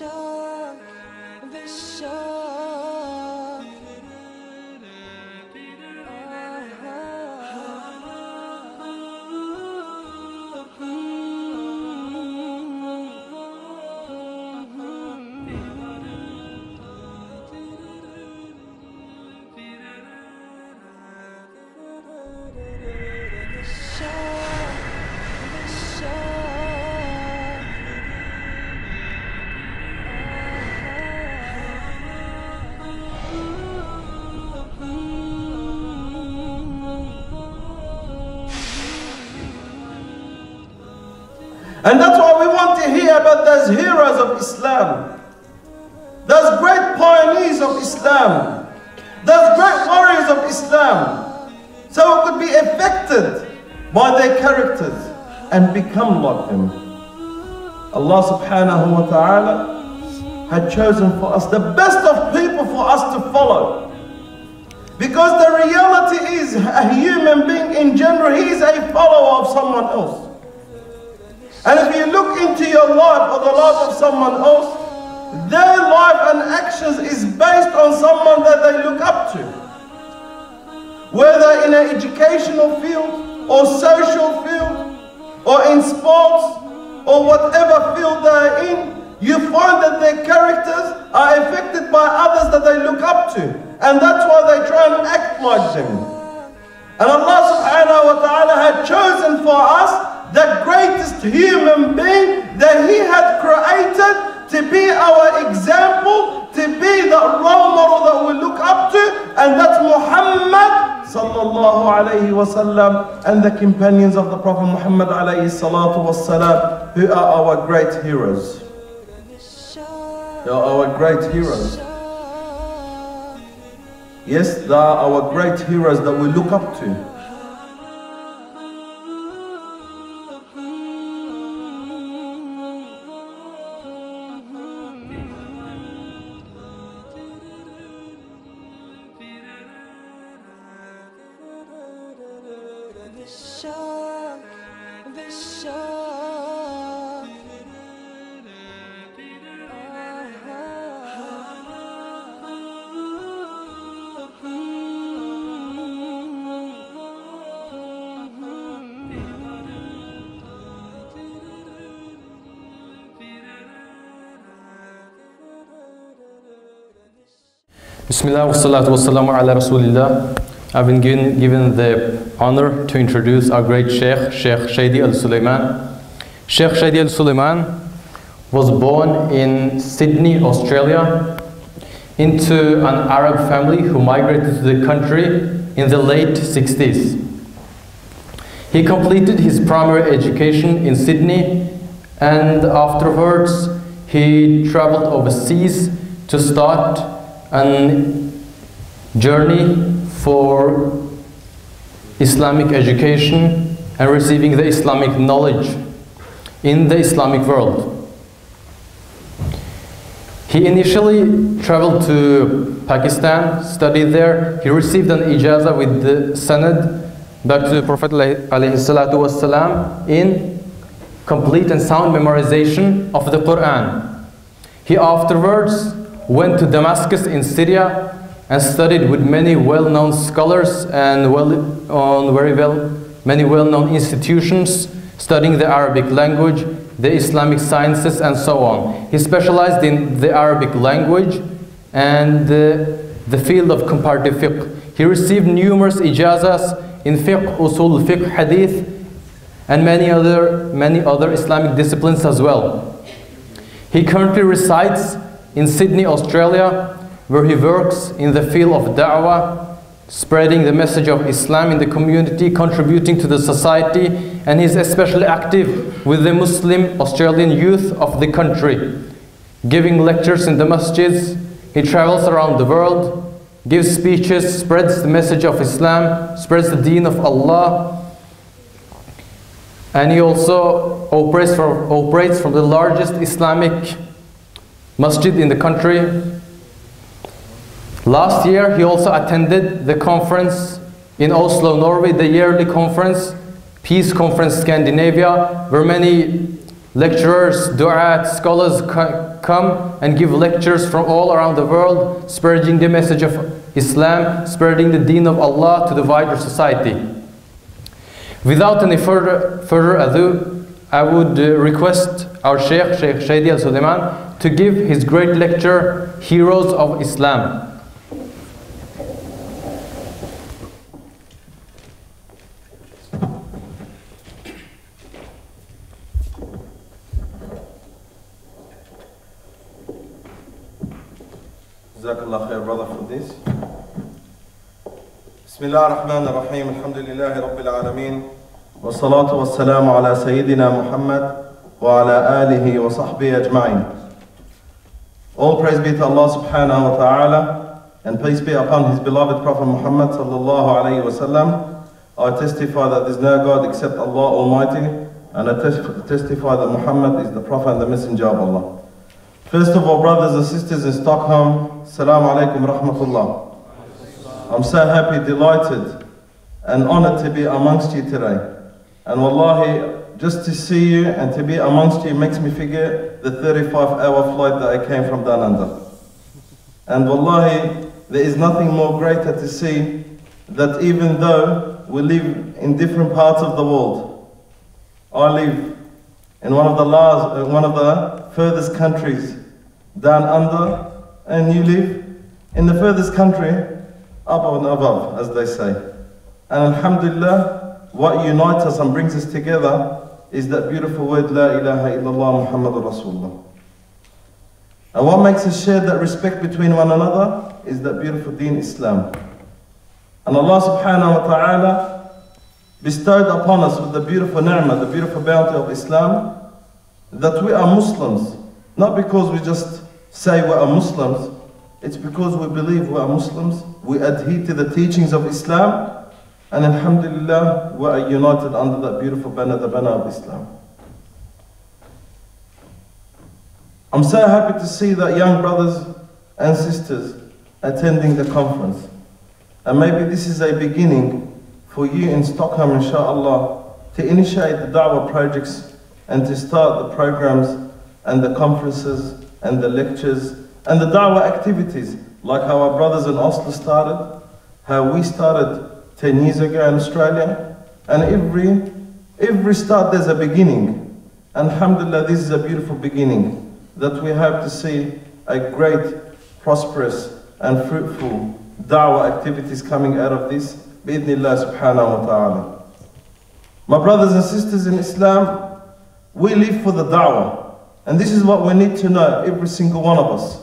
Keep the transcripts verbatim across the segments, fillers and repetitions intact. بالشوق بالشوق And that's why we want to hear about those heroes of Islam, those great pioneers of Islam, those great warriors of Islam, so we could be affected by their characters and become like them. Allah subhanahu wa ta'ala had chosen for us the best of people for us to follow. Because the reality is, a human being in general, he is a follower of someone else. And if you look into your life or the life of someone else, their life and actions is based on someone that they look up to. Whether in an educational field, or social field, or in sports, or whatever field they are in, you find that their characters are affected by others that they look up to. And that's why they try and act like them. And Allah subhanahu wa ta'ala had chosen for us the greatest human being that He had created to be our example, to be the role model that we look up to, and that's Muhammad sallallahu alayhi wa sallam and the companions of the Prophet Muhammad alayhi salatu wa sallam, who are our great heroes. They are our great heroes. Yes, they are our great heroes that we look up to. Bismillah wa salatu wa salamu ala rasulillah. I've been given, given the honor to introduce our great Sheikh, Sheikh Shady Alsuleiman. Sheikh Shady Alsuleiman was born in Sydney, Australia, into an Arab family who migrated to the country in the late sixties. He completed his primary education in Sydney, and afterwards he traveled overseas to start a journey for Islamic education and receiving the Islamic knowledge in the Islamic world. He initially traveled to Pakistan, studied there. He received an ijaza with the sanad back to the Prophet ﷺ in complete and sound memorization of the Quran. He afterwards went to Damascus in Syria and studied with many well-known scholars and well on very well many well-known institutions, studying the Arabic language, the Islamic sciences, and so on. He specialized in the Arabic language and the, the field of comparative fiqh. He received numerous ijazas in fiqh, usul fiqh, hadith, and many other many other Islamic disciplines as well. He currently resides in Sydney, Australia, where he works in the field of da'wah, spreading the message of Islam in the community, contributing to the society, and he's especially active with the Muslim Australian youth of the country, giving lectures in the masjids. He travels around the world, gives speeches, spreads the message of Islam, spreads the deen of Allah, and he also operates from, operates from the largest Islamic masjid in the country. Last year, he also attended the conference in Oslo, Norway, the yearly conference, Peace Conference Scandinavia, where many lecturers, du'at, scholars come and give lectures from all around the world, spreading the message of Islam, spreading the deen of Allah to divide our society. Without any further, further ado, I would uh, request our Sheikh, Sheikh Shady Alsuleiman, to give his great lecture, Heroes of Islam. JazakAllah khair, brother, for this. Bismillah ar-Rahman ar-Rahim, alhamdulillahi rabbil alameen, wa salatu wa salamu ala Sayyidina Muhammad wa ala alihi wa sahbihi ajma'in. All praise be to Allah subhanahu wa ta'ala, and peace be upon his beloved Prophet Muhammad sallallahu alayhi wa sallam. I testify that there is no God except Allah Almighty, and I testify that Muhammad is the Prophet and the Messenger of Allah. First of all, brothers and sisters in Stockholm, Assalamu alaikum rahmatullah. I'm so happy, delighted, and honoured to be amongst you today. And wallahi, just to see you and to be amongst you makes me forget the thirty-five hour flight that I came from down under. And wallahi, there is nothing more greater to see that even though we live in different parts of the world, I live in one of the last, one of the furthest countries down under, and you live in the furthest country up and above, as they say. And alhamdulillah, what unites us and brings us together is that beautiful word, La ilaha illallah Muhammadur Rasulullah. And what makes us share that respect between one another is that beautiful deen, Islam. And Allah subhanahu wa ta'ala bestowed upon us with the beautiful ni'mah, the beautiful bounty of Islam, that we are Muslims, not because we just say we are Muslims. It's because we believe we are Muslims, we adhere to the teachings of Islam, and alhamdulillah, we are united under that beautiful banner, the banner of Islam. I'm so happy to see that young brothers and sisters attending the conference. And maybe this is a beginning for you in Stockholm, inshallah, to initiate the da'wah projects and to start the programs and the conferences and the lectures and the da'wah activities, like how our brothers in Oslo started, how we started ten years ago in Australia. And every, every start there's a beginning. Alhamdulillah, this is a beautiful beginning that we hope to see a great, prosperous and fruitful da'wah activities coming out of this, bi'idhnillah subhanahu wa ta'ala. My brothers and sisters in Islam, we live for the da'wah. And this is what we need to know, every single one of us.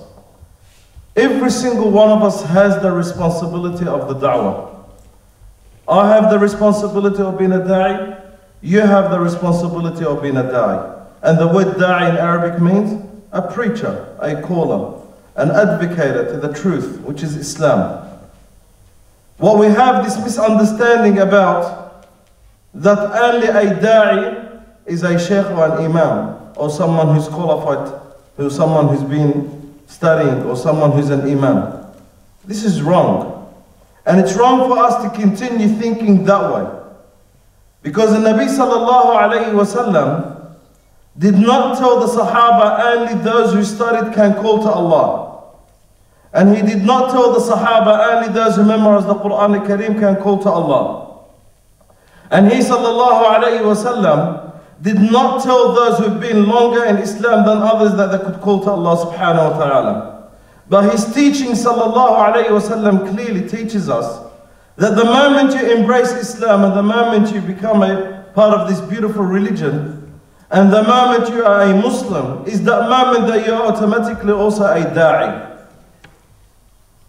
Every single one of us has the responsibility of the da'wah. I have the responsibility of being a da'i. You have the responsibility of being a da'i. And the word da'i in Arabic means a preacher, a caller, an advocator to the truth, which is Islam. What we have this misunderstanding about, that only a da'i is a sheikh or an imam, or someone who's qualified, or someone who's been studying, or someone who's an imam. This is wrong. And it's wrong for us to continue thinking that way. Because the Nabi sallallahu alayhi wa sallam did not tell the Sahaba only those who studied can call to Allah. And he did not tell the Sahaba only those who memorize the Quran al-Kareem can call to Allah. And he sallallahu alayhi wa sallam did not tell those who've been longer in Islam than others that they could call to Allah subhanahu wa ta'ala. But his teaching sallallahu alayhi wa sallam clearly teaches us that the moment you embrace Islam and the moment you become a part of this beautiful religion and the moment you are a Muslim is that moment that you are automatically also a da'i.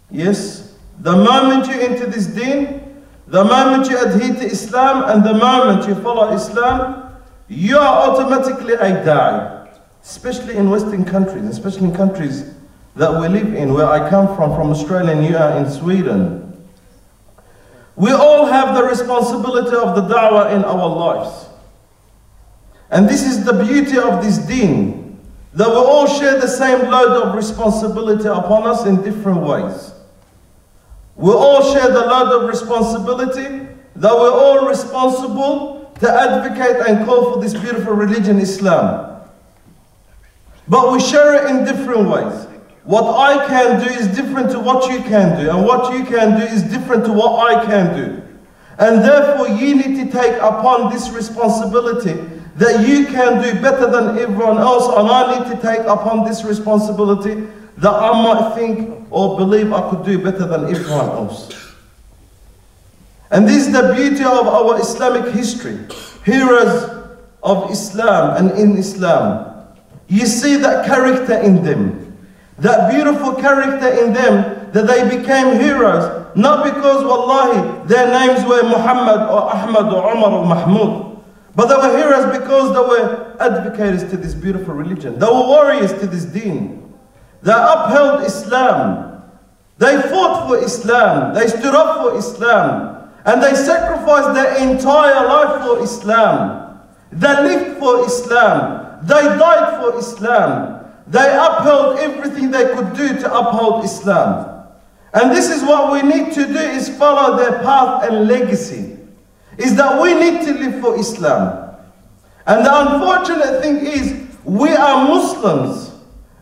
Yes, the moment you enter this deen, the moment you adhere to Islam and the moment you follow Islam, you are automatically a da'i, especially in Western countries, especially in countries that we live in, where I come from, from Australia, and you are in Sweden. We all have the responsibility of the da'wah in our lives. And this is the beauty of this deen, that we all share the same load of responsibility upon us in different ways. We all share the load of responsibility, that we're all responsible to advocate and call for this beautiful religion, Islam. But we share it in different ways. What I can do is different to what you can do, and what you can do is different to what I can do. And therefore you need to take upon this responsibility that you can do better than everyone else, and I need to take upon this responsibility that I might think or believe I could do better than everyone else. And this is the beauty of our Islamic history. Heroes of Islam and in Islam, you see that character in them, that beautiful character in them, that they became heroes, not because, wallahi, their names were Muhammad or Ahmad or Umar or Mahmoud, but they were heroes because they were advocates to this beautiful religion. They were warriors to this deen. They upheld Islam. They fought for Islam. They stood up for Islam. And they sacrificed their entire life for Islam. They lived for Islam. They died for Islam. They upheld everything they could do to uphold Islam. And this is what we need to do, is follow their path and legacy. Is that we need to live for Islam. And the unfortunate thing is, we are Muslims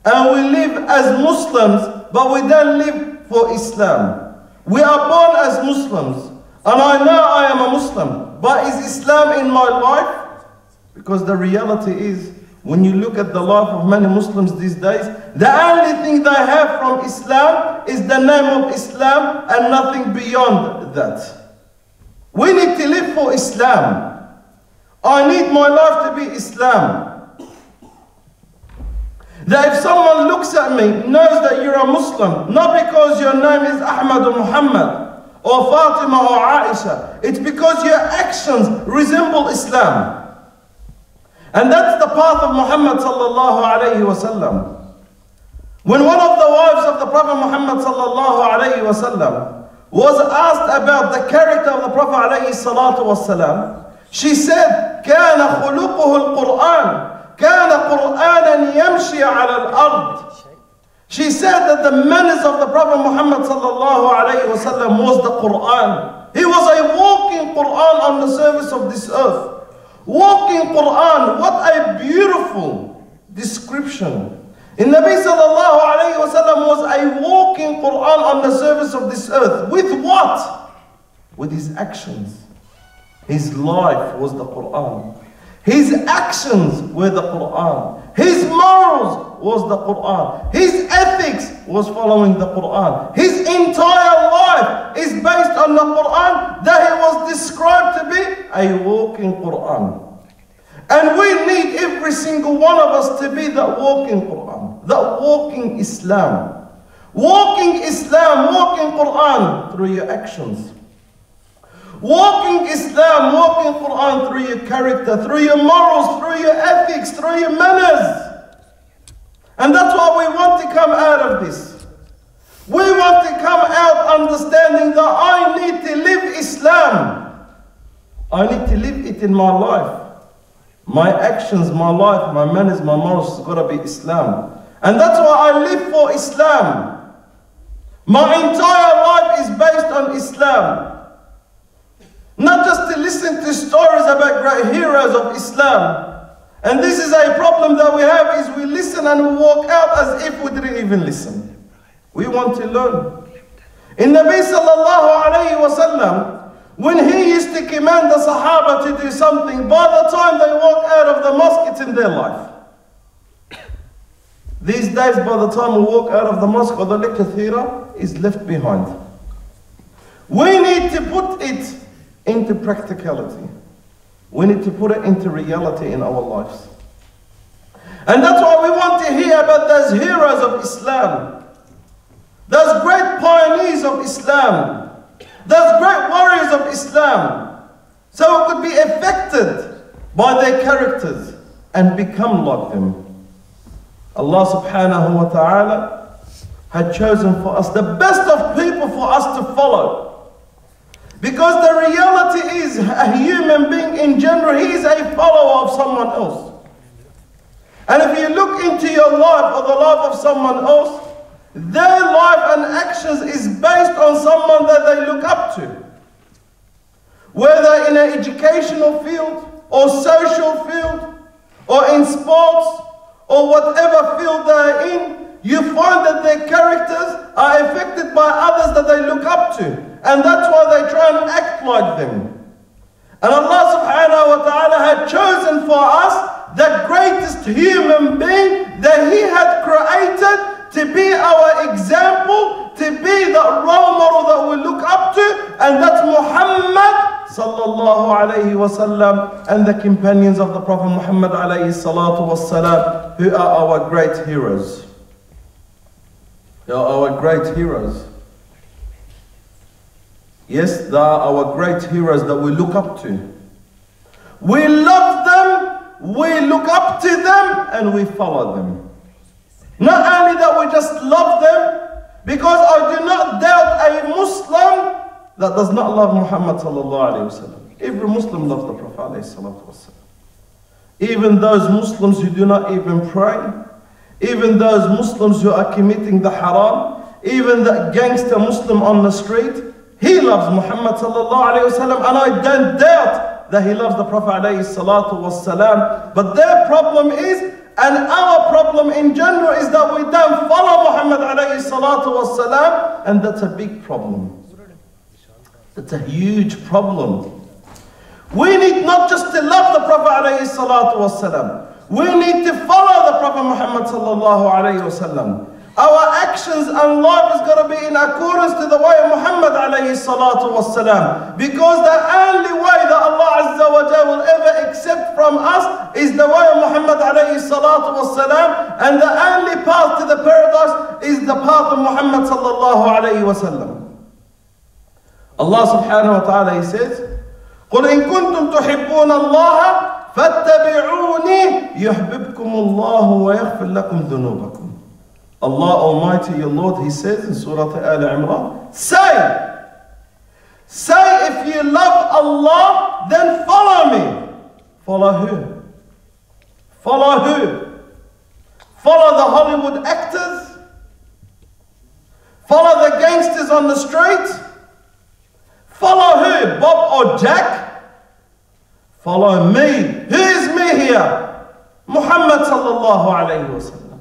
and we live as Muslims, but we don't live for Islam. We are born as Muslims, and I know I am a Muslim, but is Islam in my life? Because the reality is, when you look at the life of many Muslims these days, the only thing they have from Islam is the name of Islam and nothing beyond that. We need to live for Islam. I need my life to be Islam. That if someone looks at me, knows that you're a Muslim, not because your name is Ahmad or Muhammad or Fatima or Aisha, it's because your actions resemble Islam. And that's the path of Muhammad sallallahu alayhi wa sallam. When one of the wives of the Prophet Muhammad sallallahu alayhi wa sallam was asked about the character of the Prophet alayhi salatu wa sallam, she said, كَانَ خُلُقُهُ الْقُرْآنِ كَانَ قُرْآنًا يَمْشِي عَلَى الْأَرْضِ. She said that the manners of the Prophet Muhammad sallallahu alayhi wa sallam was the Qur'an. He was a walking Qur'an on the surface of this earth. Walking Quran, what a beautiful description. And Nabi sallallahu alayhi wa sallam was a walking Quran on the surface of this earth. With what? With his actions. His life was the Quran. His actions were the Quran. His morals was the Quran. His ethics was following the Quran. His entire life is based on the Quran, that he was described to be a walking Quran. And we need every single one of us to be that walking Quran, that walking Islam. Walking Islam, walking Quran through your actions. Walking Islam, walking Quran through your character, through your morals, through your ethics, through your manners. And that's what we want to come out of this. We want to come out understanding that I need to live Islam. I need to live it in my life. My actions, my life, my manners, my morals has got to be Islam. And that's why I live for Islam. My entire life is based on Islam. Not just to listen to stories about great heroes of Islam. And this is a problem that we have, is we listen and we walk out as if we didn't even listen. We want to learn. In Nabi sallallahu alayhi wa sallam, when he used to command the Sahaba to do something, by the time they walk out of the mosque, it's in their life. These days, by the time we walk out of the mosque or the lecture theatre, is left behind. We need to put it into practicality. We need to put it into reality in our lives. And that's why we want to hear about those heroes of Islam, those great pioneers of Islam, those great warriors of Islam, so we could be affected by their characters and become like them. Allah subhanahu wa ta'ala had chosen for us the best of people for us to follow. Because the reality is, a human being in general, he is a follower of someone else. And if you look into your life or the life of someone else, their life and actions is based on someone that they look up to. Whether in an educational field, or social field, or in sports, or whatever field they're in, you find that their characters are affected by others that they look up to. And that's why they try and act like them. And Allah subhanahu wa ta'ala had chosen for us the greatest human being that He had created to be our example, to be the role model that we look up to, and that's Muhammad sallallahu alayhi wasallam and the companions of the Prophet Muhammad alayhi salatu wasalam, who are our great heroes. They are our great heroes. Yes, they are our great heroes that we look up to. We love them, we look up to them, and we follow them. Not only that we just love them, because I do not doubt a Muslim that does not love Muhammad sallallahu alayhi wa sallam. Every Muslim loves the Prophet alayhi salatu wasallam. Even those Muslims who do not even pray, even those Muslims who are committing the haram, even that gangster Muslim on the street, he loves Muhammad sallallahu alayhi wa sallam, and I don't doubt that he loves the Prophet alayhi salatu wasallam. But their problem is, and our problem in general, is that we don't follow Muhammad alayhi salatu wasalam, and that's a big problem. That's a huge problem. We need not just to love the Prophet alayhi salatu wasalam, we need to follow the Prophet Muhammad sallallahu alayhi wasallam. Our actions and life is going to be in accordance to the way of Muhammad alayhi salatu wasalam, because the only way that Allah azza wa jalla will ever accept from us is the way of Muhammad alayhi salatu wasalam, and the only path to the paradise is the path of Muhammad sallallahu alayhi wasallam. Allah subhanahu wa ta'ala, He says, قُلْ إِن كُنْتُمْ تُحِبُّونَ اللَّهَ فَاتَّبِعُونِي يُحْبِبْكُمُ اللَّهُ وَيَغْفِرْ لَكُمْ ذُنُوبَكُمْ. Allah Almighty, your Lord, He says in Surah Al-Imran, say, say if you love Allah, then follow me. Follow who? Follow who? Follow the Hollywood actors? Follow the gangsters on the street? Follow who? Bob or Jack? Follow me. Who is me here? Muhammad sallallahu alayhi wa sallam.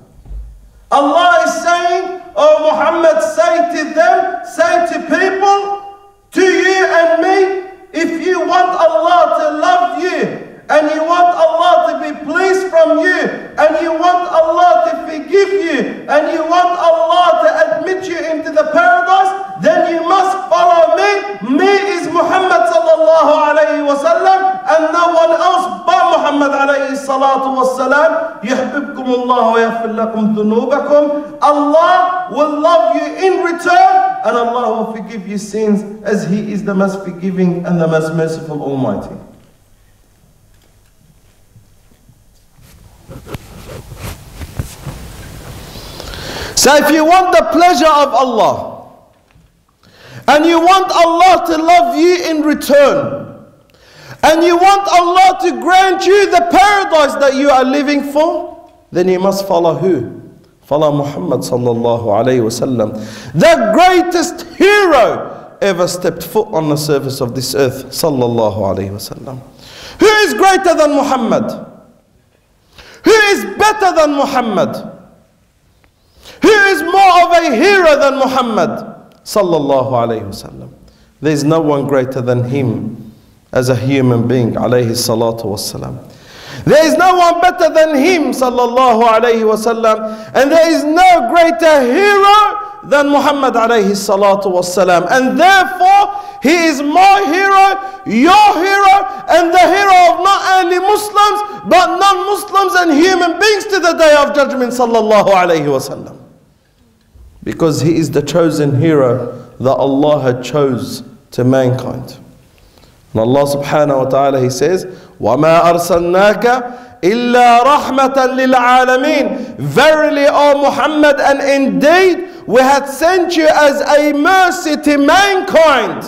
Allah is saying, oh Muhammad, say to them, say to people, to you and me, if you want Allah to love you, and you want Allah to be pleased from you, and you want Allah to forgive you, and you want Allah to admit you into the paradise, then you must follow me. Me is Muhammad sallallahu alayhi wa sallam, and no one else but Muhammad alayhi salatu wa sallam. يحببكم الله ويغفر لكم ذنوبكم. Allah will love you in return, and Allah will forgive you sins, as He is the most forgiving and the most merciful Almighty. So if you want the pleasure of Allah, and you want Allah to love you in return, and you want Allah to grant you the paradise that you are living for, then you must follow who? Follow Muhammad sallallahu alayhi wa sallam, the greatest hero ever stepped foot on the surface of this earth sallallahu alayhi wa sallam. Who is greater than Muhammad? Who is better than Muhammad? Who is more of a hero than Muhammad sallallahu alayhi wasallam? There is no one greater than him as a human being alayhi salatu wasallam. There is no one better than him sallallahu alayhi wasallam, and there is no greater hero than Muhammad alayhi salatu wasallam. And therefore, he is my hero, your hero, and the hero of not only Muslims but non-Muslims and human beings to the day of judgment sallallahu alayhi wasallam. Because he is the chosen hero that Allah had chose to mankind. And Allah subhanahu wa ta'ala, He says, وَمَا أَرْسَلْنَاكَ إِلَّا رَحْمَةً لِلْعَالَمِينَ. Verily, O Muhammad, and indeed we had sent you as a mercy to mankind.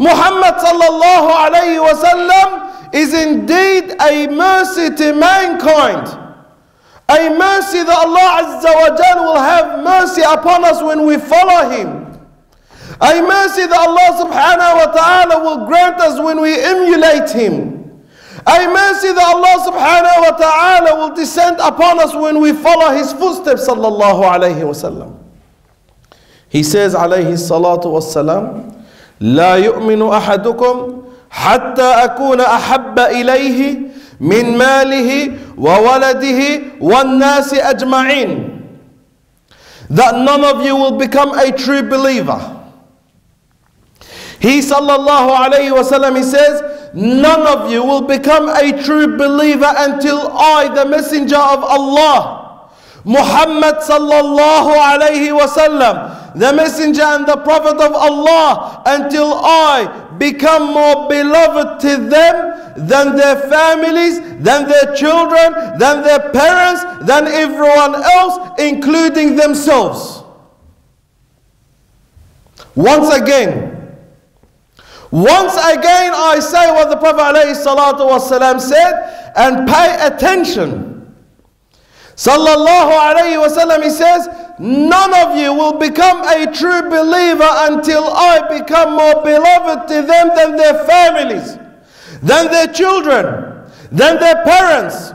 Muhammad sallallahu alayhi wa sallam is indeed a mercy to mankind. A mercy that Allah azza wa jal will have mercy upon us when we follow Him. A mercy that Allah subhanahu wa ta'ala will grant us when we emulate Him. A mercy that Allah subhanahu wa ta'ala will descend upon us when we follow his footsteps, sallallahu alayhi wasallam. He says, alayhi salatu wassalam, لا يؤمن أحدكم حتى أكون أحب إليه من ماله وولده والناس أجمعين. That none of you will become a true believer. He sallallahu alayhi wasallam, he says, none of you will become a true believer until I, the messenger of Allah, Muhammad sallallahu alayhi wasallam, the messenger and the prophet of Allah, until I become more beloved to them than their families, than their children, than their parents, than everyone else, including themselves. Once again, Once again, I say what the Prophet ﷺ said, and pay attention. Sallallahu alayhi wasallam, he says, none of you will become a true believer until I become more beloved to them than their families, than their children, than their parents,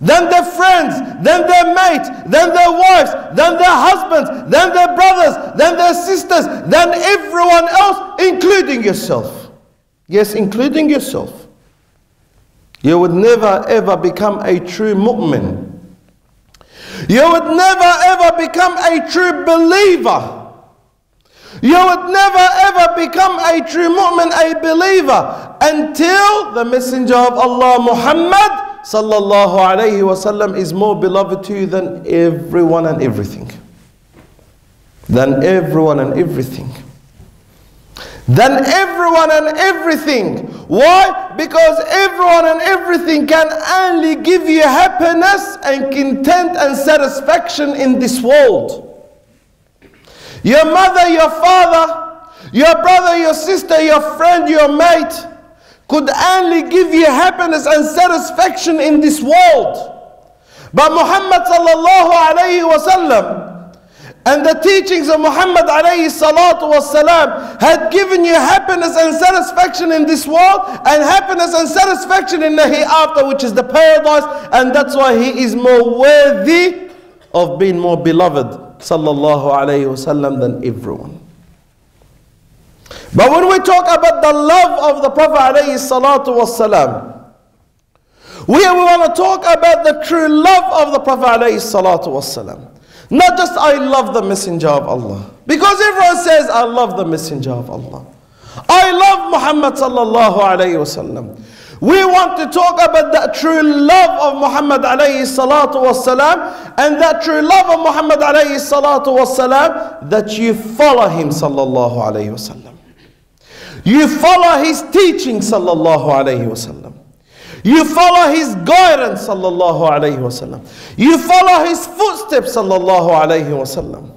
than their friends, than their mates, than their wives, than their husbands, than their brothers, than their sisters, than everyone else, including yourself. Yes, including yourself. You would never ever become a true mu'min. You would never ever become a true believer. You would never ever become a true mu'min, a believer, until the messenger of Allah, Muhammad, sallallahu alayhi wasallam, is more beloved to you than everyone and everything. Than everyone and everything. Than everyone and everything. Why? Because everyone and everything can only give you happiness and content and satisfaction in this world. Your mother, your father, your brother, your sister, your friend, your mate, could only give you happiness and satisfaction in this world. But Muhammad sallallahu alayhi wasallam and the teachings of Muhammad alayhi salatu wasalam had given you happiness and satisfaction in this world, and happiness and satisfaction in the hereafter, which is the paradise, and that's why he is more worthy of being more beloved, sallallahu alayhi wasallam, than everyone. But when we talk about the love of the Prophet alayhi salatu wassalam, we want to talk about the true love of the Prophet alayhi salatu wassalam. Not just I love the messenger of Allah. Because everyone says I love the messenger of Allah. I love Muhammad sallallahu alayhi wasallam. We want to talk about that true love of Muhammad alayhi salatu wassalam, and that true love of Muhammad alayhi salatu wassalam, that you follow him sallallahu alayhi wasallam. You follow his teaching sallallahu alayhi wasallam. You follow his guidance sallallahu alayhi wasallam. You follow his footsteps sallallahu alayhi wasallam.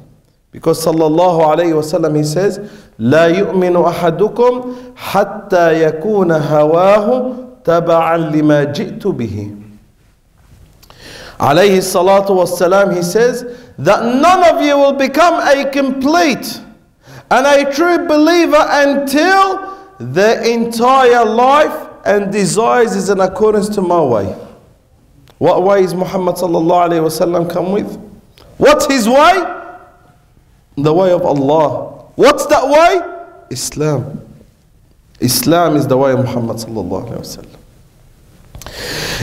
Because sallallahu alayhi wasallam, he says, لا يؤمن أحدكم حتى يكون هواه تبعا لما جئت به. Alayhi salatu wasallam, he says that none of you will become a complete and a true believer until their entire life and desires is in accordance to my way. What way is Muhammad sallallahu alayhi wasallam come with? What's his way? The way of Allah. What's that way? Islam. Islam is the way of Muhammad sallallahu alayhi wasallam.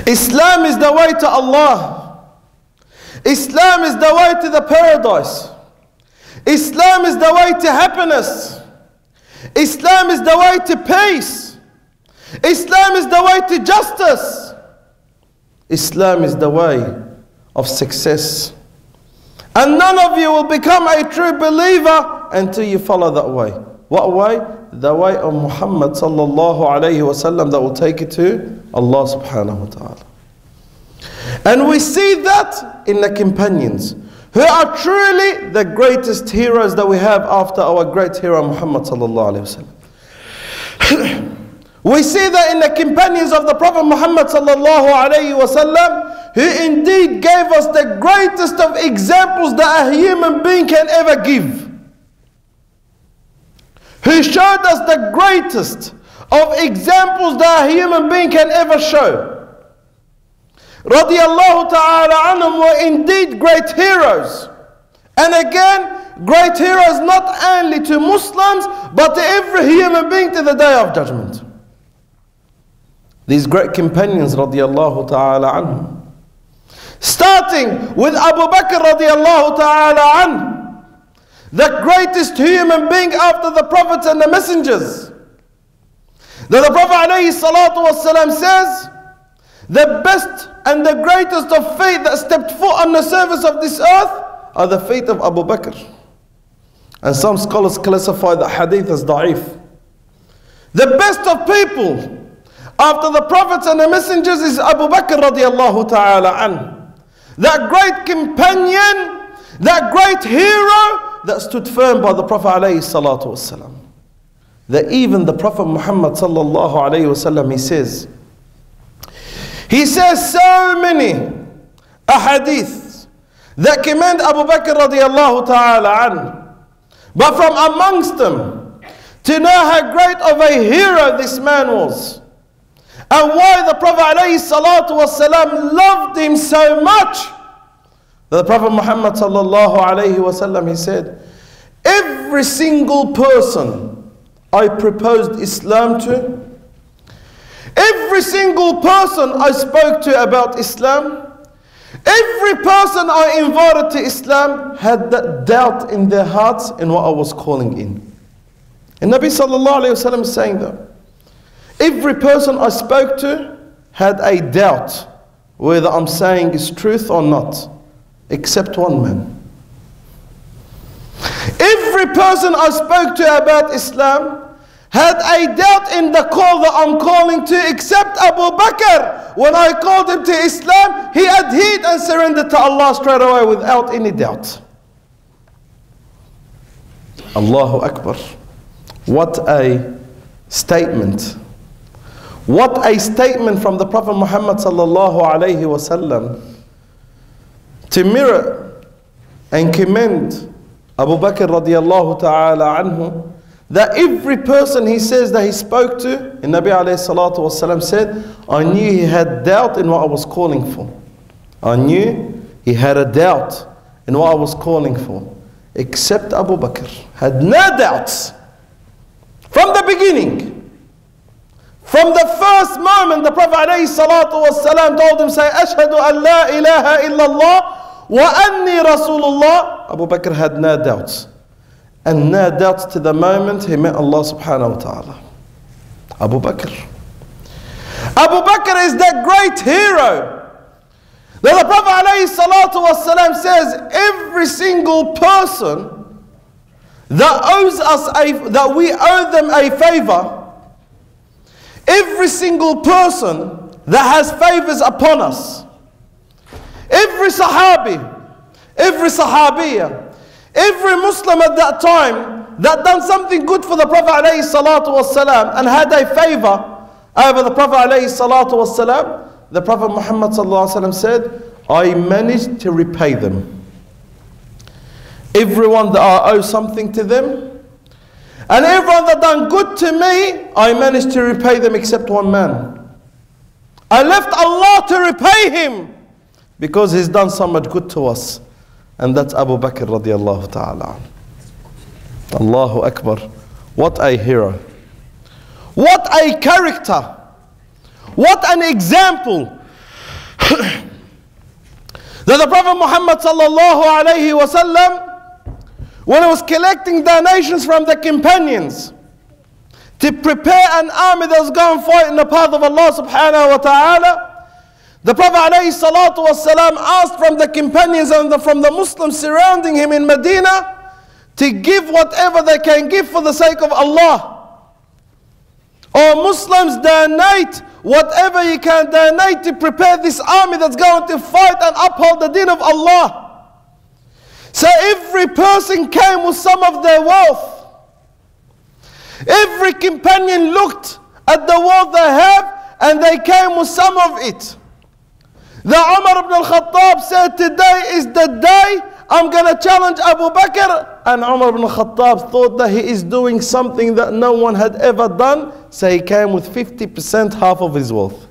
Islam is the way to Allah. Islam is the way to the paradise. Islam is the way to happiness. Islam is the way to peace. Islam is the way to justice. Islam is the way of success. And none of you will become a true believer until you follow that way. What way? The way of Muhammad sallallahu alayhi wasallam, that will take you to Allah subhanahu wa ta'ala. And we see that in the companions, who are truly the greatest heroes that we have after our great hero Muhammad sallallahu alayhi wasallam. We see that in the companions of the Prophet Muhammad sallallahu alayhi wasallam, who indeed gave us the greatest of examples that a human being can ever give. Who showed us the greatest of examples that a human being can ever show. Radiallahu ta'ala anhum were indeed great heroes. And again, great heroes not only to Muslims, but to every human being to the Day of Judgment. These great companions, radiallahu ta'ala anhum. Starting with Abu Bakr radiallahu ta'ala anhu, the greatest human being after the prophets and the messengers. That the Prophet alayhi salatu wasalam says, the best and the greatest of faith that stepped foot on the surface of this earth are the faith of Abu Bakr. And some scholars classify the hadith as da'if. The best of people after the prophets and the messengers is Abu Bakr radiallahu ta'ala anhu. That great companion, that great hero that stood firm by the Prophet alayhi salatu wasalam. That even the Prophet Muhammad sallallahu alayhi wasallam, he says, He says so many ahadith that commend Abu Bakr radiallahu ta'ala anhu. But from amongst them, to know how great of a hero this man was. And why the Prophet alayhi salatu wasalam loved him so much. The Prophet Muhammad sallallahu alayhi wasallam, he said, every single person I proposed Islam to, every single person I spoke to about Islam, every person I invited to Islam had that doubt in their hearts in what I was calling in. And Nabi sallallahu alayhi wasallam is saying that. Every person I spoke to had a doubt whether I'm saying is truth or not, except one man. Every person I spoke to about Islam had a doubt in the call that I'm calling to, except Abu Bakr. When I called him to Islam, he adhered and surrendered to Allah straight away without any doubt. Allahu Akbar. What a statement. What a statement from the Prophet Muhammad sallallahu alayhi wasallam to mirror and commend Abu Bakr radiallahu ta'ala anhu, that every person he says that he spoke to, and Nabi alayhi salatu wasallam said, I knew he had doubt in what I was calling for. I knew he had a doubt in what I was calling for, except Abu Bakr had no doubts from the beginning. From the first moment the Prophet alayhi salatu wasalam told him, say, Ashhadu an la ilaha illallah wa anni rasulullah. Abu Bakr had no doubts. And no doubts to the moment he met Allah subhanahu wa ta'ala. Abu Bakr. Abu Bakr is that great hero that the Prophet alayhi salatu wasalam says, every single person that owes us a, that we owe them a favor, every single person that has favors upon us, every Sahabi, every Sahabiya, every Muslim at that time that done something good for the Prophet alayhi salatu wasalam and had a favor over the Prophet alayhi salatu wasalam, the Prophet Muhammad sallallahu alayhi wasalam said, I managed to repay them. Everyone that I owe something to them, and everyone that done good to me, I managed to repay them except one man. I left Allah to repay him because he's done so much good to us. And that's Abu Bakr radiallahu ta'ala. Allahu Akbar. What a hero. What a character. What an example. That the Prophet Muhammad sallallahu alayhi wa sallam, when he was collecting donations from the companions to prepare an army that was going to fight in the path of Allah subhanahu wa ta'ala, the Prophet alayhi salatu wasalam asked from the companions and the, from the Muslims surrounding him in Medina to give whatever they can give for the sake of Allah. All Muslims, donate whatever you can donate to prepare this army that's going to fight and uphold the deen of Allah. So every person came with some of their wealth. Every companion looked at the wealth they have and they came with some of it. The Umar ibn al-Khattab said, today is the day I'm going to challenge Abu Bakr. And Umar ibn al-Khattab thought that he is doing something that no one had ever done. So he came with fifty percent, half of his wealth.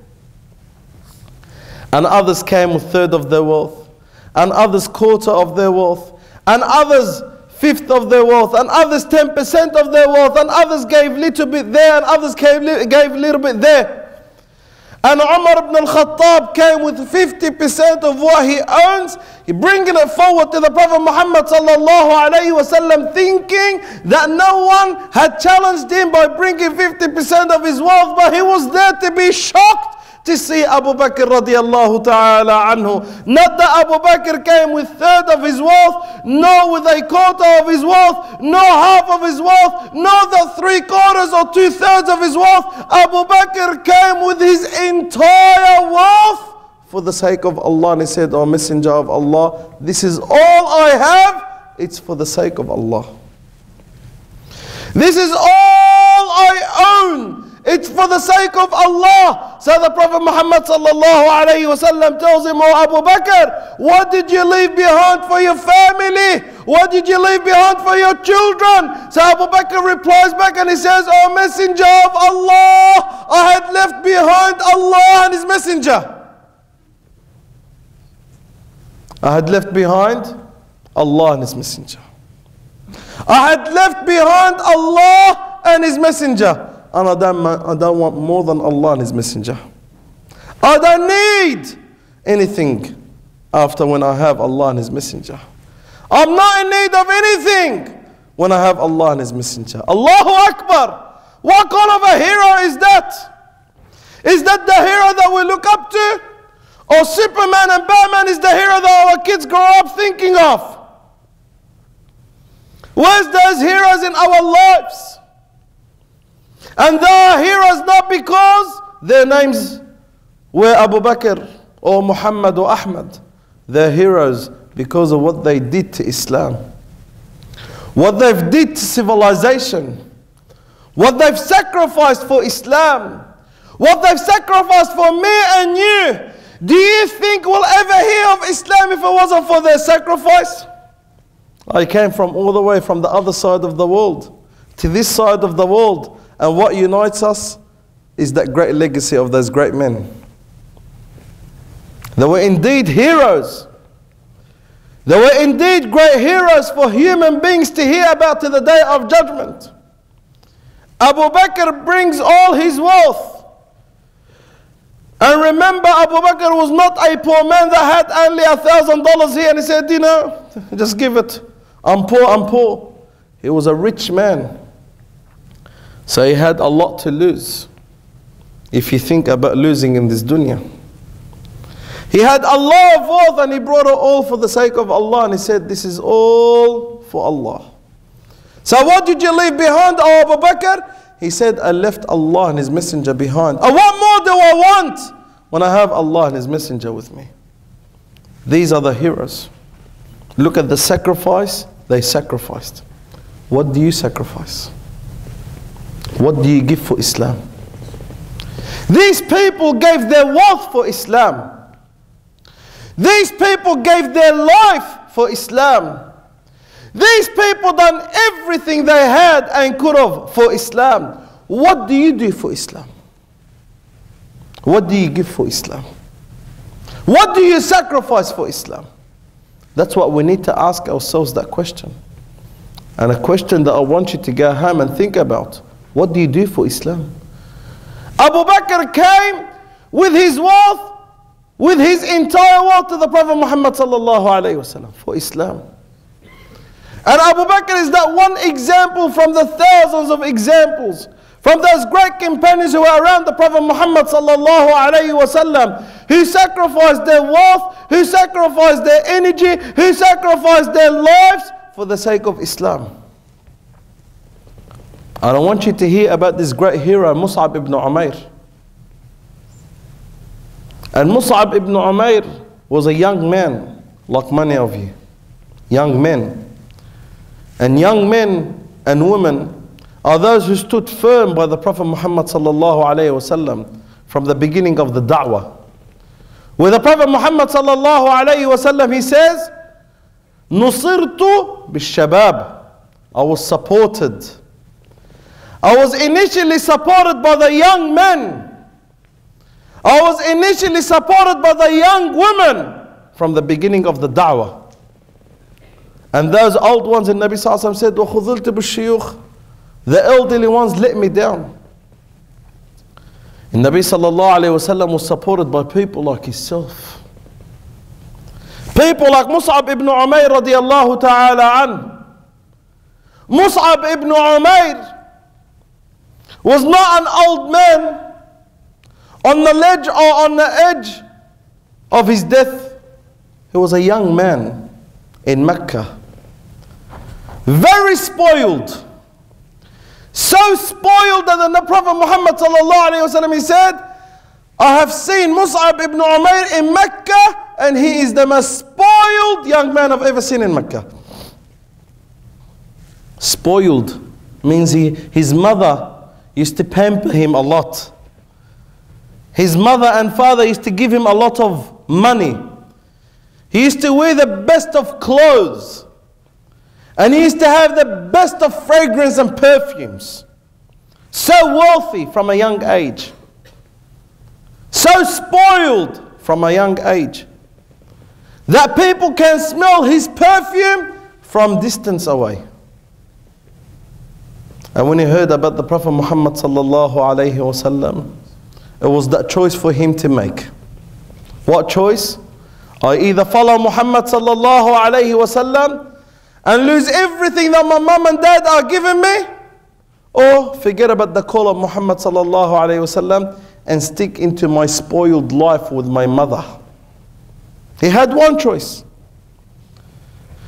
And others came with a third of their wealth. And others quarter of their wealth. And others fifth of their wealth. And others ten percent of their wealth. And others gave little bit there. And others gave, li gave little bit there. And Umar ibn al-Khattab came with fifty percent of what he earns, bringing it forward to the Prophet Muhammad sallallahu alayhi wa sallam, thinking that no one had challenged him by bringing fifty percent of his wealth, but he was there to be shocked to see Abu Bakr radiallahu ta'ala anhu. Not that Abu Bakr came with a third of his wealth, nor with a quarter of his wealth, nor half of his wealth, nor the three quarters or two thirds of his wealth. Abu Bakr came with his entire wealth for the sake of Allah. And he said, O Messenger of Allah, this is all I have. It's for the sake of Allah. This is all I own. It's for the sake of Allah. So the Prophet Muhammad sallallahu alayhi wa sallam tells him, O Abu Bakr, what did you leave behind for your family? What did you leave behind for your children? So Abu Bakr replies back and he says, O Messenger of Allah, I had left behind Allah and His Messenger. I had left behind Allah and His Messenger. I had left behind Allah and His Messenger. And I don't, I don't want more than Allah and His Messenger. I don't need anything after when I have Allah and His Messenger. I'm not in need of anything when I have Allah and His Messenger. Allahu Akbar! What kind of a hero is that? Is that the hero that we look up to? Or Superman and Batman is the hero that our kids grow up thinking of? Where's those heroes in our lives? And they are heroes not because their names were Abu Bakr or Muhammad or Ahmad. They're heroes because of what they did to Islam. What they've did to civilization. What they've sacrificed for Islam. What they've sacrificed for me and you. Do you think we'll ever hear of Islam if it wasn't for their sacrifice? I came from all the way from the other side of the world to this side of the world. And what unites us is that great legacy of those great men. They were indeed heroes. They were indeed great heroes for human beings to hear about to the day of judgment. Abu Bakr brings all his wealth. And remember, Abu Bakr was not a poor man that had only a thousand dollars here. And he said, you know, just give it. I'm poor, I'm poor. He was a rich man. So he had a lot to lose, if you think about losing in this dunya. He had a lot of wealth and he brought it all for the sake of Allah. And he said, this is all for Allah. So what did you leave behind, O Abu Bakr? He said, I left Allah and His Messenger behind. Oh, what more do I want when I have Allah and His Messenger with me? These are the heroes. Look at the sacrifice they sacrificed. What do you sacrifice? What do you give for Islam? These people gave their wealth for Islam. These people gave their life for Islam. These people done everything they had and could have for Islam. What do you do for Islam? What do you give for Islam? What do you sacrifice for Islam? That's what we need to ask ourselves, that question. And a question that I want you to go home and think about. What do you do for Islam? Abu Bakr came with his wealth, with his entire wealth to the Prophet Muhammad sallallahu alayhi wa sallam for Islam. And Abu Bakr is that one example from the thousands of examples from those great companions who were around the Prophet Muhammad sallallahu alayhi wa sallam, who sacrificed their wealth, who sacrificed their energy, who sacrificed their lives for the sake of Islam. And I want you to hear about this great hero, Musab ibn Umair. And Musab ibn Umair was a young man, like many of you. Young men. And young men and women are those who stood firm by the Prophet Muhammad sallallahu alayhi wa sallam from the beginning of the da'wah. With the Prophet Muhammad sallallahu alayhi wa sallam, he says, Nusirtu bishabab. I was supported. I was initially supported by the young men. I was initially supported by the young women from the beginning of the da'wah. And those old ones in Nabi Sallallahu Alaihi Wasallam said, the elderly ones let me down. And Nabi Sallallahu Alaihi Wasallam was supported by people like himself. People like Musab ibn Umair radiallahu ta'ala an. Musab ibn Umair was not an old man on the ledge or on the edge of his death. He was a young man in Mecca. Very spoiled. So spoiled that the Prophet Muhammad sallallahu alayhi wa sallam, he said, I have seen Mus'ab ibn Umair in Mecca, and he is the most spoiled young man I've ever seen in Mecca. Spoiled means he, his mother used to pamper him a lot. His mother and father used to give him a lot of money. He used to wear the best of clothes. And he used to have the best of fragrance and perfumes. So wealthy from a young age. So spoiled from a young age. That people can smell his perfume from distance away. And when he heard about the Prophet Muhammad sallallahu alayhi wasallam, it was that choice for him to make. What choice? I either follow Muhammad sallallahu alayhi wasallam and lose everything that my mom and dad are giving me, or forget about the call of Muhammad sallallahu alayhi wasallam and stick into my spoiled life with my mother. He had one choice.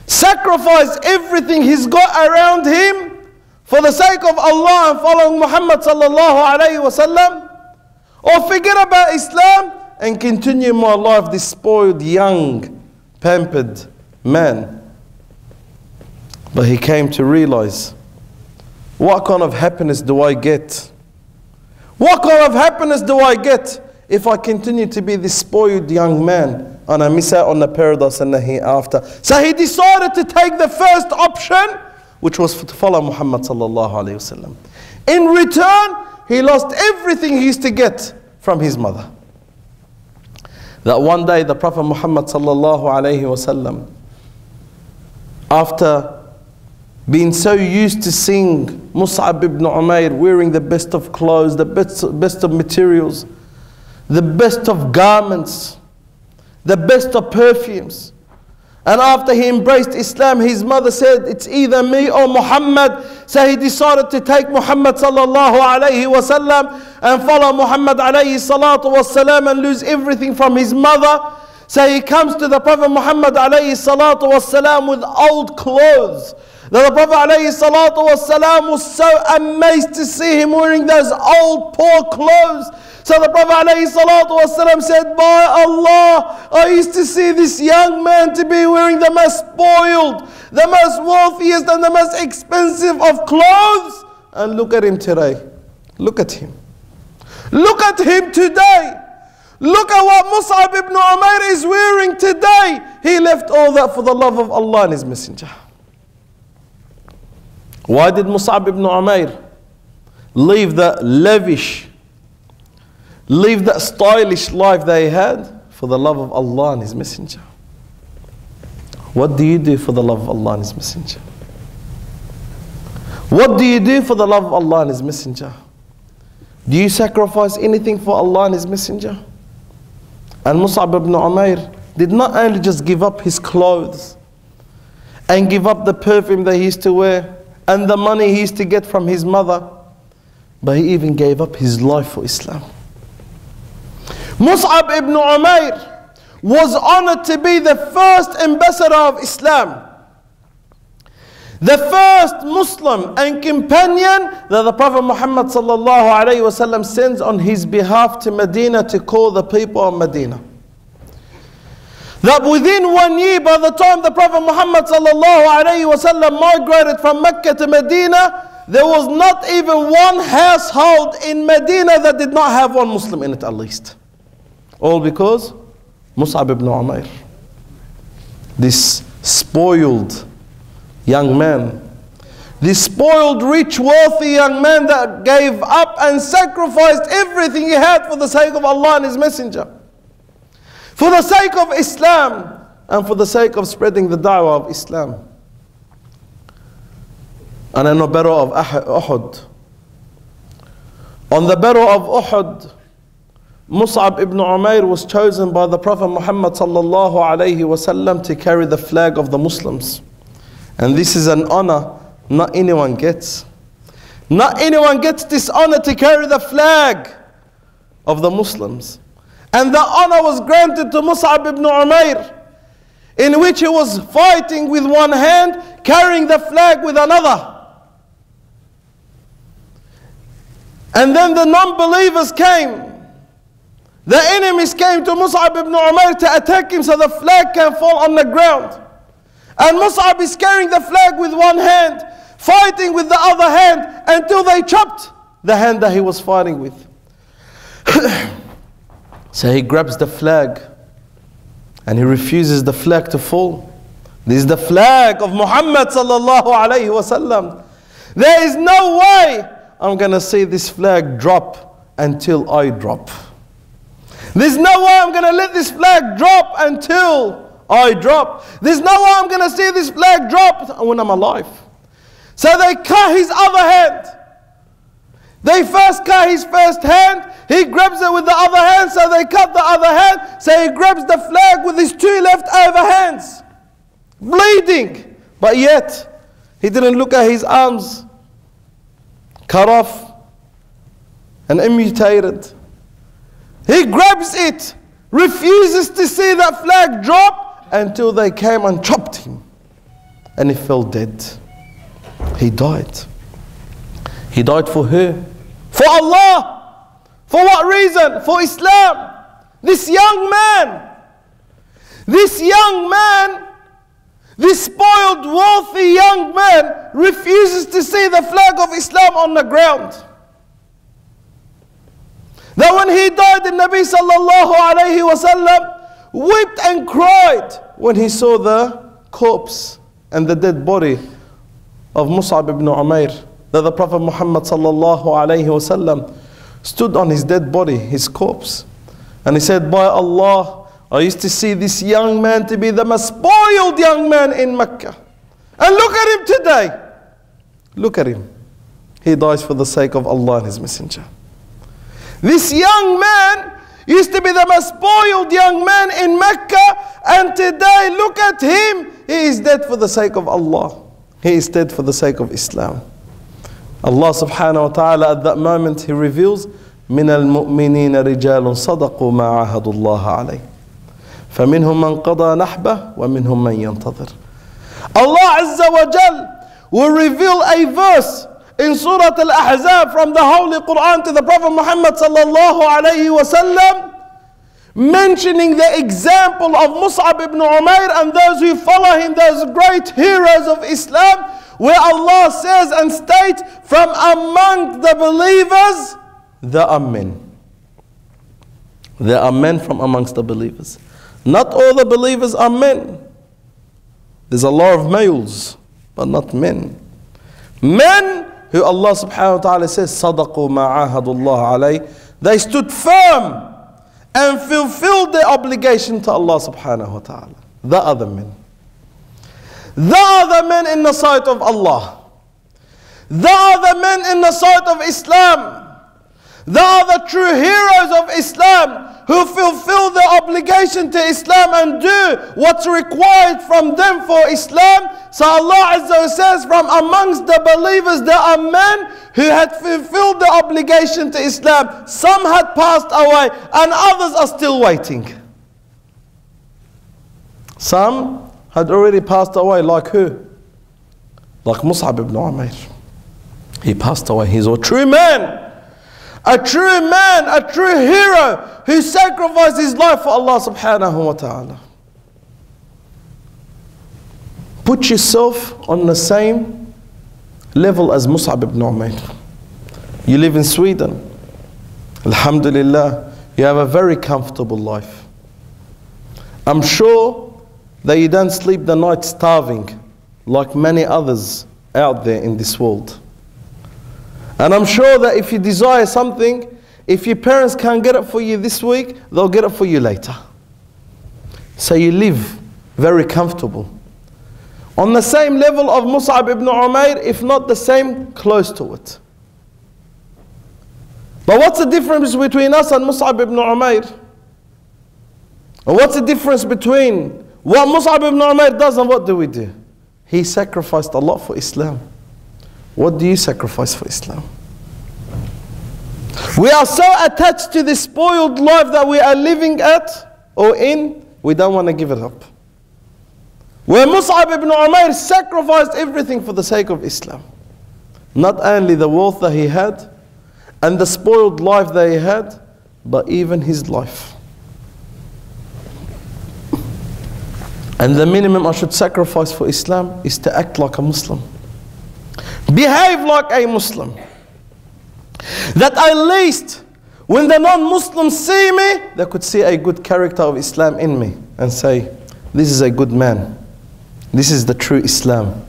Sacrifice everything he's got around him for the sake of Allah and following Muhammad sallallahu alayhi wasallam, or forget about Islam and continue my life this spoiled, young, pampered man. But he came to realize, what kind of happiness do I get? What kind of happiness do I get if I continue to be this spoiled young man and I miss out on the paradise and the hereafter? So he decided to take the first option, which was to follow Muhammad sallallahu alayhi wasallam. In return, he lost everything he used to get from his mother. That one day the Prophet Muhammad sallallahu alayhi wasallam, after being so used to seeing Mus'ab ibn Umair wearing the best of clothes, the best, best of materials, the best of garments, the best of perfumes. And after he embraced Islam, his mother said, it's either me or Muhammad. So he decided to take Muhammad sallallahu alayhi wasallam and follow Muhammad alayhi salatu wasalam and lose everything from his mother. So he comes to the Prophet Muhammad alayhi salatu wasalam with old clothes. That the Prophet alayhi salatu wasalam was so amazed to see him wearing those old poor clothes. So the Prophet alayhi salatu wasalam said, by Allah, I used to see this young man to be wearing the most spoiled, the most wealthiest and the most expensive of clothes. And look at him today. Look at him. Look at him today. Look at what Mus'ab ibn Umair is wearing today. He left all that for the love of Allah and His Messenger. Why did Mus'ab ibn Umair leave the lavish, leave that stylish life they had? For the love of Allah and His Messenger. What do you do for the love of Allah and His Messenger? What do you do for the love of Allah and His Messenger? Do you sacrifice anything for Allah and His Messenger? And Mus'ab ibn Umair did not only just give up his clothes and give up the perfume that he used to wear and the money he used to get from his mother, but he even gave up his life for Islam. Mus'ab ibn Umair was honored to be the first ambassador of Islam. The first Muslim and companion that the Prophet Muhammad sallallahu alayhi wasallam sends on his behalf to Medina to call the people of Medina. That within one year, by the time the Prophet Muhammad sallallahu alayhi wasallam migrated from Mecca to Medina, there was not even one household in Medina that did not have one Muslim in it at least. All because Mus'ab ibn Umair, this spoiled young man, the spoiled, rich, wealthy young man that gave up and sacrificed everything he had for the sake of Allah and His Messenger, for the sake of Islam, and for the sake of spreading the da'wah of Islam. And on the battle of Uhud, on the battle of Uhud, Musab ibn Umair was chosen by the Prophet Muhammad sallallahu alaihi wasallam to carry the flag of the Muslims. And this is an honor not anyone gets. Not anyone gets this honor to carry the flag of the Muslims. And the honor was granted to Musab ibn Umair, in which he was fighting with one hand, carrying the flag with another. And then the non-believers came. The enemies came to Mus'ab ibn Umair to attack him so the flag can fall on the ground. And Mus'ab is carrying the flag with one hand, fighting with the other hand, until they chopped the hand that he was fighting with. So he grabs the flag and he refuses the flag to fall. This is the flag of Muhammad sallallahu alayhi wa sallam. There is no way I'm going to see this flag drop until I drop. There's no way I'm going to let this flag drop until I drop. There's no way I'm going to see this flag drop when I'm alive. So they cut his other hand. They first cut his first hand. He grabs it with the other hand. So they cut the other hand. So he grabs the flag with his two leftover hands, bleeding. But yet, he didn't look at his arms, cut off and amputated. He grabs it, refuses to see that flag drop until they came and chopped him. And he fell dead. He died. He died for who? For Allah. For what reason? For Islam. This young man, this young man, this spoiled, wealthy young man refuses to see the flag of Islam on the ground. That when he died, the Nabi sallallahu alayhi wasallam wept and cried when he saw the corpse and the dead body of Mus'ab ibn Umair. That the Prophet Muhammad sallallahu alayhi wasallam stood on his dead body, his corpse, and he said, by Allah, I used to see this young man to be the most spoiled young man in Mecca. And look at him today. Look at him. He dies for the sake of Allah and His Messenger. This young man used to be the most spoiled young man in Mecca, and today, look at him. He is dead for the sake of Allah. He is dead for the sake of Islam. Allah subhanahu wa ta'ala at that moment, He reveals, مِنَ الْمُؤْمِنِينَ رِجَالٌ صَدَقُوا مَا عَهَدُوا اللَّهَ عَلَيْهِ فَمِنْهُمْ مَنْ قَضَى نَحْبَهُ وَمِنْهُمْ مَنْ يَنْتَظِرُ. Allah Azza wa Jal will reveal a verse in Surah Al-Ahzab from the Holy Quran to the Prophet Muhammad sallallahu alayhi wa sallam, mentioning the example of Mus'ab ibn Umair and those who follow him, those great heroes of Islam, where Allah says and states, from among the believers, there are men. There are men from amongst the believers. Not all the believers are men. There's a lot of males, but not men. Men who Allah subhanahu wa ta'ala says, صَدَقُوا مَا عَاهَدُوا اللَّهَ عَلَيْهِ. They stood firm and fulfilled their obligation to Allah subhanahu wa ta'ala. The other men. The other men in the sight of Allah. The other men in the sight of Islam. The other true heroes of Islam who fulfill their obligation to Islam and do what's required from them for Islam. So Allah Azza wa says, from amongst the believers there are men who had fulfilled their obligation to Islam. Some had passed away and others are still waiting. Some had already passed away, like who? Like Mus'ab ibn Umair. He passed away. He's a true man. A true man, a true hero who sacrificed his life for Allah subhanahu wa ta'ala. Put yourself on the same level as Mus'ab ibn Umair. You live in Sweden. Alhamdulillah, you have a very comfortable life. I'm sure They don't sleep the night starving like many others out there in this world. And I'm sure that if you desire something, if your parents can't get it for you this week, they'll get it for you later. So you live very comfortable. On the same level of Musab ibn Umair, if not the same, close to it. But what's the difference between us and Musab ibn Umair? And what's the difference between what Musab ibn Umair does and what do we do? He sacrificed a lot for Islam. What do you sacrifice for Islam? We are so attached to the spoiled life that we are living at or in, we don't want to give it up. Where Mus'ab ibn Umair sacrificed everything for the sake of Islam. Not only the wealth that he had and the spoiled life that he had, but even his life. And the minimum I should sacrifice for Islam is to act like a Muslim. Behave like a Muslim. That at least when the non-Muslims see me, they could see a good character of Islam in me and say, this is a good man. This is the true Islam.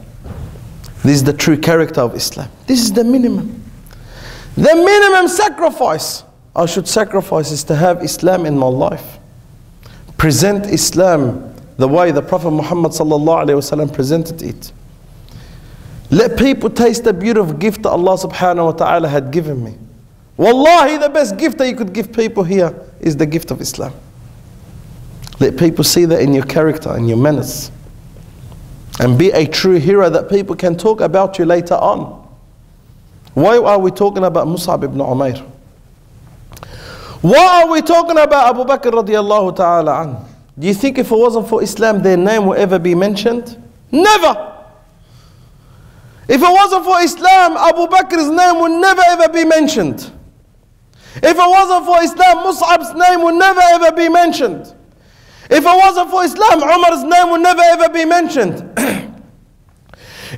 This is the true character of Islam. This is the minimum. The minimum sacrifice I should sacrifice is to have Islam in my life. Present Islam the way the Prophet Muhammad sallallahu alaihi wasallam presented it. Let people taste the beautiful gift that Allah subhanahu wa ta'ala had given me. Wallahi, the best gift that you could give people here is the gift of Islam. Let people see that in your character, in your manners. And be a true hero that people can talk about you later on. Why are we talking about Mus'ab ibn Umair? Why are we talking about Abu Bakr radiallahu ta'ala anhu? Do you think if it wasn't for Islam, their name would ever be mentioned? Never! If it wasn't for Islam, Abu Bakr's name would never ever be mentioned. If it wasn't for Islam, Mus'ab's name would never ever be mentioned. If it wasn't for Islam, Umar's name would never ever be mentioned.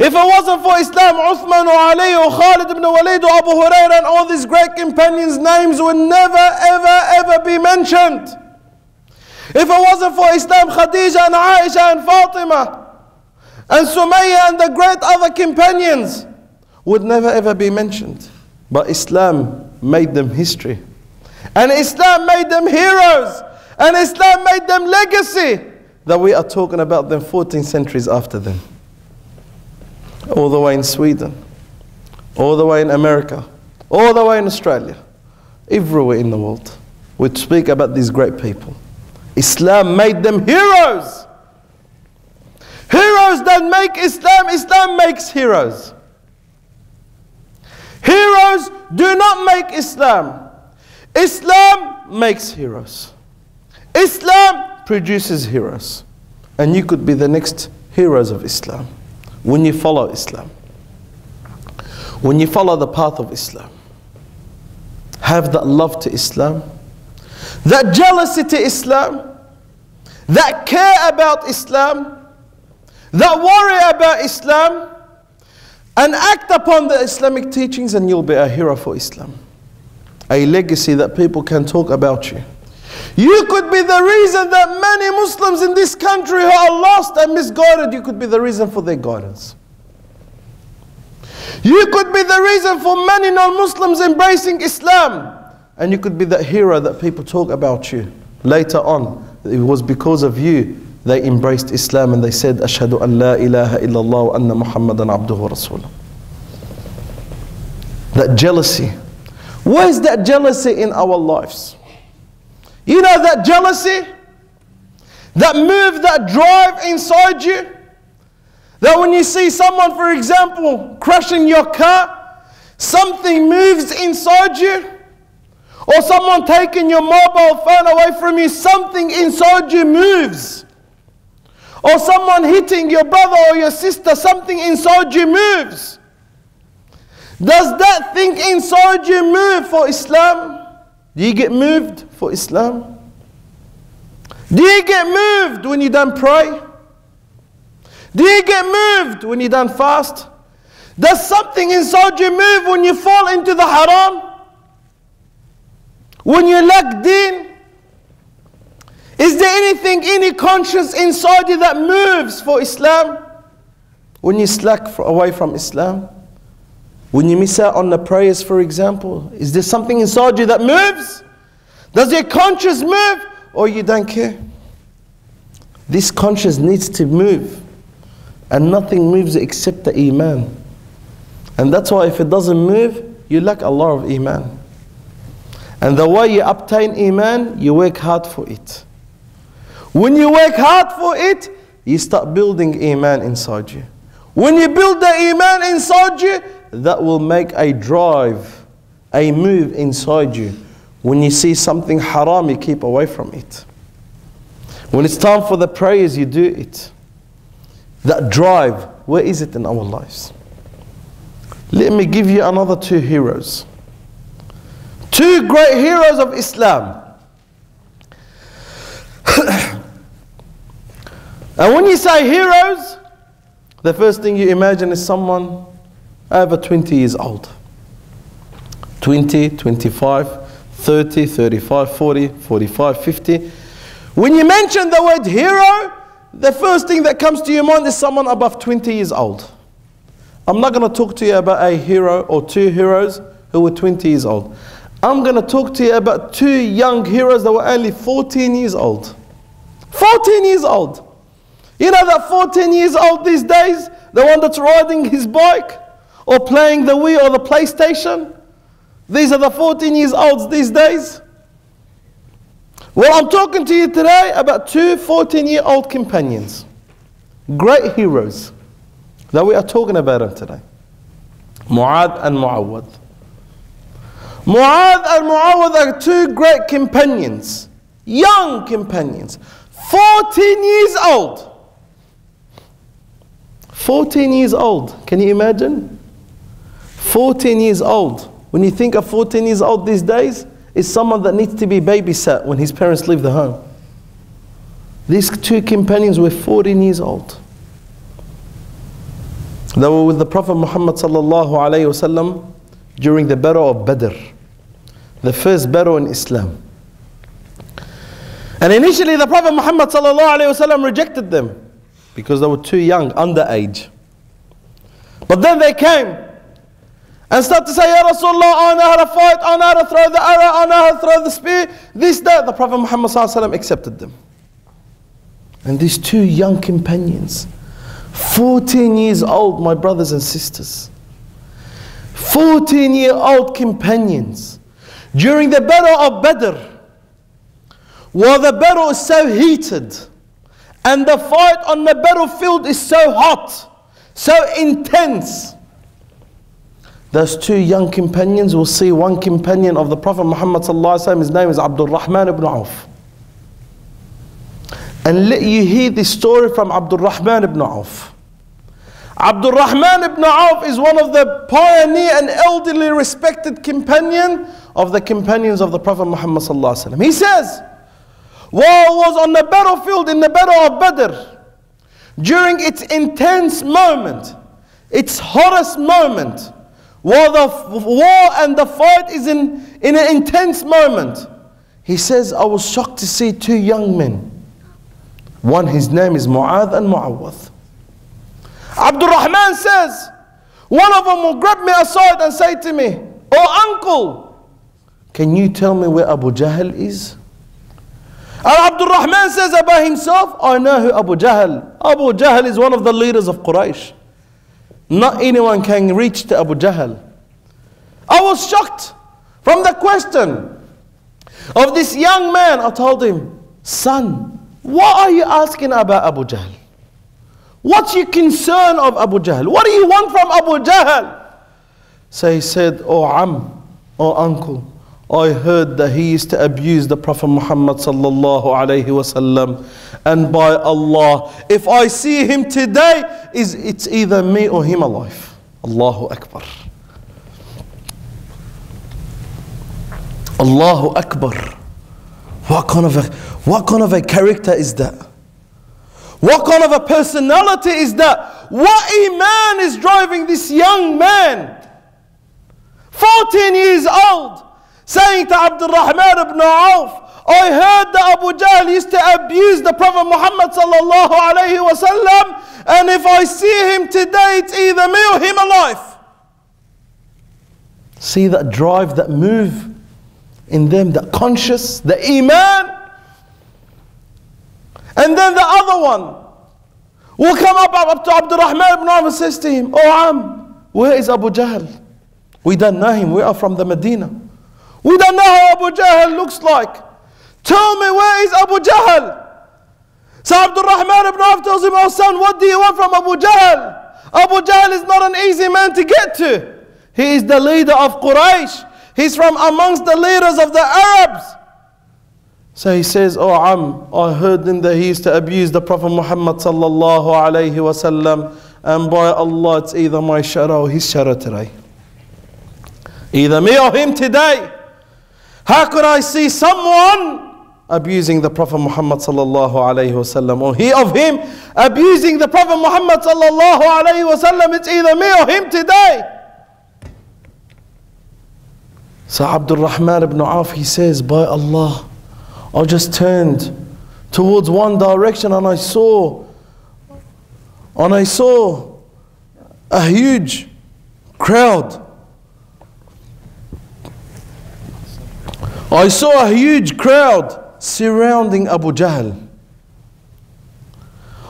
If it wasn't for Islam, Uthman or Ali or Khalid ibn Walid or Abu Hurairah and all these great companions' names would never ever ever be mentioned. If it wasn't for Islam, Khadija and Aisha and Fatima and Sumayya and the great other companions would never ever be mentioned. But Islam made them history. And Islam made them heroes. And Islam made them legacy, that we are talking about them fourteen centuries after them. All the way in Sweden, all the way in America, all the way in Australia, everywhere in the world. We speak about these great people. Islam made them heroes. Heroes that make Islam, Islam makes heroes. Heroes do not make Islam. Islam makes heroes. Islam produces heroes. And you could be the next heroes of Islam when you follow Islam. When you follow the path of Islam. Have that love to Islam, that jealousy to Islam, that care about Islam, that worry about Islam, and act upon the Islamic teachings, and you'll be a hero for Islam. A legacy that people can talk about you. You could be the reason that many Muslims in this country who are lost and misguided, you could be the reason for their guidance. You could be the reason for many non-Muslims embracing Islam. And you could be that hero that people talk about you later on. It was because of you they embraced Islam and they said, Ashhadu an la ilaha illallah wa anna Muhammadan abduhu wa rasuluh. That jealousy. Where is that jealousy in our lives? You know that jealousy, that move, that drive inside you, that when you see someone, for example, crashing your car, something moves inside you, or someone taking your mobile phone away from you, something inside you moves, or someone hitting your brother or your sister, something inside you moves. Does that thing inside you move for Islam? Do you get moved for Islam? Do you get moved when you don't pray? Do you get moved when you don't fast? Does something inside you move when you fall into the haram? When you lack deen? Is there anything, any conscience inside you that moves for Islam? When you slack for, away from Islam? When you miss out on the prayers, for example? Is there something inside you that moves? Does your conscience move? Or you don't care? This conscience needs to move. And nothing moves except the Iman. And that's why if it doesn't move, you lack a lot of Iman. And the way you obtain Iman, you work hard for it. When you work hard for it, you start building Iman inside you. When you build the Iman inside you, that will make a drive, a move inside you. When you see something haram, you keep away from it. When it's time for the prayers, you do it. That drive, where is it in our lives? Let me give you another two heroes. Two great heroes of Islam. And when you say heroes, the first thing you imagine is someone over twenty years old. twenty, twenty-five, thirty, thirty-five, forty, forty-five, fifty. When you mention the word hero, the first thing that comes to your mind is someone above twenty years old. I'm not going to talk to you about a hero or two heroes who were twenty years old. I'm going to talk to you about two young heroes that were only fourteen years old. fourteen years old. You know that fourteen years old these days, the one that's riding his bike or playing the Wii or the PlayStation? These are the fourteen years olds these days. Well, I'm talking to you today about two fourteen-year-old companions. Great heroes that we are talking about them today. Mu'adh and Mu'awwad. Mu'adh and Mu'awwad are two great companions. Young companions. fourteen years old. fourteen years old. Can you imagine? fourteen years old. When you think of fourteen years old these days, it's someone that needs to be babysat when his parents leave the home. These two companions were fourteen years old. They were with the Prophet Muhammad sallallahu alayhi wasallam during the battle of Badr, the first battle in Islam. And initially the Prophet Muhammad sallallahu alayhi wasallam rejected them because they were too young, underage. But then they came and start to say, Ya Rasulullah, I know how to fight, I know how to throw the arrow, I know how to throw the spear, this, that. The Prophet Muhammad sallallahu alayhi wasallam accepted them. And these two young companions, fourteen years old, my brothers and sisters. fourteen-year-old companions. During the battle of Badr, while the battle is so heated, and the fight on the battlefield is so hot, so intense, those two young companions will see one companion of the Prophet Muhammad sallallahu alaihi wasallam. His name is Abdul Rahman ibn Awf. And let you hear this story from Abdul Rahman ibn Awf. Abdul Rahman ibn Awf is one of the pioneer and elderly respected companion of the companions of the Prophet Muhammad sallallahu alaihi wasallam. He says, while I was on the battlefield in the battle of Badr, during its intense moment, its hottest moment, while the war and the fight is in, in an intense moment, he says, I was shocked to see two young men. One, his name is Mu'adh and Mu'awwad. Abdul Rahman says, one of them will grab me aside and say to me, oh uncle, can you tell me where Abu Jahl is? And Abdul Rahman says about himself, I know who Abu Jahl. Abu Jahl is one of the leaders of Quraysh. Not anyone can reach to Abu Jahl. I was shocked from the question of this young man. I told him, son, what are you asking about Abu Jahl? What's your concern of Abu Jahl? What do you want from Abu Jahl? So he said, oh Am, oh uncle, I heard that he used to abuse the Prophet Muhammad sallallahu alayhi wasallam, and by Allah, if I see him today, is it's either me or him alive. Allahu Akbar. Allahu Akbar. What kind of a what kind of a character is that? What kind of a personality is that? What Iman is driving this young man? fourteen years old. Saying to Abdul Rahman ibn Awf, I heard that Abu Jahl used to abuse the Prophet Muhammad sallallahu alayhi wa sallam, and if I see him today, it's either me or him alive. See that drive, that move in them, that conscious, the Iman. And then the other one will come up, up to Abdul Rahman ibn Awf and says to him, "Oh Am, where is Abu Jahl? We don't know him, we are from the Medina. We don't know how Abu Jahl looks like. Tell me, where is Abu Jahl?" So Abdul Rahman ibn Awf tells him, "Oh son, what do you want from Abu Jahl? Abu Jahl is not an easy man to get to. He is the leader of Quraysh. He's from amongst the leaders of the Arabs." So he says, "Oh Am, I heard him that he used to abuse the Prophet Muhammad sallallahu alayhi wasallam, and by Allah, it's either my shara or his shara today. Either me or him today. How could I see someone abusing the Prophet Muhammad sallallahu alayhi wasallam, or he of him abusing the Prophet Muhammad sallallahu alayhi wasallam? It's either me or him today." So Abdul Rahman ibn Awf, he says, "By Allah, I just turned towards one direction and I saw, and I saw a huge crowd. I saw a huge crowd surrounding Abu Jahl.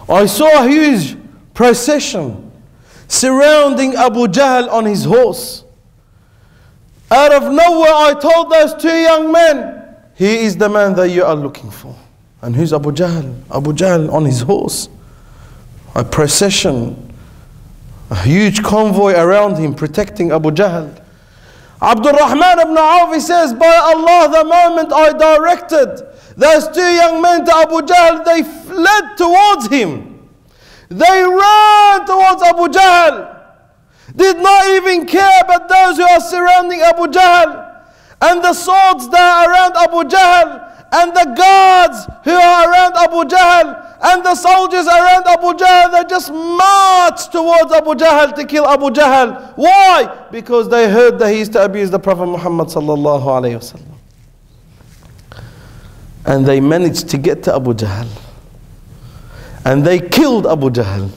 I saw a huge procession surrounding Abu Jahl on his horse. Out of nowhere, I told those two young men, 'He is the man that you are looking for.' And who's Abu Jahl? Abu Jahl on his horse. A procession, a huge convoy around him, protecting Abu Jahl." Abdul Rahman ibn Awf, he says, "By Allah, the moment I directed those two young men to Abu Jahl, they fled towards him. They ran towards Abu Jahl. Did not even care about those who are surrounding Abu Jahl, and the swords that are around Abu Jahl, and the guards who are around Abu Jahl, and the soldiers around Abu Jahl. They just marched towards Abu Jahl to kill Abu Jahl. Why? Because they heard that he used to abuse the Prophet Muhammad sallallahu alayhi wasallam. And they managed to get to Abu Jahl. And they killed Abu Jahl.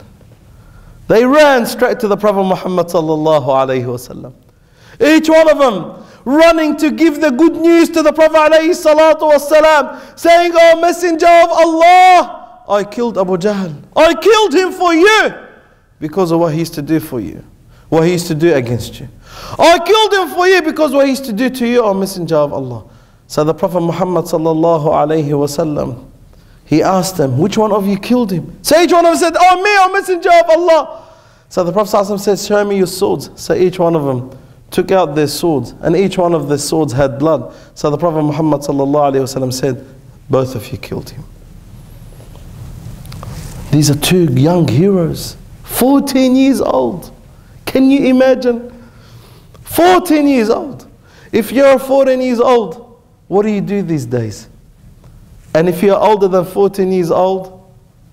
They ran straight to the Prophet Muhammad sallallahu alayhi wasallam. Each one of them running to give the good news to the Prophet alayhi salatu wasalam, saying, 'Oh Messenger of Allah, I killed Abu Jahl. I killed him for you because of what he used to do for you, what he used to do against you. I killed him for you because of what he used to do to you, O Messenger of Allah.'" So the Prophet Muhammad sallallahu alayhi wasallam, he asked them, "Which one of you killed him?" So each one of them said, "Oh me, O Messenger of Allah." So the Prophet sallallahu alayhi wasallam said, "Show me your swords." So each one of them took out their swords, and each one of their swords had blood. So the Prophet Muhammad sallallahu alayhi wasallam said, "Both of you killed him." These are two young heroes, fourteen years old. Can you imagine? fourteen years old. If you're fourteen years old, what do you do these days? And if you're older than fourteen years old,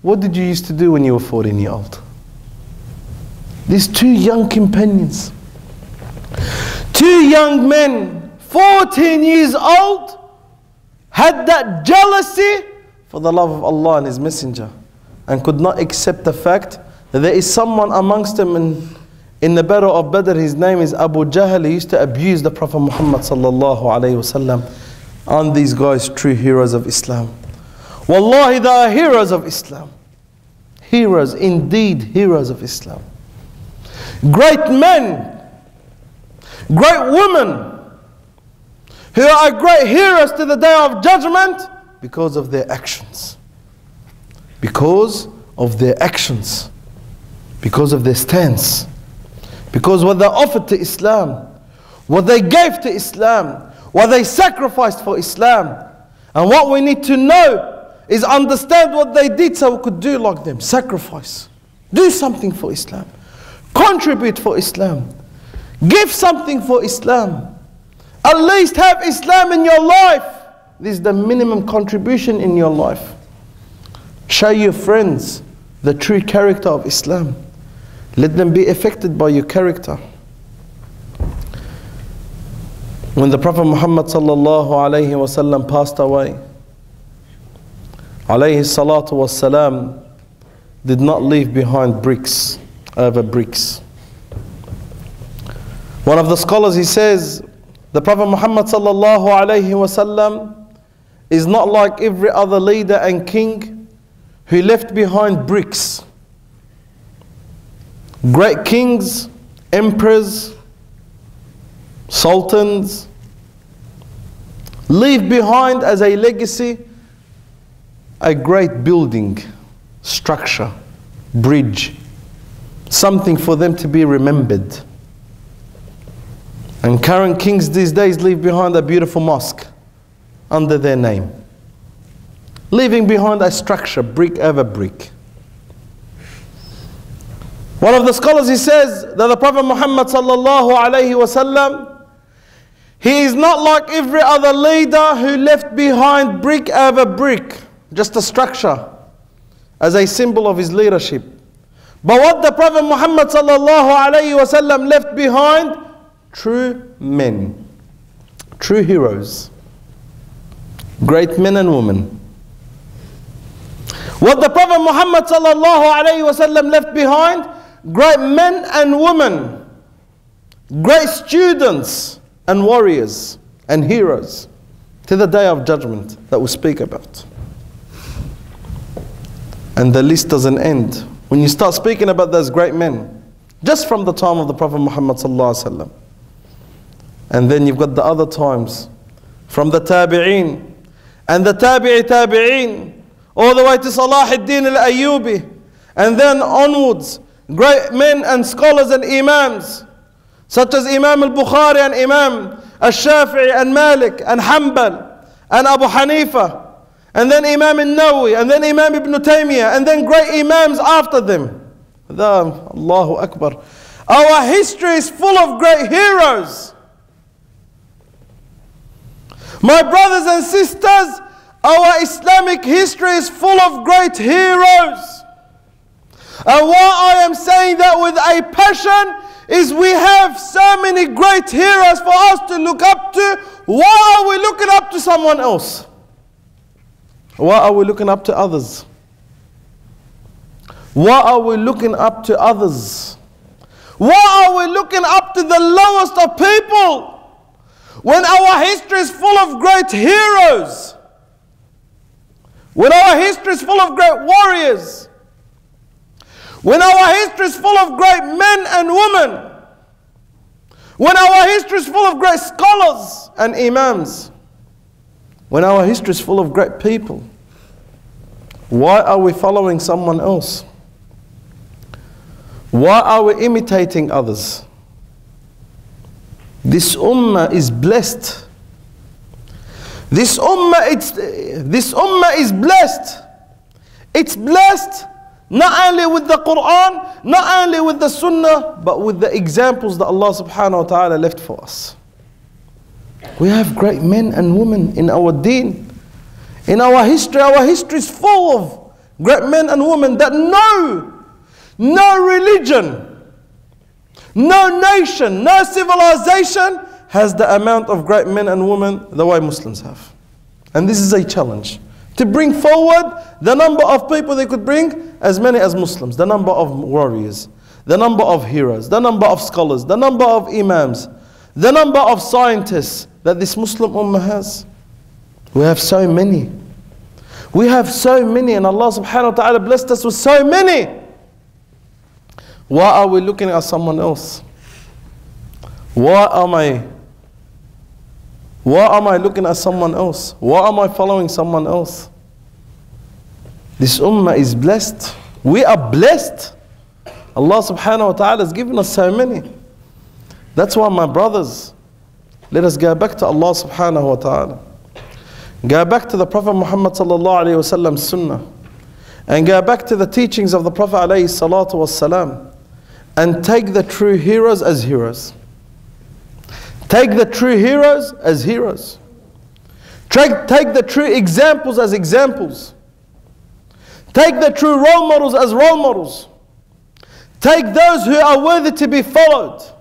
what did you used to do when you were fourteen years old? These two young companions, two young men, fourteen years old, had that jealousy for the love of Allah and His Messenger, and could not accept the fact that there is someone amongst them in, in the battle of Badr. His name is Abu Jahl. He used to abuse the Prophet Muhammad sallallahu alayhi wasallam. Aren't these guys true heroes of Islam? Wallahi, they are heroes of Islam. Heroes, indeed heroes of Islam. Great men, great women, who are great heroes to the day of judgment because of their actions. Because of their actions. Because of their stance. Because what they offered to Islam, what they gave to Islam, what they sacrificed for Islam. And what we need to know is understand what they did so we could do like them. Sacrifice. Do something for Islam. Contribute for Islam. Give something for Islam. At least have Islam in your life. This is the minimum contribution in your life. Show your friends the true character of Islam. Let them be affected by your character. When the Prophet Muhammad sallallahu alayhi wasallam passed away, alayhi salatu wassalam, did not leave behind bricks over bricks. One of the scholars, he says, the Prophet Muhammad sallallahu alayhi wasallam is not like every other leader and king who left behind bricks. Great kings, emperors, sultans, leave behind as a legacy a great building, structure, bridge, something for them to be remembered. And current kings these days leave behind a beautiful mosque under their name, leaving behind a structure, brick over brick. One of the scholars, he says that the Prophet Muhammad sallallahu alayhi wasallam, he is not like every other leader who left behind brick over brick, just a structure as a symbol of his leadership. But what the Prophet Muhammad sallallahu alayhi wasallam left behind, true men, true heroes, great men and women. What the Prophet Muhammad sallallahu alayhi wasallam left behind, great men and women, great students and warriors and heroes to the Day of Judgment that we speak about. And the list doesn't end when you start speaking about those great men, just from the time of the Prophet Muhammad sallallahu alayhi wasallam. And then you've got the other times, from the Tabi'een, and the Tabi'i Tabi'een, all the way to Salah ad-Din al-Ayyubi, and then onwards, great men and scholars and imams, such as Imam al-Bukhari and Imam al-Shafi'i and Malik and Hanbal and Abu Hanifa, and then Imam al-Nawawi, and then Imam ibn Taymiyyah, and then great imams after them. The, Allahu Akbar. Our history is full of great heroes. My brothers and sisters, our Islamic history is full of great heroes. And why I am saying that with a passion is we have so many great heroes for us to look up to. Why are we looking up to someone else? Why are we looking up to others? Why are we looking up to others? Why are we looking up to the lowest of people, when our history is full of great heroes, when our history is full of great warriors, when our history is full of great men and women, when our history is full of great scholars and imams, when our history is full of great people? Why are we following someone else? Why are we imitating others? This ummah is blessed. This ummah, it's, this ummah is blessed. It's blessed not only with the Quran, not only with the Sunnah, but with the examples that Allah subhanahu wa ta'ala left for us. We have great men and women in our deen, in our history. Our history is full of great men and women that know no religion, no nation, no civilization has the amount of great men and women the way Muslims have. And this is a challenge, to bring forward the number of people they could bring, as many as Muslims, the number of warriors, the number of heroes, the number of scholars, the number of imams, the number of scientists that this Muslim ummah has. We have so many. We have so many, and Allah subhanahu wa ta'ala blessed us with so many. Why are we looking at someone else? Why am I, why am I looking at someone else? Why am I following someone else? This ummah is blessed. We are blessed. Allah subhanahu wa ta'ala has given us so many. That's why, my brothers, let us go back to Allah subhanahu wa ta'ala. Go back to the Prophet Muhammad sallallahu alayhi wa sallam's sunnah. And go back to the teachings of the Prophet alayhi salatu wassalam. And take the true heroes as heroes. Take the true heroes as heroes. Take, take the true examples as examples. Take the true role models as role models. Take those who are worthy to be followed.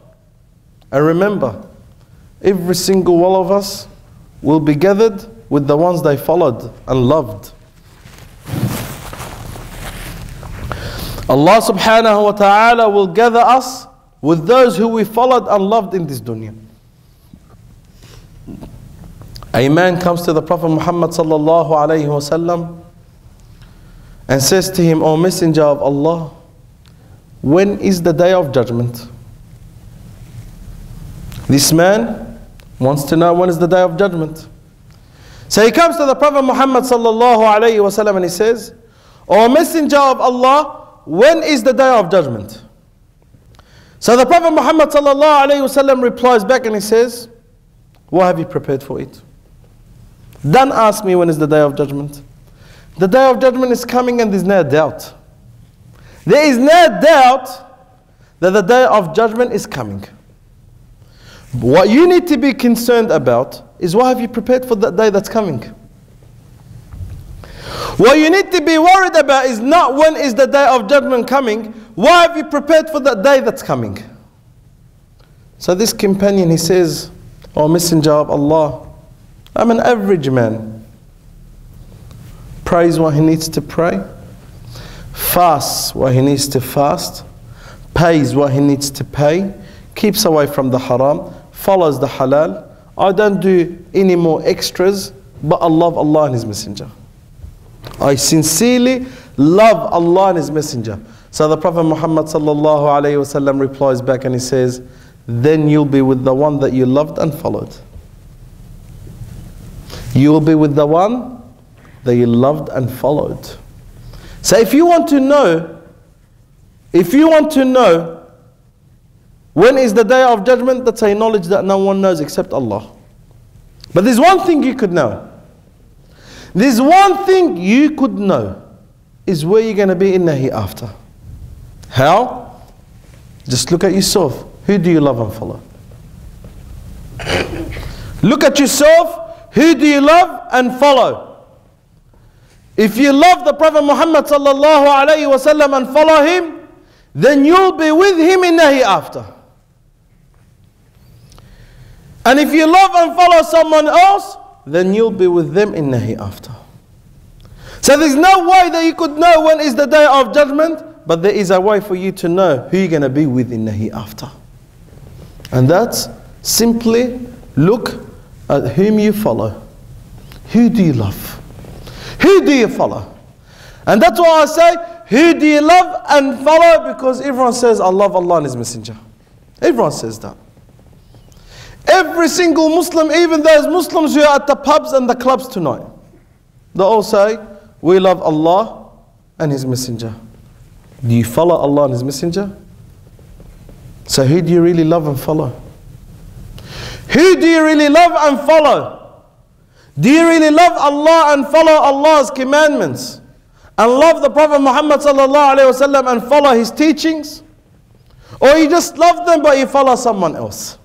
And remember, every single one of us will be gathered with the ones they followed and loved. Allah subhanahu wa ta'ala will gather us with those who we followed and loved in this dunya. A man comes to the Prophet Muhammad sallallahu alayhi wa sallam and says to him, O Messenger of Allah, when is the day of judgment? This man wants to know when is the day of judgment. So he comes to the Prophet Muhammad sallallahu alayhi wa sallam and he says, O Messenger of Allah, when is the day of judgment? So the Prophet Muhammad sallallahu alayhi wa sallam replies back and he says, what have you prepared for it? Don't ask me when is the day of judgment. The day of judgment is coming and there's no doubt. There is no doubt that the day of judgment is coming. What you need to be concerned about is what have you prepared for that day that's coming. What you need to be worried about is not when is the day of judgment coming, what have you prepared for that day that's coming. So this companion, he says, O Messenger of Allah, I'm an average man. Prays what he needs to pray, fasts what he needs to fast, pays what he needs to pay, keeps away from the haram, follows the halal. I don't do any more extras, but I love Allah and His Messenger. I sincerely love Allah and His Messenger. So the Prophet Muhammad sallallahu alayhi wa sallam replies back and he says, then you'll be with the one that you loved and followed. You will be with the one that you loved and followed. So if you want to know, if you want to know, when is the day of judgment? That's a knowledge that no one knows except Allah. But there's one thing you could know. There's one thing you could know is where you're going to be in the hereafter. How? Just look at yourself. Who do you love and follow? Look at yourself. Who do you love and follow? If you love the Prophet Muhammad sallallahu alayhi wa sallam and follow him, then you'll be with him in the hereafter. And if you love and follow someone else, then you'll be with them in the hereafter. So there's no way that you could know when is the day of judgment, but there is a way for you to know who you're going to be with in the hereafter. And that's simply look at whom you follow. Who do you love? Who do you follow? And that's why I say, who do you love and follow? Because everyone says, I love Allah and His Messenger. Everyone says that. Every single Muslim, even those Muslims who are at the pubs and the clubs tonight, they all say, we love Allah and His Messenger. Do you follow Allah and His Messenger? So who do you really love and follow? Who do you really love and follow? Do you really love Allah and follow Allah's commandments? And love the Prophet Muhammad sallallahu alayhi wa sallam and follow his teachings? Or you just love them but you follow someone else?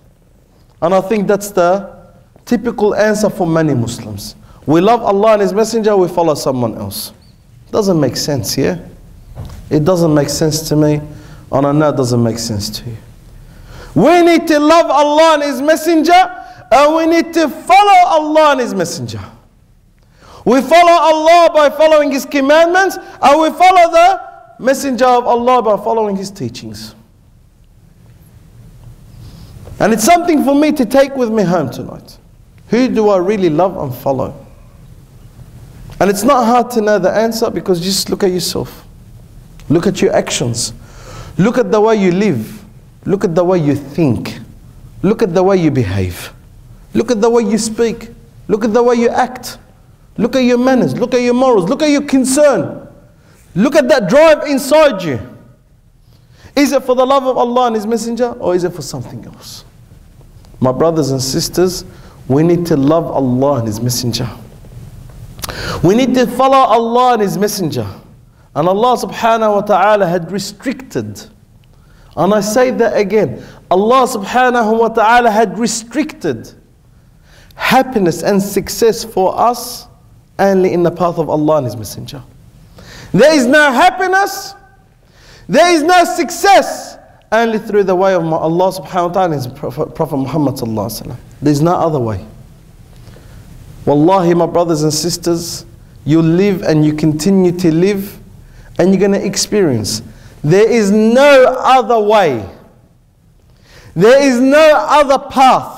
And I think that's the typical answer for many Muslims. We love Allah and His Messenger, we follow someone else. Doesn't make sense, yeah? It doesn't make sense to me, and I know it doesn't make sense to you. We need to love Allah and His Messenger, and we need to follow Allah and His Messenger. We follow Allah by following His commandments, and we follow the Messenger of Allah by following His teachings. And it's something for me to take with me home tonight. Who do I really love and follow? And it's not hard to know the answer because just look at yourself. Look at your actions. Look at the way you live. Look at the way you think. Look at the way you behave. Look at the way you speak. Look at the way you act. Look at your manners, look at your morals, look at your concern. Look at that drive inside you. Is it for the love of Allah and His Messenger, or is it for something else? My brothers and sisters, we need to love Allah and His Messenger. We need to follow Allah and His Messenger. And Allah subhanahu wa ta'ala had restricted. And I say that again. Allah subhanahu wa ta'ala had restricted happiness and success for us only in the path of Allah and His Messenger. There is no happiness, there is no success, only through the way of Allah subhanahu wa ta'ala and His Prophet Muhammad sallallahu alayhi wa sallam. There is no other way. Wallahi, my brothers and sisters, you live and you continue to live, and you're going to experience There is no other way. There is no other path.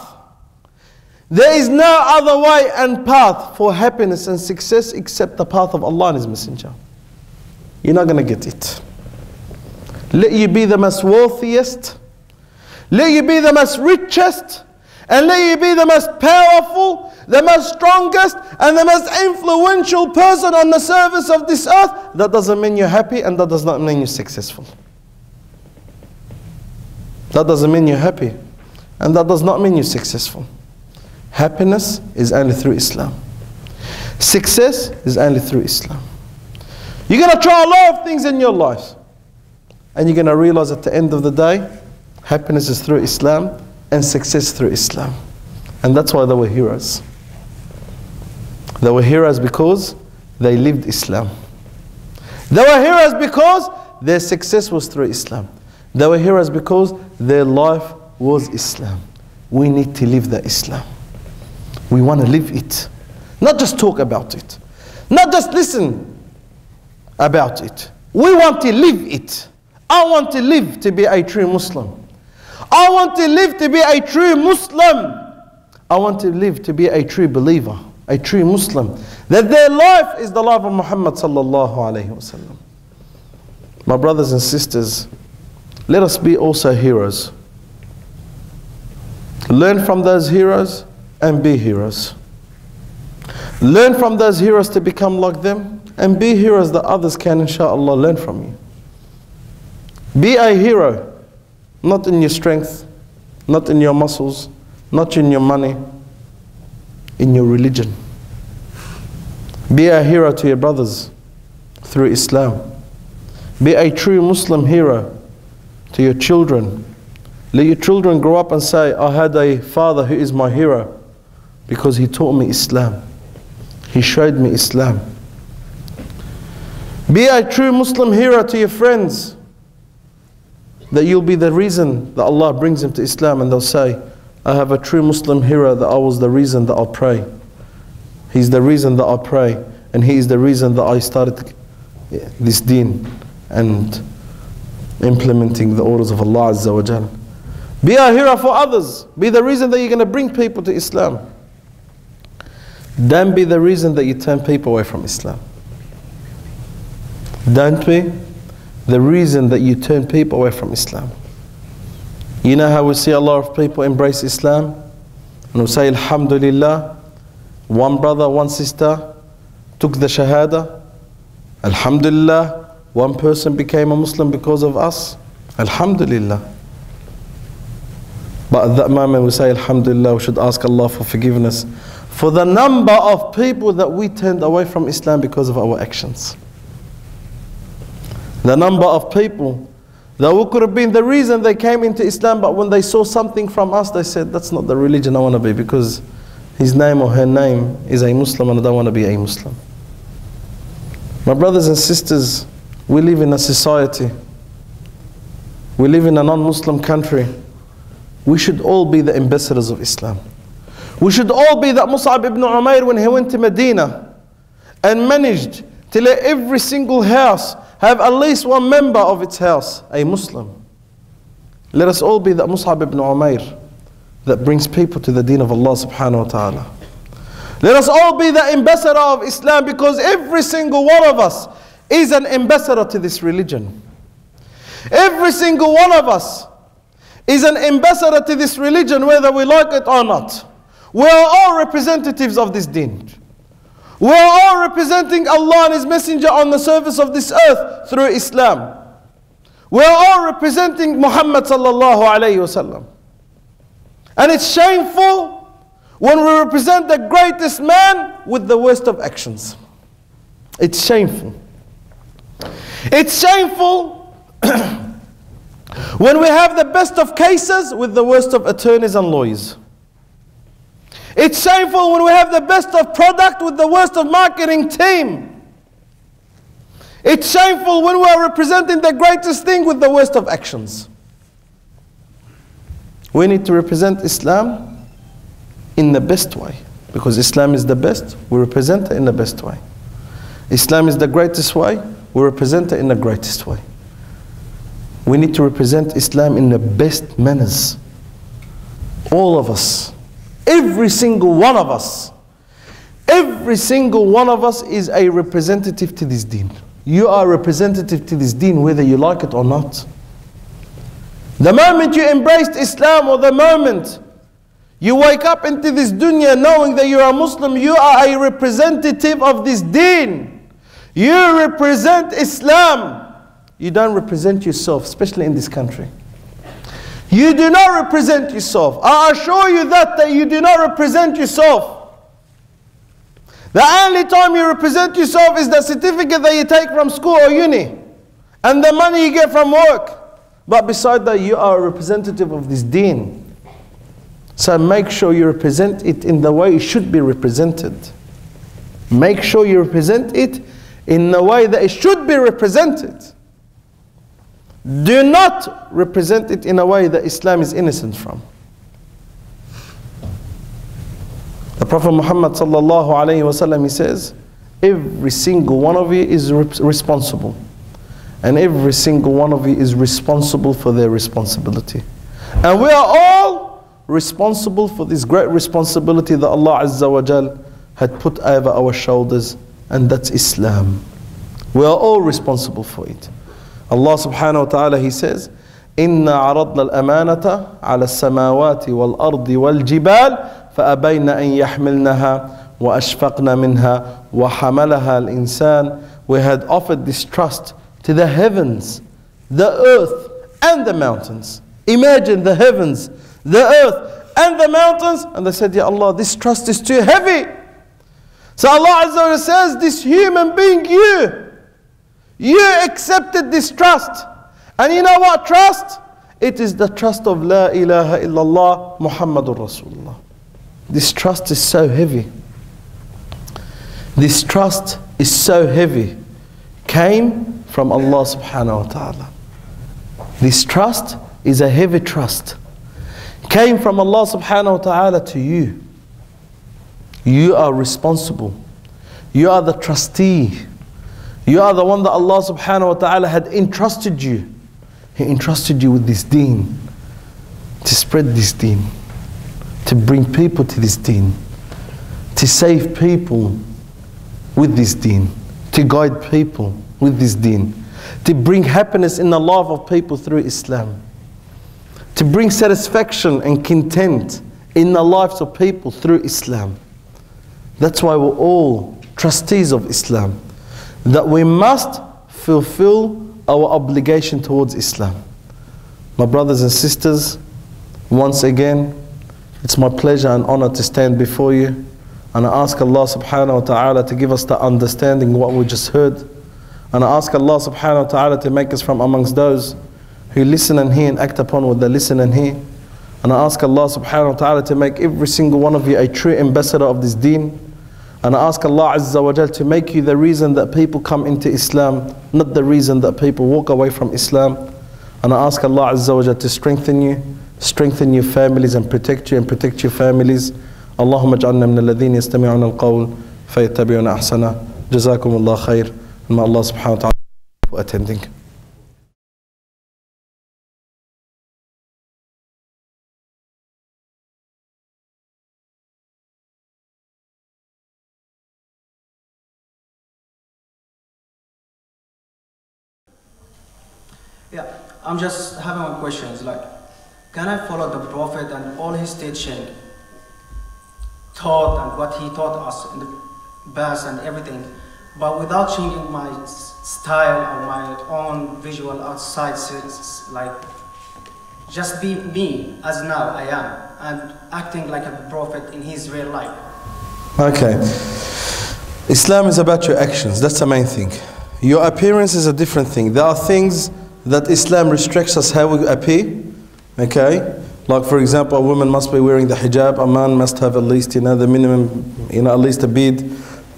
There is no other way and path for happiness and success except the path of Allah and His Messenger. You're not going to get it. Let you be the most wealthiest, let you be the most richest, and let you be the most powerful, the most strongest, and the most influential person on the surface of this earth. That doesn't mean you're happy, and that does not mean you're successful. That doesn't mean you're happy, and that does not mean you're successful. Happiness is only through Islam. Success is only through Islam. You're going to try a lot of things in your life, and you're going to realize at the end of the day, happiness is through Islam, and success through Islam. And that's why they were heroes. They were heroes because they lived Islam. They were heroes because their success was through Islam. They were heroes because their life was Islam. We need to live the Islam. We want to live it. Not just talk about it. Not just listen about it. We want to live it. I want to live to be a true Muslim. I want to live to be a true Muslim. I want to live to be a true believer, a true Muslim. That their life is the life of Muhammad sallallahu alayhi wa sallam. My brothers and sisters, let us be also heroes. Learn from those heroes and be heroes. Learn from those heroes to become like them and be heroes that others can, inshallah, learn from you. Be a hero, not in your strength, not in your muscles, not in your money, in your religion. Be a hero to your brothers through Islam. Be a true Muslim hero to your children. Let your children grow up and say, I had a father who is my hero because he taught me Islam. He showed me Islam. Be a true Muslim hero to your friends, that you'll be the reason that Allah brings them to Islam, and they'll say, I have a true Muslim hero that I was the reason that I pray. He's the reason that I pray, and he is the reason that I started this deen and implementing the orders of Allah Azza wa Jal. Be a hero for others. Be the reason that you're going to bring people to Islam. Don't be the reason that you turn people away from Islam. Don't be the reason that you turn people away from Islam. You know how we see a lot of people embrace Islam and we say Alhamdulillah. One brother, one sister took the Shahada. Alhamdulillah. One person became a Muslim because of us. Alhamdulillah. But at that moment we say Alhamdulillah, we should ask Allah for forgiveness for the number of people that we turned away from Islam because of our actions. The number of people that we could have been the reason they came into Islam, but when they saw something from us, they said, that's not the religion I want to be, because his name or her name is a Muslim and I don't want to be a Muslim. My brothers and sisters, we live in a society. We live in a non-Muslim country. We should all be the ambassadors of Islam. We should all be that Musab ibn Umair when he went to Medina and managed to let every single house have at least one member of its house a Muslim. Let us all be that Musab ibn Umair that brings people to the deen of Allah subhanahu wa ta'ala. Let us all be the ambassador of Islam, because every single one of us is an ambassador to this religion. Every single one of us is an ambassador to this religion, whether we like it or not. We are all representatives of this deen. We are all representing Allah and His Messenger on the surface of this earth through Islam. We are all representing Muhammad sallallahu alayhi wasallam. And it's shameful when we represent the greatest man with the worst of actions. It's shameful. It's shameful when we have the best of cases with the worst of attorneys and lawyers. It's shameful when we have the best of product with the worst of marketing team. It's shameful when we are representing the greatest thing with the worst of actions. We need to represent Islam in the best way. Because Islam is the best, we represent it in the best way. Islam is the greatest way, we represent it in the greatest way. We need to represent Islam in the best manners. All of us. Every single one of us. Every single one of us is a representative to this deen. You are a representative to this deen whether you like it or not. The moment you embraced Islam, or the moment you wake up into this dunya knowing that you are a Muslim, you are a representative of this deen. You represent Islam. You don't represent yourself, especially in this country. You do not represent yourself. I assure you that, that you do not represent yourself. The only time you represent yourself is the certificate that you take from school or uni, and the money you get from work. But beside that, you are a representative of this deen. So make sure you represent it in the way it should be represented. Make sure you represent it in the way that it should be represented. Do not represent it in a way that Islam is innocent from. The Prophet Muhammad sallallahu alayhi wa sallam, he says, every single one of you is re responsible. And every single one of you is responsible for their responsibility. And we are all responsible for this great responsibility that Allah Azza wa Jal had put over our shoulders, and that's Islam. We are all responsible for it. Allah subhanahu wa ta'ala, he says, إِنَّا عَرَضْنَا الْأَمَانَةَ عَلَى السَّمَاوَاتِ وَالْأَرْضِ وَالْجِبَالِ فأبين أن يحملنها وأشفقن منها وحملها الإنسان. We had offered this trust to the heavens, the earth, and the mountains. Imagine the heavens, the earth, and the mountains. And they said, Ya Allah, this trust is too heavy. So Allah Azza wa Jalla says, this human being, you, you accepted this trust. And you know what trust? It is the trust of La ilaha illallah Muhammadur Rasulullah. This trust is so heavy. This trust is so heavy. Came from Allah subhanahu wa ta'ala. This trust is a heavy trust. Came from Allah subhanahu wa ta'ala to you. You are responsible. You are the trustee. You are the one that Allah subhanahu wa ta'ala had entrusted you. He entrusted you with this deen. To spread this deen. To bring people to this deen, to save people with this deen, to guide people with this deen, to bring happiness in the life of people through Islam, to bring satisfaction and content in the lives of people through Islam. That's why we're all trustees of Islam, that we must fulfill our obligation towards Islam. My brothers and sisters, once again, it's my pleasure and honor to stand before you, and I ask Allah subhanahu wa ta'ala to give us the understanding what we just heard, and I ask Allah subhanahu wa ta'ala to make us from amongst those who listen and hear and act upon what they listen and hear, and I ask Allah subhanahu wa ta'ala to make every single one of you a true ambassador of this deen, and I ask Allah Azza wa Jal to make you the reason that people come into Islam, not the reason that people walk away from Islam, and I ask Allah Azza wa Jal to strengthen you, strengthen your families, and protect you and protect your families. Allahumma ja'alna min alladhina yastami'una al-qawl fayattabi'una ahsana. Jazakumullah khair. And may Allah subhanahu wa ta'ala for attending. Yeah, I'm just having one question. It's like, can I follow the Prophet and all his teaching, taught and what he taught us in the past and everything, but without changing my style or my own visual outside, like just be me as now I am and acting like a Prophet in his real life? Okay. Islam is about your actions. That's the main thing. Your appearance is a different thing. There are things that Islam restricts us how we appear. Okay, like for example, a woman must be wearing the hijab, a man must have at least, you know, the minimum, you know, at least a bead.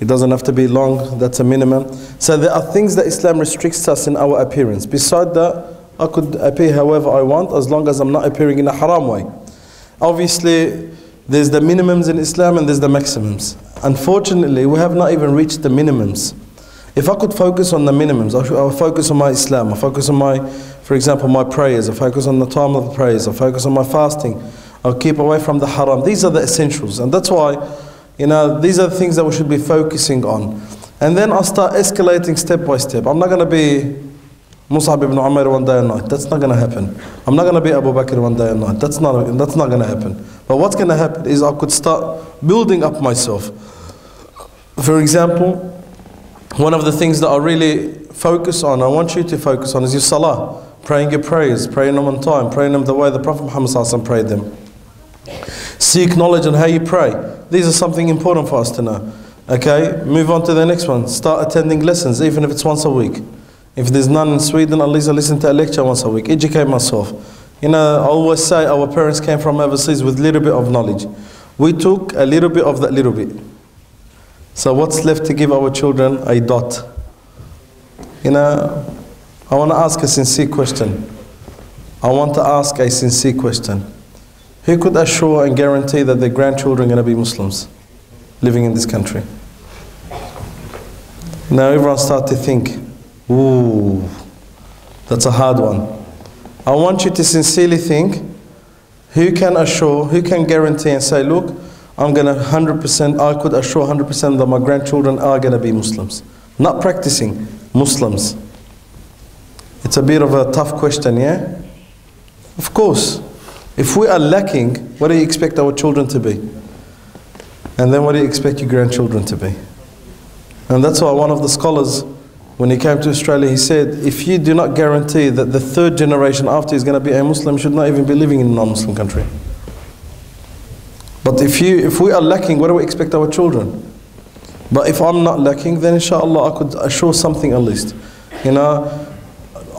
It doesn't have to be long, that's a minimum. So there are things that Islam restricts us in our appearance. Beside that, I could appear however I want, as long as I'm not appearing in a haram way. Obviously, there's the minimums in Islam and there's the maximums. Unfortunately, we have not even reached the minimums. If I could focus on the minimums, I would focus on my Islam, I focus on my, for example, my prayers, I focus on the time of the prayers, I focus on my fasting, I'll keep away from the haram. These are the essentials, and that's why, you know, these are the things that we should be focusing on. And then I'll start escalating step by step. I'm not going to be Musab ibn Umair one day and night. That's not going to happen. I'm not going to be Abu Bakr one day and night. That's not, that's not going to happen. But what's going to happen is I could start building up myself. For example, one of the things that I really focus on, I want you to focus on, is your salah. Praying your prayers, praying them on time, praying them the way the Prophet Muhammad prayed them. Seek knowledge on how you pray. These are something important for us to know. Okay, move on to the next one. Start attending lessons, even if it's once a week. If there's none in Sweden, at least I listen to a lecture once a week. Educate myself. You know, I always say our parents came from overseas with a little bit of knowledge. We took a little bit of that little bit. So what's left to give our children? A dot. You know, I want to ask a sincere question. I want to ask a sincere question. Who could assure and guarantee that their grandchildren are going to be Muslims living in this country? Now everyone starts to think, ooh, that's a hard one. I want you to sincerely think, who can assure, who can guarantee and say, look, I'm going to one hundred percent, I could assure one hundred percent that my grandchildren are going to be Muslims. Not practicing, Muslims. It's a bit of a tough question, yeah? Of course. If we are lacking, what do you expect our children to be? And then what do you expect your grandchildren to be? And that's why one of the scholars, when he came to Australia, he said, if you do not guarantee that the third generation after is going to be a Muslim, should not even be living in a non-Muslim country. But if, you, if we are lacking, what do we expect our children? But if I'm not lacking, then inshallah I could assure something at least. You know,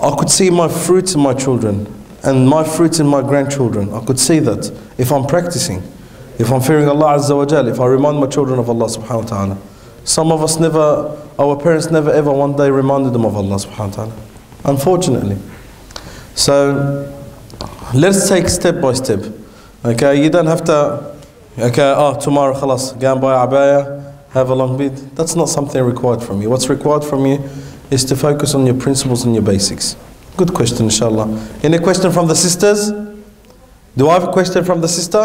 I could see my fruits in my children and my fruits in my grandchildren. I could see that if I'm practicing, if I'm fearing Allah Azza wa Jal, if I remind my children of Allah subhanahu wa ta'ala. Some of us never, our parents never ever one day reminded them of Allah subhanahu wa ta'ala, unfortunately. So, let's take step by step. Okay, you don't have to... Okay, oh, tomorrow, khalas, go and buy a abaya, have a long beard. That's not something required from you. What's required from you is to focus on your principles and your basics. Good question, inshallah. Any question from the sisters? Do I have a question from the sister?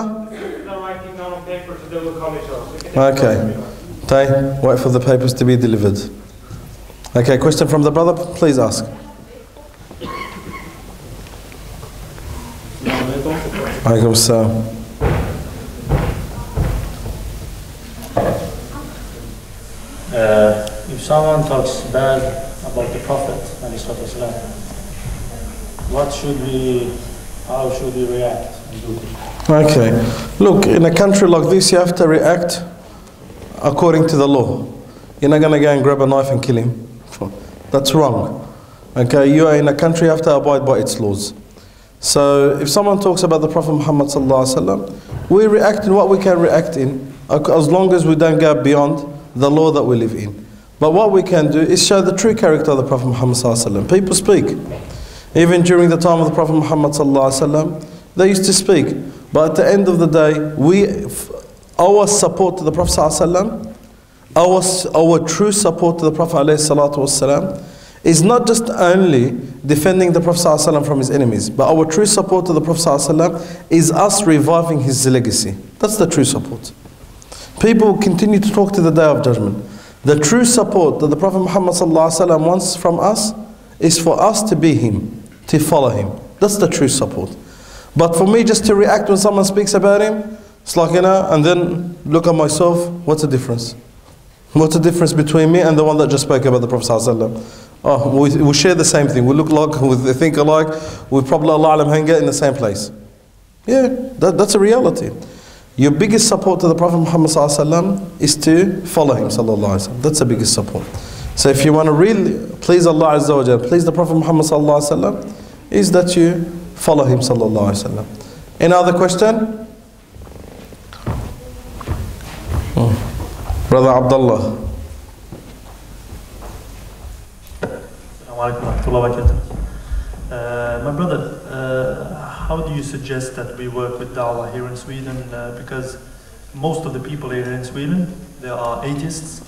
No, I think none of the papers they will come inshallah. Okay. Tay, wait for the papers to be delivered. Okay, question from the brother, please ask. Alaikum assalam. Uh, if someone talks bad about the Prophet, what should we, how should we react and do? Okay, look, in a country like this, you have to react according to the law. You're not going to go and grab a knife and kill him. That's wrong. Okay, you are in a country, you have to abide by its laws. So, if someone talks about the Prophet Muhammad sallallahu alaihi wasallam, we react in what we can react in, as long as we don't go beyond the law that we live in. But what we can do is show the true character of the Prophet Muhammad sallallahu alaihi wasallam. People speak. Even during the time of the Prophet Muhammad sallallahu alaihi wasallam, they used to speak. But at the end of the day, we, our support to the Prophet sallallahu alaihi wasallam, our, our true support to the Prophet sallallahu alaihi wasallam, is not just only defending the Prophet sallallahu alaihi wasallam from his enemies, but our true support to the Prophet sallallahu alaihi wasallam is us reviving his legacy. That's the true support. People continue to talk to the Day of Judgment. The true support that the Prophet Muhammad sallallahu alaihi wasallam wants from us is for us to be him, to follow him. That's the true support. But for me just to react when someone speaks about him, it's like, you know, and then look at myself, what's the difference? What's the difference between me and the one that just spoke about the Prophet sallallahu alaihi wasallam? Oh, we, we share the same thing, we look like, we think alike, we probably Allah alam hang out in the same place. Yeah, that, that's a reality. Your biggest support to the Prophet Muhammad ﷺ is to follow him ﷺ. That's the biggest support. So if you want to really please Allah Azza wa Jalla, please the Prophet Muhammad ﷺ, is that you follow him ﷺ. Any other question? Oh. Brother Abdullah. Uh, my brother, uh, how do you suggest that we work with Da'wah here in Sweden? Uh, because most of the people here in Sweden, they are atheists.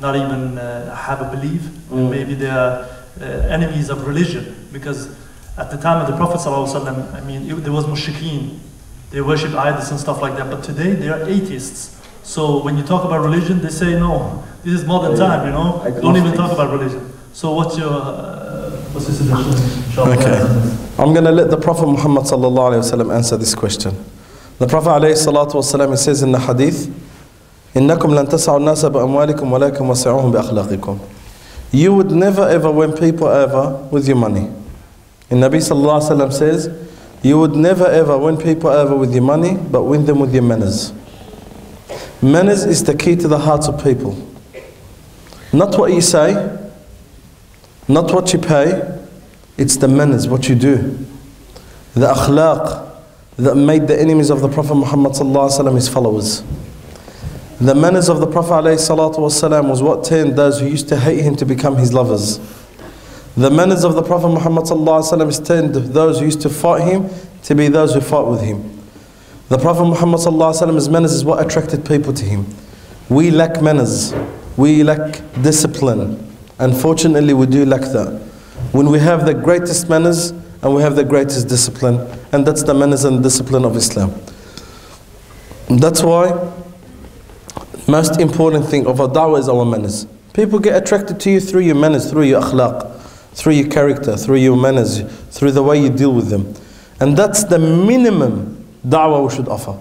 not even uh, have a belief, mm. maybe they are uh, enemies of religion. Because at the time of the Prophet ﷺ, I mean, it, there was mushrikeen, they worship idols and stuff like that, but today they are atheists. So when you talk about religion, they say, no, this is modern time, you know, don't even talk about religion. So what's your, uh, what's your suggestion? Okay. I'm going to let the Prophet Muhammad ﷺ answer this question. The Prophet ﷺ says in the Hadith, إنكم لن تسعوا الناس بأموالكم ولكن وسعوهم بأخلاقكم. You would never ever win people over with your money. And Nabi sallallahu alaihi wasallam says, you would never ever win people over with your money, but win them with your manners. Manners is the key to the hearts of people. Not what you say, not what you pay, it's the manners, what you do. The akhlaq that made the enemies of the Prophet Muhammad sallallahu alaihi wasallam his followers. The manners of the Prophet ﷺ was what turned those who used to hate him to become his lovers. The manners of the Prophet Muhammad ﷺ turned those who used to fight him to be those who fought with him. The Prophet Muhammad ﷺ's manners is what attracted people to him. We lack manners, we lack discipline. Unfortunately, we do lack that. When we have the greatest manners and we have the greatest discipline, and that's the manners and discipline of Islam. That's why most important thing of our da'wah is our manners. People get attracted to you through your manners, through your akhlaq, through your character, through your manners, through the way you deal with them. And that's the minimum da'wah we should offer.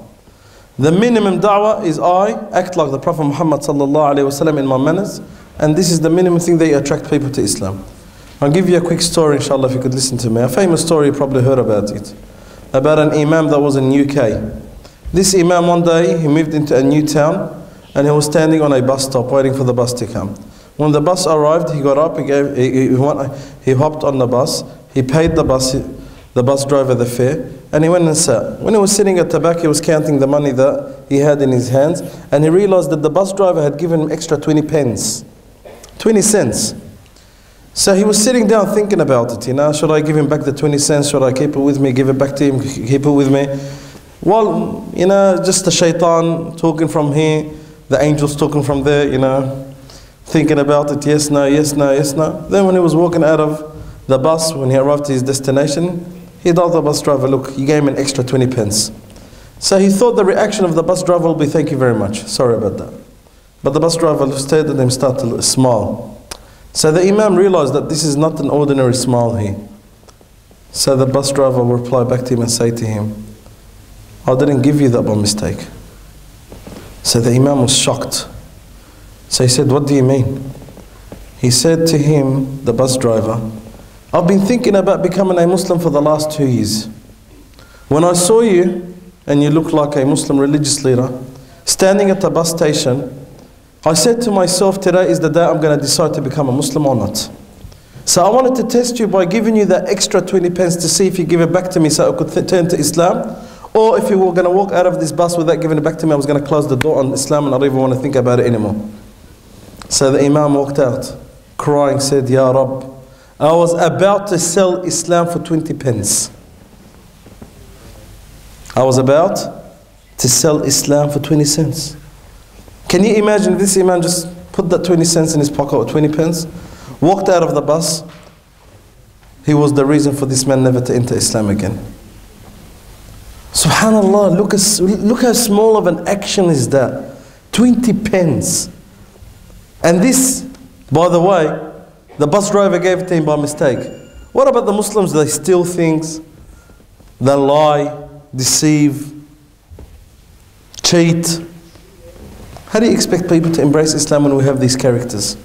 The minimum da'wah is I act like the Prophet Muhammad sallallahu alaihi wasallam in my manners, and this is the minimum thing that attract people to Islam. I'll give you a quick story, inshallah, if you could listen to me. A famous story, you probably heard about it, about an imam that was in U K. This imam, one day he moved into a new town, and he was standing on a bus stop waiting for the bus to come. When the bus arrived, he got up, he, gave, he, he, went, he hopped on the bus, he paid the bus, the bus driver the fare, and he went and sat. When he was sitting at the back, he was counting the money that he had in his hands, and he realized that the bus driver had given him extra twenty pence, twenty cents. So he was sitting down thinking about it, you know, should I give him back the twenty cents, should I keep it with me, give it back to him, keep it with me? Well, you know, just the shaitan talking from here, the angels talking from there, you know, thinking about it, yes, no, yes, no, yes, no. Then when he was walking out of the bus, when he arrived to his destination, he told the bus driver, look, you gave him an extra twenty pence. So he thought the reaction of the bus driver will be, thank you very much, sorry about that. But the bus driver stared at him, started to smile. So the imam realized that this is not an ordinary smile here. So the bus driver will reply back to him and say to him, I didn't give you that by mistake. So the imam was shocked. So he said, what do you mean? He said to him, the bus driver, I've been thinking about becoming a Muslim for the last two years. When I saw you, and you looked like a Muslim religious leader, standing at the bus station, I said to myself, today is the day I'm going to decide to become a Muslim or not. So I wanted to test you by giving you that extra twenty pence to see if you give it back to me so I could turn to Islam. Or if you were going to walk out of this bus without giving it back to me, I was going to close the door on Islam and I don't even want to think about it anymore. So the imam walked out, crying, said, Ya Rab, I was about to sell Islam for twenty pence. I was about to sell Islam for twenty cents. Can you imagine this imam just put that twenty cents in his pocket, or twenty pence, walked out of the bus? He was the reason for this man never to enter Islam again. Subhanallah, look, as, look how small of an action is that. twenty pence. And this, by the way, the bus driver gave it to him by mistake. What about the Muslims? They steal things, they lie, deceive, cheat. How do you expect people to embrace Islam when we have these characters?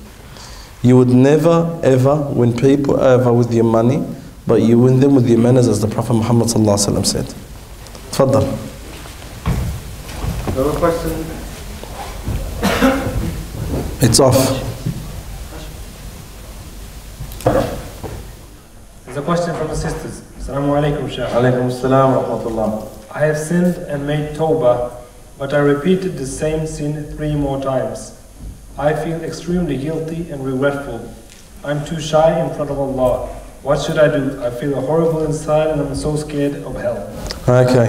You would never ever win people over with your money, but you win them with your manners, as the Prophet Muhammad said. Another question? It's off. There's a question from the sisters. Assalamu alaikum, Shaykh. Alaykum assalam wa rahmatullah. I have sinned and made tawbah, but I repeated the same sin three more times. I feel extremely guilty and regretful. I'm too shy in front of Allah. What should I do? I feel horrible inside and I'm so scared of hell. Okay.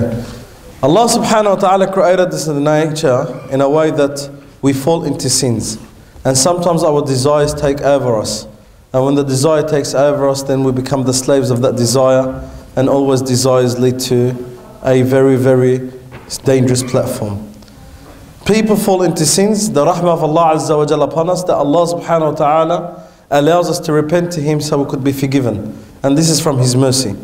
Allah subhanahu wa ta'ala created this nature in a way that we fall into sins. And sometimes our desires take over us. And when the desire takes over us, then we become the slaves of that desire. And always desires lead to a very, very dangerous platform. People fall into sins, the rahmah of Allah Azza wa Jalla upon us, that Allah subhanahu wa ta'ala allows us to repent to Him so we could be forgiven. And this is from His mercy.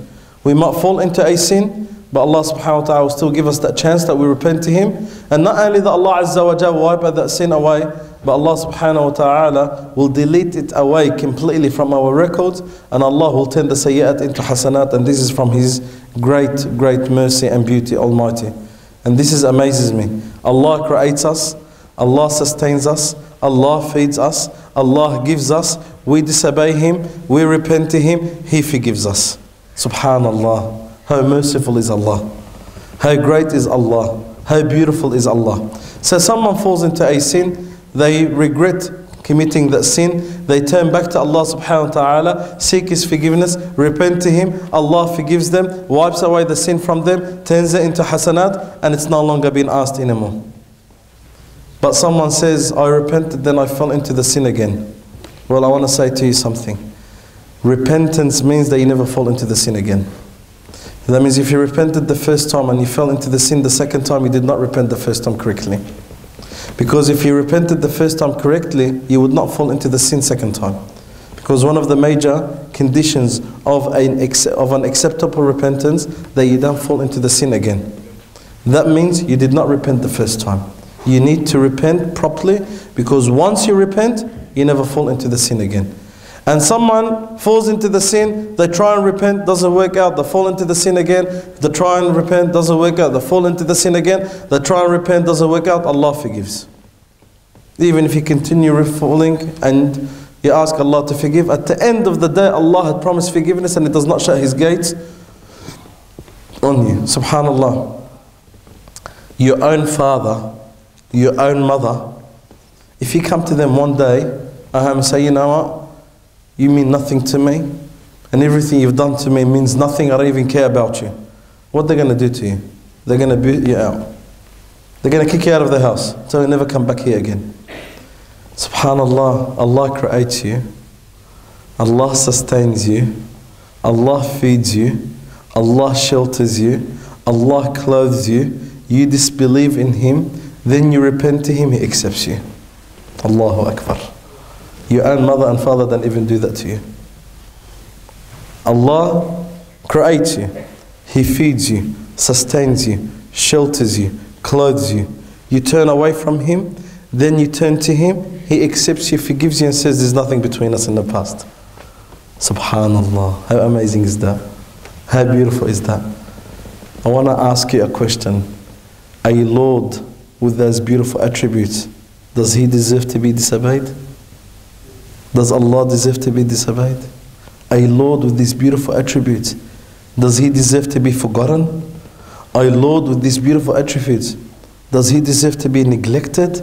We might fall into a sin, but Allah subhanahu wa ta'ala will still give us that chance that we repent to Him. And not only that Allah Azza wa Jalla will wipe out that sin away, but Allah subhanahu wa ta'ala will delete it away completely from our records, and Allah will turn the sayyat into hasanat, and this is from His great, great mercy and beauty, Almighty. And this is amazes me. Allah creates us, Allah sustains us, Allah feeds us, Allah gives us, we disobey Him, we repent to Him, He forgives us. Subhanallah. How merciful is Allah. How great is Allah. How beautiful is Allah. So someone falls into a sin, they regret committing that sin, they turn back to Allah subhanahu wa ta'ala, seek His forgiveness, repent to Him, Allah forgives them, wipes away the sin from them, turns it into hasanat, and it's no longer being asked anymore. But someone says, I repented, then I fell into the sin again. Well, I want to say to you something. Repentance means that you never fall into the sin again. That means if you repented the first time and you fell into the sin the second time, you did not repent the first time correctly. Because if you repented the first time correctly, you would not fall into the sin second time. Because one of the major conditions of an, of an acceptable repentance, that you don't fall into the sin again. That means you did not repent the first time. You need to repent properly, because once you repent, you never fall into the sin again. And someone falls into the sin, they try and repent, doesn't work out, they fall into the sin again, they try and repent, doesn't work out, they fall into the sin again, they try and repent, doesn't work out, Allah forgives. Even if you continue falling and you ask Allah to forgive, at the end of the day Allah had promised forgiveness and it does not shut His gates on you. Subhanallah. Your own father, your own mother, if you come to them one day and say, you know what? You mean nothing to me, and everything you've done to me means nothing, I don't even care about you. What they're going to do to you? They're going to boot you out. They're going to kick you out of the house, so you never come back here again. Subhanallah, Allah creates you, Allah sustains you, Allah feeds you, Allah shelters you, Allah clothes you, you disbelieve in Him, then you repent to Him, He accepts you. Allahu Akbar. Your own mother and father don't even do that to you. Allah creates you. He feeds you, sustains you, shelters you, clothes you. You turn away from Him, then you turn to Him. He accepts you, forgives you and says there's nothing between us in the past. Subhanallah. How amazing is that? How beautiful is that? I want to ask you a question. A Lord with those beautiful attributes, does He deserve to be disobeyed? Does Allah deserve to be disobeyed? A Lord with these beautiful attributes, does He deserve to be forgotten? A Lord with these beautiful attributes, does He deserve to be neglected?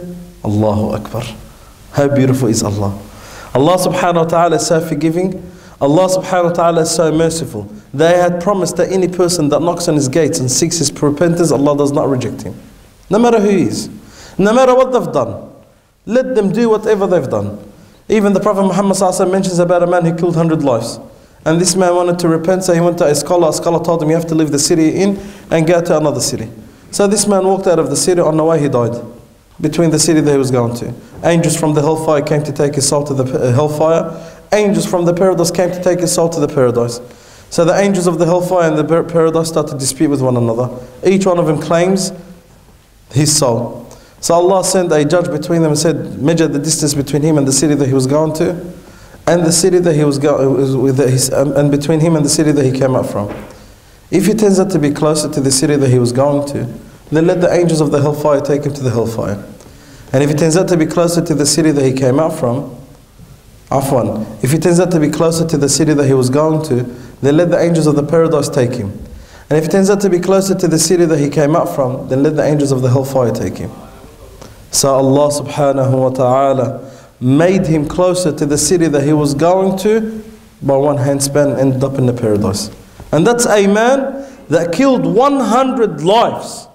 Allahu Akbar. How beautiful is Allah. Allah subhanahu wa ta'ala is so forgiving. Allah subhanahu wa ta'ala is so merciful. They had promised that any person that knocks on His gates and seeks His repentance, Allah does not reject him. No matter who he is. No matter what they've done. Let them do whatever they've done. Even the Prophet Muhammad ﷺ mentions about a man who killed one hundred lives. And this man wanted to repent, so he went to a scholar. A scholar told him, you have to leave the city in and go to another city. So this man walked out of the city, on the way he died. Between the city that he was going to. Angels from the hellfire came to take his soul to the hellfire. Angels from the paradise came to take his soul to the paradise. So the angels of the hellfire and the paradise start to dispute with one another. Each one of them claims his soul. So Allah sent a judge between them and said, measure the distance between him and the city that he was going to, and the city that he was going, and between him and the city that he came out from. If he turns out to be closer to the city that he was going to, then let the angels of the hellfire take him to the hellfire. And if he turns out to be closer to the city that he came out from, afwan, if he turns out to be closer to the city that he was going to, then let the angels of the paradise take him. And if he turns out to be closer to the city that he came out from, then let the angels of the hellfire take him. So Allah subhanahu wa ta'ala made him closer to the city that he was going to by one hand span, and ended up in the paradise. And that's a man that killed one hundred lives.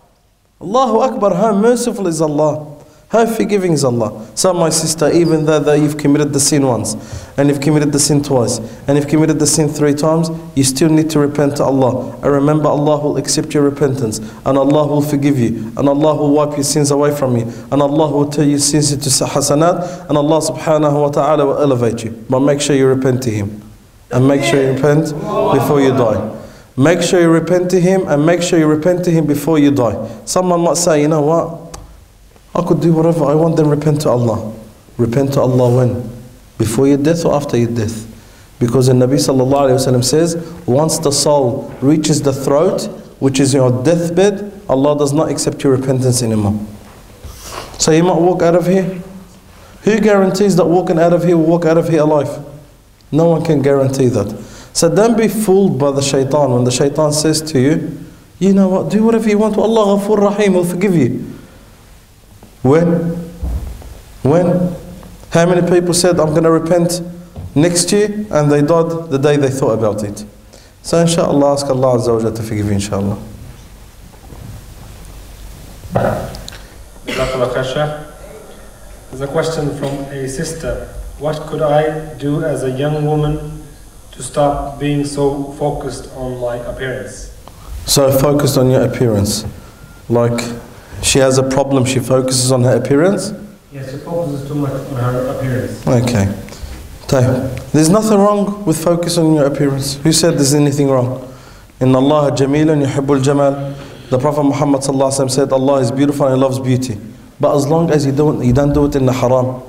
Allahu Akbar, how merciful is Allah. How forgiving is Allah? So my sister, even though that you've committed the sin once, and you've committed the sin twice, and you've committed the sin three times, you still need to repent to Allah. And remember, Allah will accept your repentance, and Allah will forgive you, and Allah will wipe your sins away from you, and Allah will turn your sins into hasanat, and Allah subhanahu wa ta'ala will elevate you. But make sure you repent to Him. And make sure you repent before you die. Make sure you repent to Him, and make sure you repent to Him before you die. Someone might say, you know what? I could do whatever I want, then repent to Allah. Repent to Allah when? Before your death or after your death? Because the Nabi sallallahu alayhi wa sallam says, once the soul reaches the throat, which is your deathbed, Allah does not accept your repentance anymore. So you might walk out of here. Who guarantees that walking out of here will walk out of here alive? No one can guarantee that. So don't be fooled by the shaitan when the shaitan says to you, you know what, do whatever you want, Allah Ghafoor Rahim will forgive you. When? When? How many people said, I'm going to repent next year, and they died the day they thought about it? So inshallah, ask Allah Azza wa Jalla to forgive you, inshallah. There's a question from a sister. What could I do as a young woman to stop being so focused on my appearance? So focused on your appearance. Like, she has a problem, she focuses on her appearance? Yes, she focuses too much on her appearance. Okay. There's nothing wrong with focus on your appearance. Who said there's anything wrong? Inna Allah jameelun yuhibbul jamal. The Prophet Muhammad sallallahu alaihi wasallam said, Allah is beautiful and He loves beauty. But as long as you don't, you don't do it in the haram.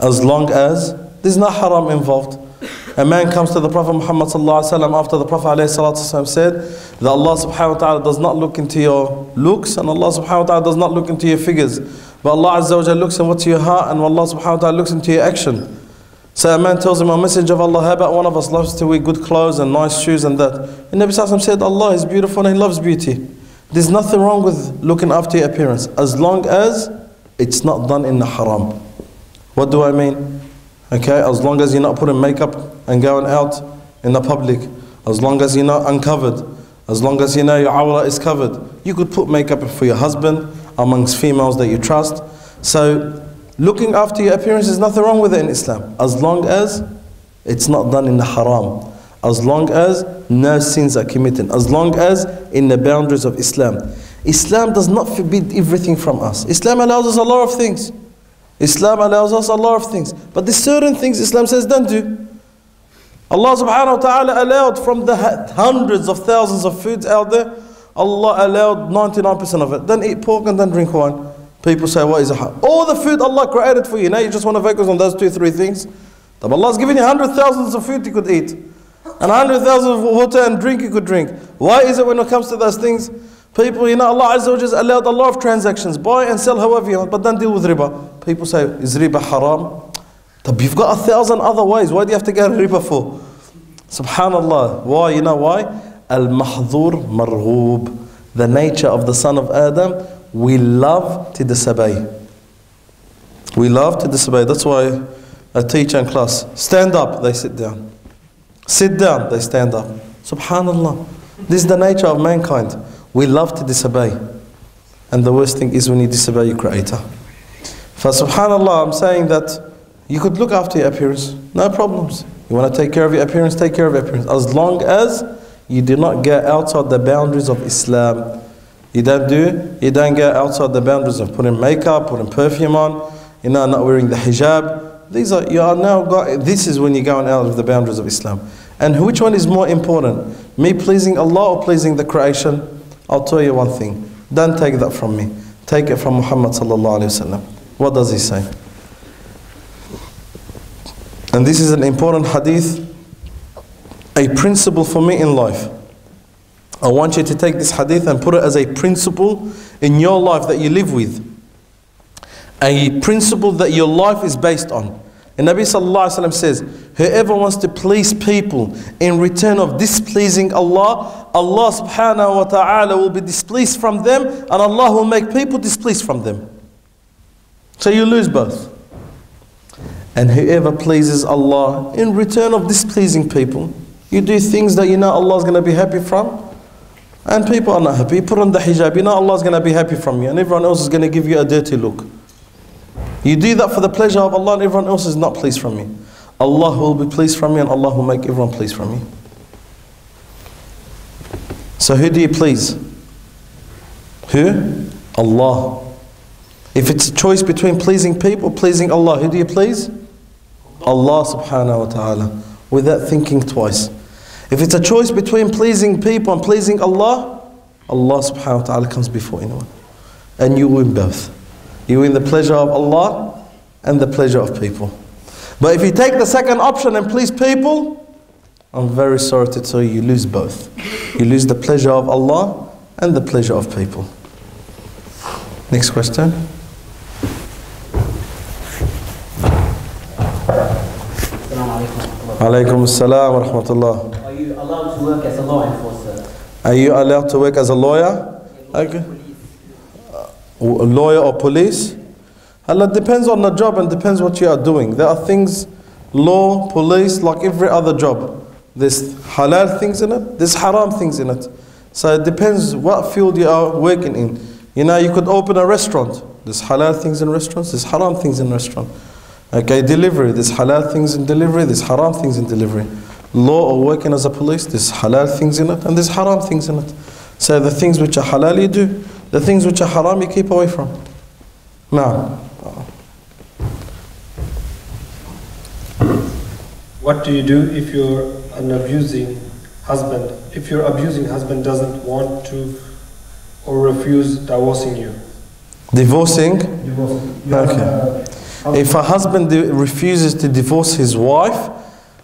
As long as there's no haram involved. A man comes to the Prophet Muhammad sallallahu alaihi wasallam after the Prophet alayhi salatu wasallam said that Allah subhanahu wa ta'ala does not look into your looks, and Allah subhanahu wa ta'ala does not look into your figures. But Allah azza wa jalla looks into what's your heart, and Allah subhanahu wa ta'ala looks into your action. So a man tells him, a messenger of Allah, how about one of us loves to wear good clothes and nice shoes and that? And Nabi sallallahu alaihi wasallam said, Allah is beautiful and He loves beauty. There's nothing wrong with looking after your appearance, as long as it's not done in the haram. What do I mean? Okay, as long as you're not putting makeup and going out in the public, as long as you're not uncovered, as long as you know your awrah is covered. You could put makeup for your husband, amongst females that you trust. So looking after your appearance, is nothing wrong with it in Islam, as long as it's not done in the haram, as long as no sins are committed, as long as in the boundaries of Islam. Islam does not forbid everything from us. Islam allows us a lot of things. Islam allows us a lot of things. But there's certain things Islam says don't do. Allah subhanahu wa ta'ala allowed from the hundreds of thousands of foods out there, Allah allowed ninety-nine percent of it. Don't eat pork and don't drink wine. People say, what is a haram? All the food Allah created for you. Now you just want to focus on those two, three things. But Allah's given you hundred thousands of food you could eat, and hundred thousands of water and drink you could drink. Why is it when it comes to those things, people, you know, Allah Azza wa Jalla allowed a lot of transactions, buy and sell however you want, but don't deal with riba. People say, is riba haram? You've got a thousand other ways. Why do you have to get riba for? Subhanallah. Why? You know why? Al-Mahdhur Marghoob. The nature of the son of Adam, we love to disobey. We love to disobey. That's why I teach in class. Stand up, they sit down. Sit down, they stand up. Subhanallah. This is the nature of mankind. We love to disobey. And the worst thing is when you disobey your creator. For subhanallah, I'm saying that you could look after your appearance, no problems. You want to take care of your appearance, take care of your appearance. As long as you do not get outside the boundaries of Islam. You don't do, you don't get outside the boundaries of putting makeup, putting perfume on, you know, not wearing the hijab. These are, you are now got, this is when you're going out of the boundaries of Islam. And which one is more important? Me pleasing Allah or pleasing the creation? I'll tell you one thing. Don't take that from me. Take it from Muhammad sallallahu alayhi wa sallam. What does he say? And this is an important hadith, a principle for me in life. I want you to take this hadith and put it as a principle in your life that you live with. A principle that your life is based on. And Nabi sallallahu alayhi wa sallam says, whoever wants to please people in return of displeasing Allah, Allah subhanahu wa ta'ala will be displeased from them, and Allah will make people displeased from them. So you lose both. And whoever pleases Allah in return of displeasing people, you do things that you know Allah is going to be happy from, and people are not happy. You put on the hijab, you know Allah is going to be happy from you, and everyone else is going to give you a dirty look. You do that for the pleasure of Allah and everyone else is not pleased from me. Allah will be pleased from me and Allah will make everyone pleased from me. So who do you please? Who? Allah. If it's a choice between pleasing people, pleasing Allah, who do you please? Allah subhanahu wa ta'ala, without thinking twice. If it's a choice between pleasing people and pleasing Allah, Allah subhanahu wa ta'ala comes before anyone. And you win both. You win the pleasure of Allah and the pleasure of people. But if you take the second option and please people, I'm very sorry to tell you, you lose both. You lose the pleasure of Allah and the pleasure of people. Next question. Alaykum as-salam wa rahmatullah. Are you allowed to work as a law enforcer? Are you allowed to work as a lawyer? Okay. A lawyer or police? Allah, depends on the job and depends what you are doing. There are things, law, police, like every other job. There's halal things in it, there's haram things in it. So it depends what field you are working in. You know, you could open a restaurant. There's halal things in restaurants, there's haram things in restaurants. Okay, delivery, there's halal things in delivery, there's haram things in delivery. Law or working as a police, there's halal things in it and there's haram things in it. So the things which are halal you do, the things which are haram you keep away from. Now, what do you do if you're an abusing husband? If your abusing husband doesn't want to or refuse divorcing you? Divorcing? Divorcing. Okay. If a husband refuses to divorce his wife,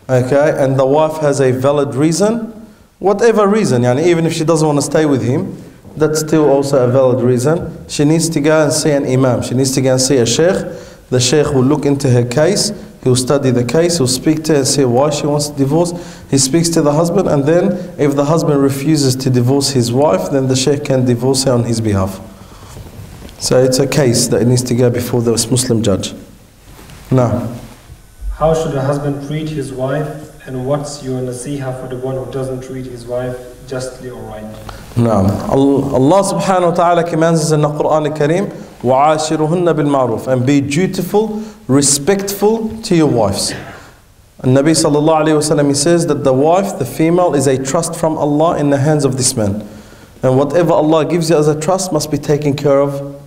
okay, and the wife has a valid reason, whatever reason, yani even if she doesn't want to stay with him, that's still also a valid reason. She needs to go and see an imam. She needs to go and see a sheikh. The sheikh will look into her case. He'll study the case. He'll speak to her and say why she wants to divorce. He speaks to the husband, and then if the husband refuses to divorce his wife, then the sheikh can divorce her on his behalf. So it's a case that it needs to go before the Muslim judge. No. How should a husband treat his wife, and what's your nasiha for the one who doesn't treat his wife justly or right? No. Allah subhanahu wa ta'ala commands us in the Quran al-Kareem, وَعَاشِرُهُنَّ بِالْمَعْرُوفِ, and be dutiful, respectful to your wives. And Nabi sallallahu alayhi wa sallam, he says that the wife, the female, is a trust from Allah in the hands of this man. And whatever Allah gives you as a trust must be taken care of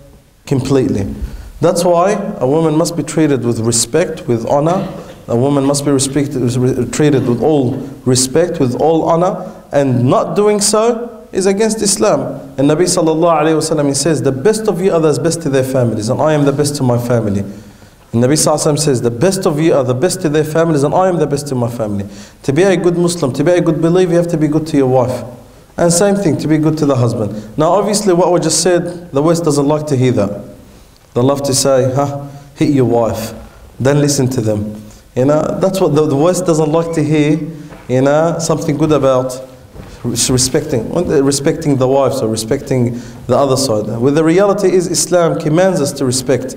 completely. That's why a woman must be treated with respect, with honor. A woman must be respected, treated with all respect, with all honor. And not doing so is against Islam. And Nabi sallallahu alayhi wa sallam, he says, the best of you are the best to their families, and I am the best to my family. And Nabi sallallahu alayhi wa sallam says, the best of you are the best to their families, and I am the best to my family. To be a good Muslim, to be a good believer, you have to be good to your wife. And same thing, to be good to the husband. Now obviously what we just said, the West doesn't like to hear that. They love to say, huh, hit your wife, then listen to them. You know, that's what the, the West doesn't like to hear, you know, something good about respecting, respecting the wives or respecting the other side. Well, the reality is Islam commands us to respect,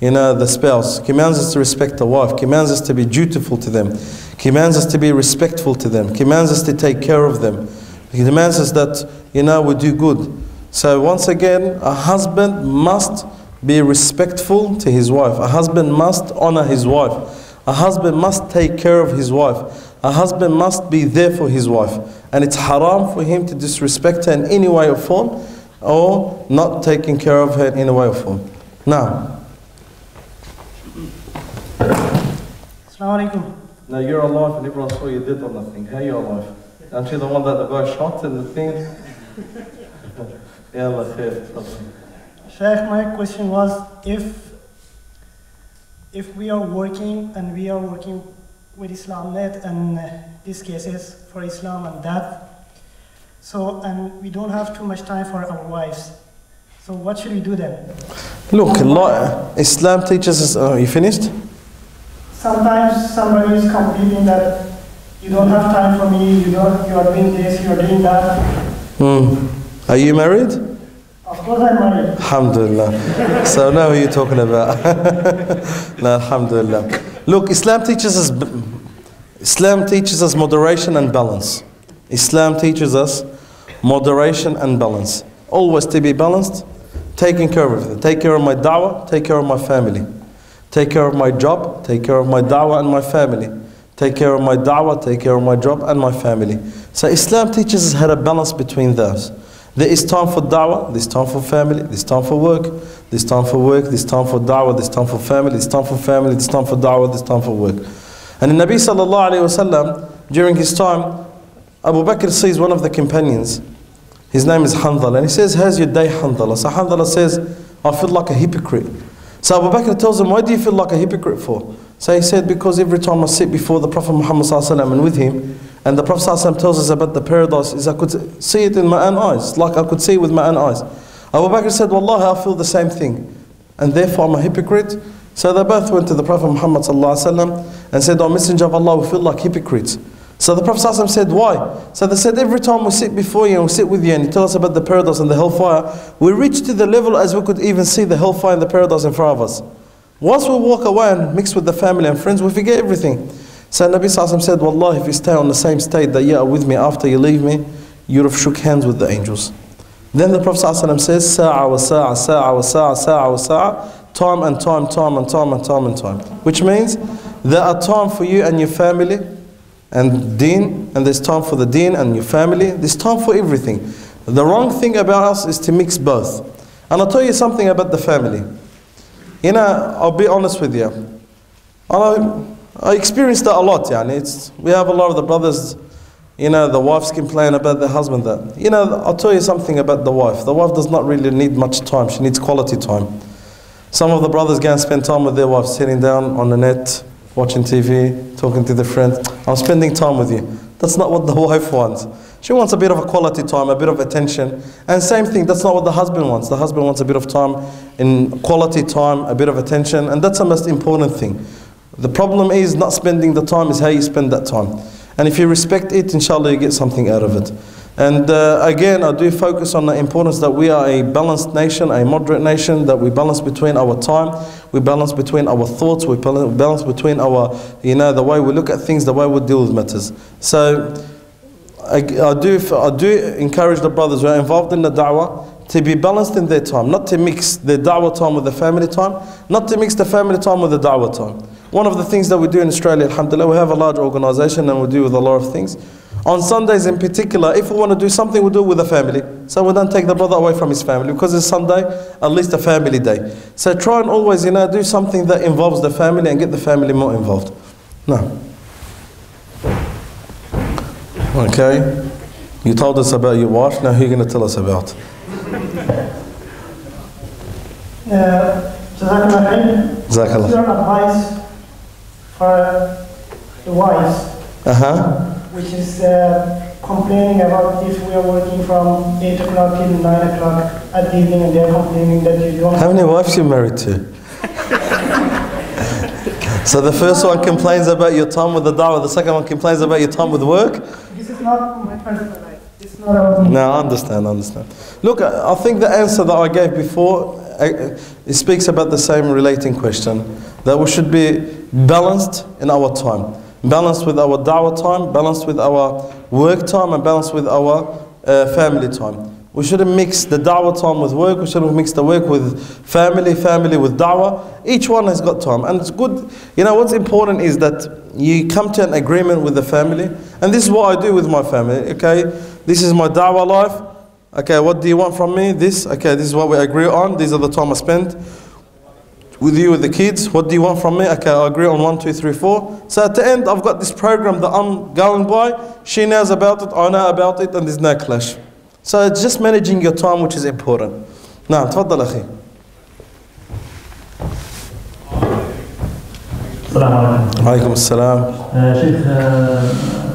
you know, the spouse, commands us to respect the wife, commands us to be dutiful to them, commands us to be respectful to them, commands us to take care of them. He demands us that, you know, we do good. So once again, a husband must be respectful to his wife. A husband must honor his wife. A husband must take care of his wife. A husband must be there for his wife. And it's haram for him to disrespect her in any way or form, or not taking care of her in any way or form. Now. Assalamu alaikum. Now you're alive and everyone saw you did or nothing. How are you alive? Aren't you the one that the guy shot and the thing? Yeah, Allah khair. Shaykh, my question was, if if we are working and we are working with Islamnet and uh, these cases for Islam and that, so and we don't have too much time for our wives, so what should we do then? Look, Allah, Islam teaches us. Oh, you finished? Sometimes somebody is complaining that you don't have time for me. You don't. You are doing this. You are doing that. Mm. Are you married? Of course I'm married. Alhamdulillah. So now who are you talking about? No, alhamdulillah. Look, Islam teaches us Islam teaches us moderation and balance. Islam teaches us moderation and balance. Always to be balanced, taking care of it. Take care of my da'wah, take care of my family. Take care of my job, take care of my da'wah and my family. Take care of my da'wah, take care of my job and my family. So Islam teaches us how to balance between those. There is time for da'wah, there's time for family, there's time for work, there's time for work, there's time for da'wah, there's time for family, there's time for family, there's time for da'wah, there's time for work. And the Nabi sallallahu alayhi wa sallam, during his time, Abu Bakr sees one of the companions. His name is Handala, and he says, how's your day, Handala? So Handala says, I feel like a hypocrite. So Abu Bakr tells him, why do you feel like a hypocrite for? So he said, because every time I sit before the Prophet Muhammad sallallahu alayhi wa sallam and with him, and the Prophet sallallahu alayhi wa sallam tells us about the paradise, is I could see it in my own eyes, like I could see it with my own eyes. Abu Bakr said, wallahi, I feel the same thing, and therefore I'm a hypocrite. So they both went to the Prophet Muhammad sallallahu alayhi wa sallam and said, O Messenger of Allah, we feel like hypocrites. So the Prophet sallallahu alayhi wa sallam said, why? So they said, every time we sit before you and we sit with you and you tell us about the paradise and the hellfire, we reach to the level as we could even see the hellfire and the paradise in front of us. Once we walk away and mix with the family and friends, we forget everything. So Nabi sallallahu alayhi wa sallam said, wallahi, if you stay on the same state that you are with me after you leave me, you would have shook hands with the angels. Then the Prophet sallallahu alayhi wa sallam says, sa'a wa sa'a, sa'a wa sa'a, sa'a wa sa'a, time and time, time and time and time and time. Which means there are time for you and your family and deen, and there's time for the deen and your family. There's time for everything. The wrong thing about us is to mix both. And I'll tell you something about the family. You know, I'll be honest with you. I I experienced that a lot, yeah. It's, we have a lot of the brothers, you know, the wives complain about their husband. That, you know, I'll tell you something about the wife. The wife does not really need much time. She needs quality time. Some of the brothers go and spend time with their wives, sitting down on the net, watching T V, talking to their friends. I'm spending time with you. That's not what the wife wants. She wants a bit of a quality time, a bit of attention. And same thing, that's not what the husband wants. The husband wants a bit of time, in quality time, a bit of attention. And that's the most important thing. The problem is not spending the time, is how you spend that time. And if you respect it, inshallah, you get something out of it. And uh, again, I do focus on the importance that we are a balanced nation, a moderate nation, that we balance between our time, we balance between our thoughts, we balance between our, you know, the way we look at things, the way we deal with matters. So I, I, do, I do encourage the brothers who are involved in the da'wah to be balanced in their time, not to mix the da'wah time with the family time, not to mix the family time with the da'wah time. One of the things that we do in Australia, alhamdulillah, we have a large organisation and we deal with a lot of things. On Sundays in particular, if we want to do something, we do it with the family. So we don't take the brother away from his family, because it's Sunday, at least a family day. So try and always, you know, do something that involves the family and get the family more involved. No. Okay. You told us about your wife, now who are you going to tell us about? Uh, Jazakallah. Your advice for the wives, uh-huh. which is uh, complaining about if we are working from eight o'clock till nine o'clock at the evening, and they are complaining that you don't... How many wives you married to? So the first one complains about your time with the da'wah, the second one complains about your time with work? This is not my personal life. It's not about me. No, I understand, I understand. Look, I think the answer that I gave before, it speaks about the same relating question, that we should be balanced in our time. Balanced with our da'wah time, balanced with our work time, and balanced with our uh, family time. We shouldn't mix the da'wah time with work, we shouldn't mix the work with family, family with da'wah. Each one has got time, and it's good. You know, what's important is that you come to an agreement with the family, and this is what I do with my family, okay? This is my da'wah life. Okay, what do you want from me? This. Okay, this is what we agree on. These are the time I spend with you, with the kids. What do you want from me? Okay, I agree on one, two, three, four. So at the end, I've got this program that I'm going by. She knows about it, I know about it, and there's no clash. So it's just managing your time, which is important. Now, تفضل أخي. Assalamu alaikum. Alaikum assalam. Sheikh,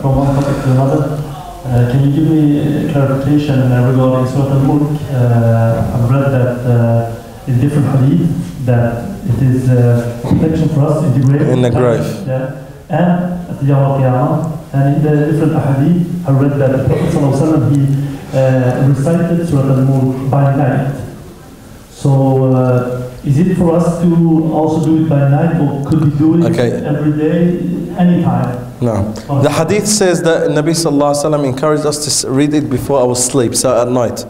from one topic to another. Uh, can you give me clarification regarding Surah al-Mulk? Uh, I've read that uh, in different hadith that it is uh, protection for us in the grave. In the grave. Yeah. And at the Yawm al-Qiyamah. And in the different hadith, I read that the Prophet ﷺ, he uh, recited Surah al-Mulk by night. So uh, is it for us to also do it by night, or could we do it okay. every day, anytime? No. The hadith says that Nabi sallallahu alayhi wa sallam encouraged us to read it before our sleep, so at night.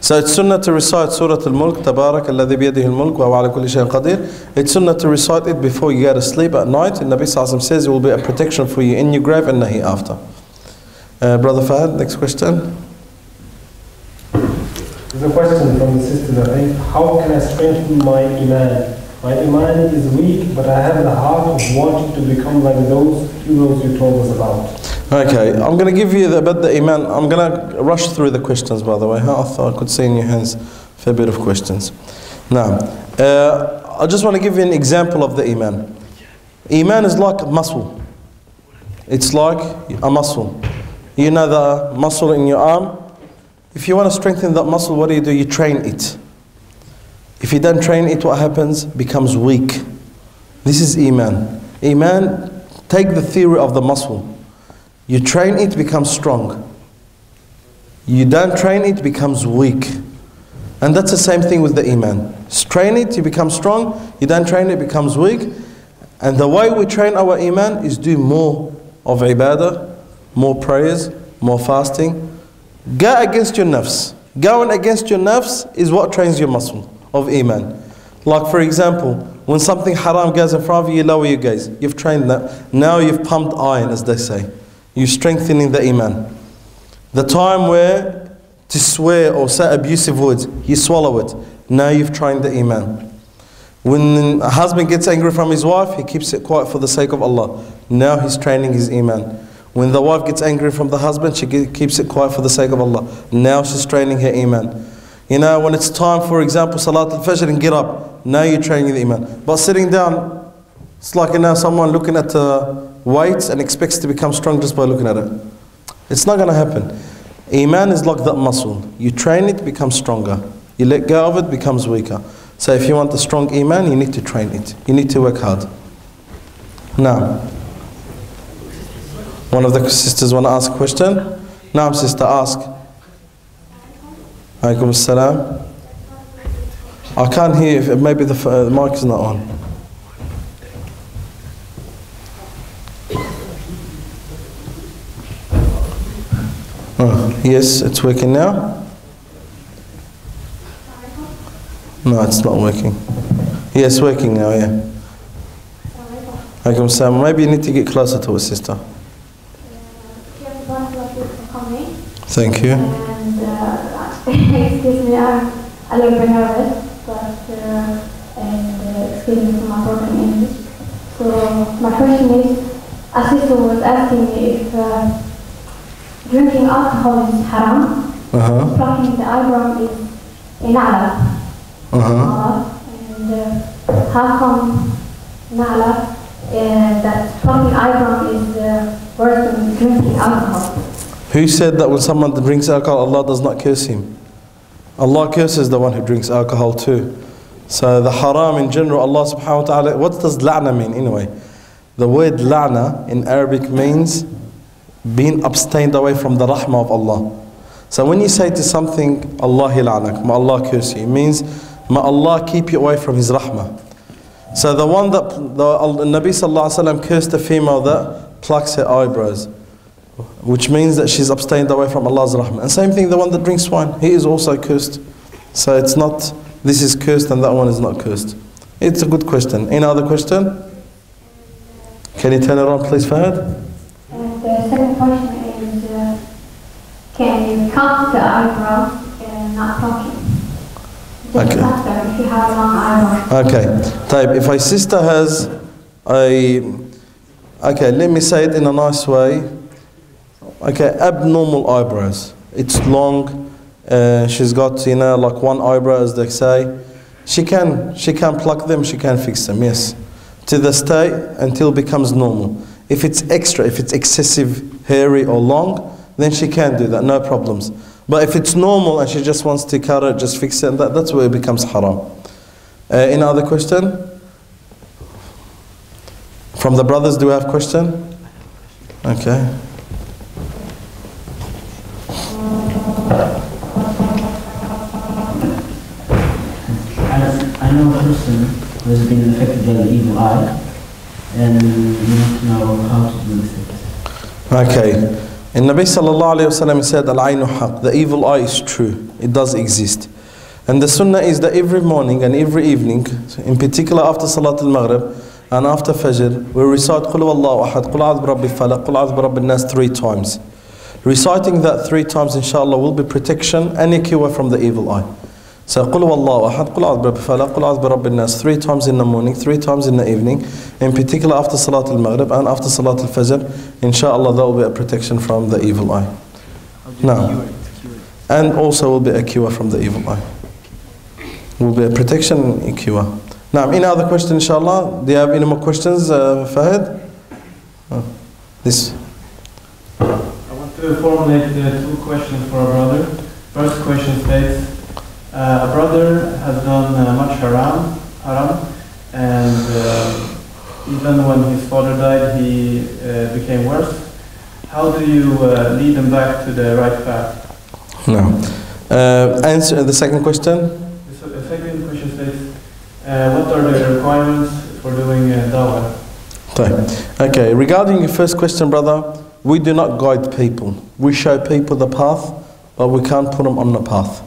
So it's sunnah to recite Surah al-Mulk, Tabarak alladhi biyadihi al-mulk wa ala kulli shay'in qadir. It's sunnah to recite it before you go to sleep at night. And Nabi Sallallahu Alaihi Wasallam says it will be a protection for you in your grave and nahi after. Uh, Brother Fahad, next question. There's a question from the sister, how can I strengthen my Iman? My Iman is weak, but I have the heart of wanting to become like those heroes you told us about. Okay, I'm going to give you the, about the Iman. I'm going to rush through the questions, by the way. I thought I could see in your hands a fair bit of questions. Now, uh, I just want to give you an example of the Iman. Iman is like a muscle. It's like a muscle. You know the muscle in your arm? If you want to strengthen that muscle, what do you do? You train it. If you don't train it, what happens? Becomes weak. This is Iman. Iman, take the theory of the muscle. You train it, becomes strong. You don't train it, becomes weak. And that's the same thing with the Iman. Train it, you become strong. You don't train it, becomes weak. And the way we train our Iman is do more of ibadah, more prayers, more fasting. Go against your nafs. Going against your nafs is what trains your muscle of Iman. Like for example, when something haram goes in front of you, you lower your gaze. You've trained that. Now you've pumped iron, as they say. You're strengthening the Iman. The time where to swear or say abusive words, you swallow it. Now you've trained the Iman. When a husband gets angry from his wife, he keeps it quiet for the sake of Allah. Now he's training his Iman. When the wife gets angry from the husband, she keeps it quiet for the sake of Allah. Now she's training her Iman. You know, when it's time, for example, Salat al-Fajr and get up, now you're training the Iman. But sitting down, it's like, you know, someone looking at uh, weights and expects to become strong just by looking at it. It's not going to happen. Iman is like that muscle. You train it, it becomes stronger. You let go of it, it becomes weaker. So if you want a strong Iman, you need to train it. You need to work hard. Now, one of the sisters want to ask a question? Naam sister, ask. Alaikum as-salam. I can't hear if maybe the, uh, the mic is not on. Oh, yes, it's working now. No, it's not working. Yeah, it's working now, yeah. Alaikum as-salam. Maybe you need to get closer to a sister. Thank you. And, uh, excuse me, I'm a little bit nervous, but uh, and, uh, excuse me for my broken English. So my question is, a sister was asking me if uh, drinking alcohol is haram, uh-huh. plucking the eyebrow is na'la, uh-huh. and uh, how come na'la and that plucking eyebrow is uh, worse than drinking alcohol? Who said that when someone drinks alcohol, Allah does not curse him? Allah curses the one who drinks alcohol too. So the haram in general, Allah subhanahu wa ta'ala, what does la'na mean anyway? The word la'na in Arabic means being abstained away from the rahmah of Allah. So when you say to something, Allahi la'nak, may Allah curse you, it means, may Allah keep you away from His rahmah. So the one that, the, the Nabi sallallahu alayhi wa sallam cursed a female that plucks her eyebrows, which means that she's abstained away from Allah's rahmah. And same thing, the one that drinks wine, he is also cursed. So it's not, this is cursed and that one is not cursed. It's a good question. Any other question? Can you turn around please, Fahad? And the second question is, uh, can you cut the eyebrow and not talking? Just okay. cut them if you have a long eyebrow. Okay. Type, if a sister has a, okay, let me say it in a nice way. Okay, abnormal eyebrows. It's long. Uh, she's got, you know, like one eyebrow, as they say. She can, she can pluck them. She can fix them. Yes, to the state until it becomes normal. If it's extra, if it's excessive, hairy or long, then she can do that. No problems. But if it's normal and she just wants to cut it, just fix it, and that, that's where it becomes haram. Uh, any other question? From the brothers, do we have a question? Okay. I know a person who has been affected by the evil eye and do not know how to deal with it. Okay. And Nabi sallallahu alayhi wa sallam said, Al-aynu haq, the evil eye is true, it does exist. And the sunnah is that every morning and every evening, in particular after Salat al-Maghrib and after Fajr, we recite Qul Huwallahu Ahad, Qul A'udhu Birabbil Falaq, Qul A'udhu Birabbin Nas three times. Reciting that three times, inshallah, will be protection and a cure from the evil eye. So Qul Huwallahu Ahad, Qul A'udhu Birabbil Falaq, Qul A'udhu Birabbin Nas three times in the morning, three times in the evening, in particular after Salat al-Maghrib and after Salat al-Fajr, inshallah, that will be a protection from the evil eye. Now, and also will be a cure from the evil eye. Will be a protection and a cure. Now, any other question, inshallah? Do you have any more questions, uh, Fahad? Oh, this. I want to formulate uh, two questions for a brother. First question states, uh, a brother has done uh, much haram, haram, and uh, even when his father died, he uh, became worse. How do you uh, lead him back to the right path? No. Uh, answer the second question. Second question states, uh, what are the requirements for doing uh, da'wah? Okay. okay, regarding your first question, brother, we do not guide people. We show people the path, but we can't put them on the path.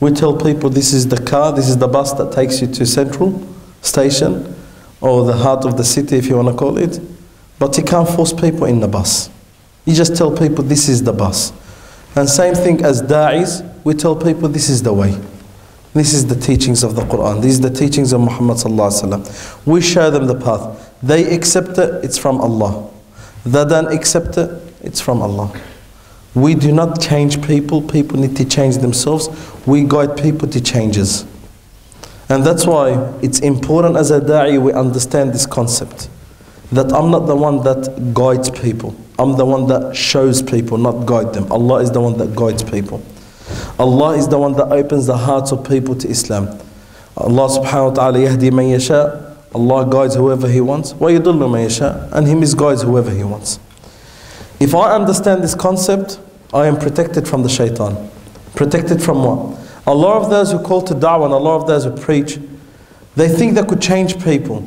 We tell people this is the car, this is the bus that takes you to Central Station, or the heart of the city if you want to call it, but you can't force people in the bus. You just tell people this is the bus. And same thing as da'is, we tell people this is the way. This is the teachings of the Quran. These are the teachings of Muhammad sallallahu alaihi wasallam. We show them the path. They accept it, it's from Allah. They don't accept it, it's from Allah. We do not change people. People need to change themselves. We guide people to changes. And that's why it's important as a da'i we understand this concept. That I'm not the one that guides people. I'm the one that shows people, not guide them. Allah is the one that guides people. Allah is the one that opens the hearts of people to Islam. Allah subhanahu wa ta'ala yahdi man yasha. Allah guides whoever He wants. Wa yudillu man yasha. And He misguides whoever He wants. If I understand this concept, I am protected from the shaitan. Protected from what? A lot of those who call to da'wah and a lot of those who preach, they think they could change people.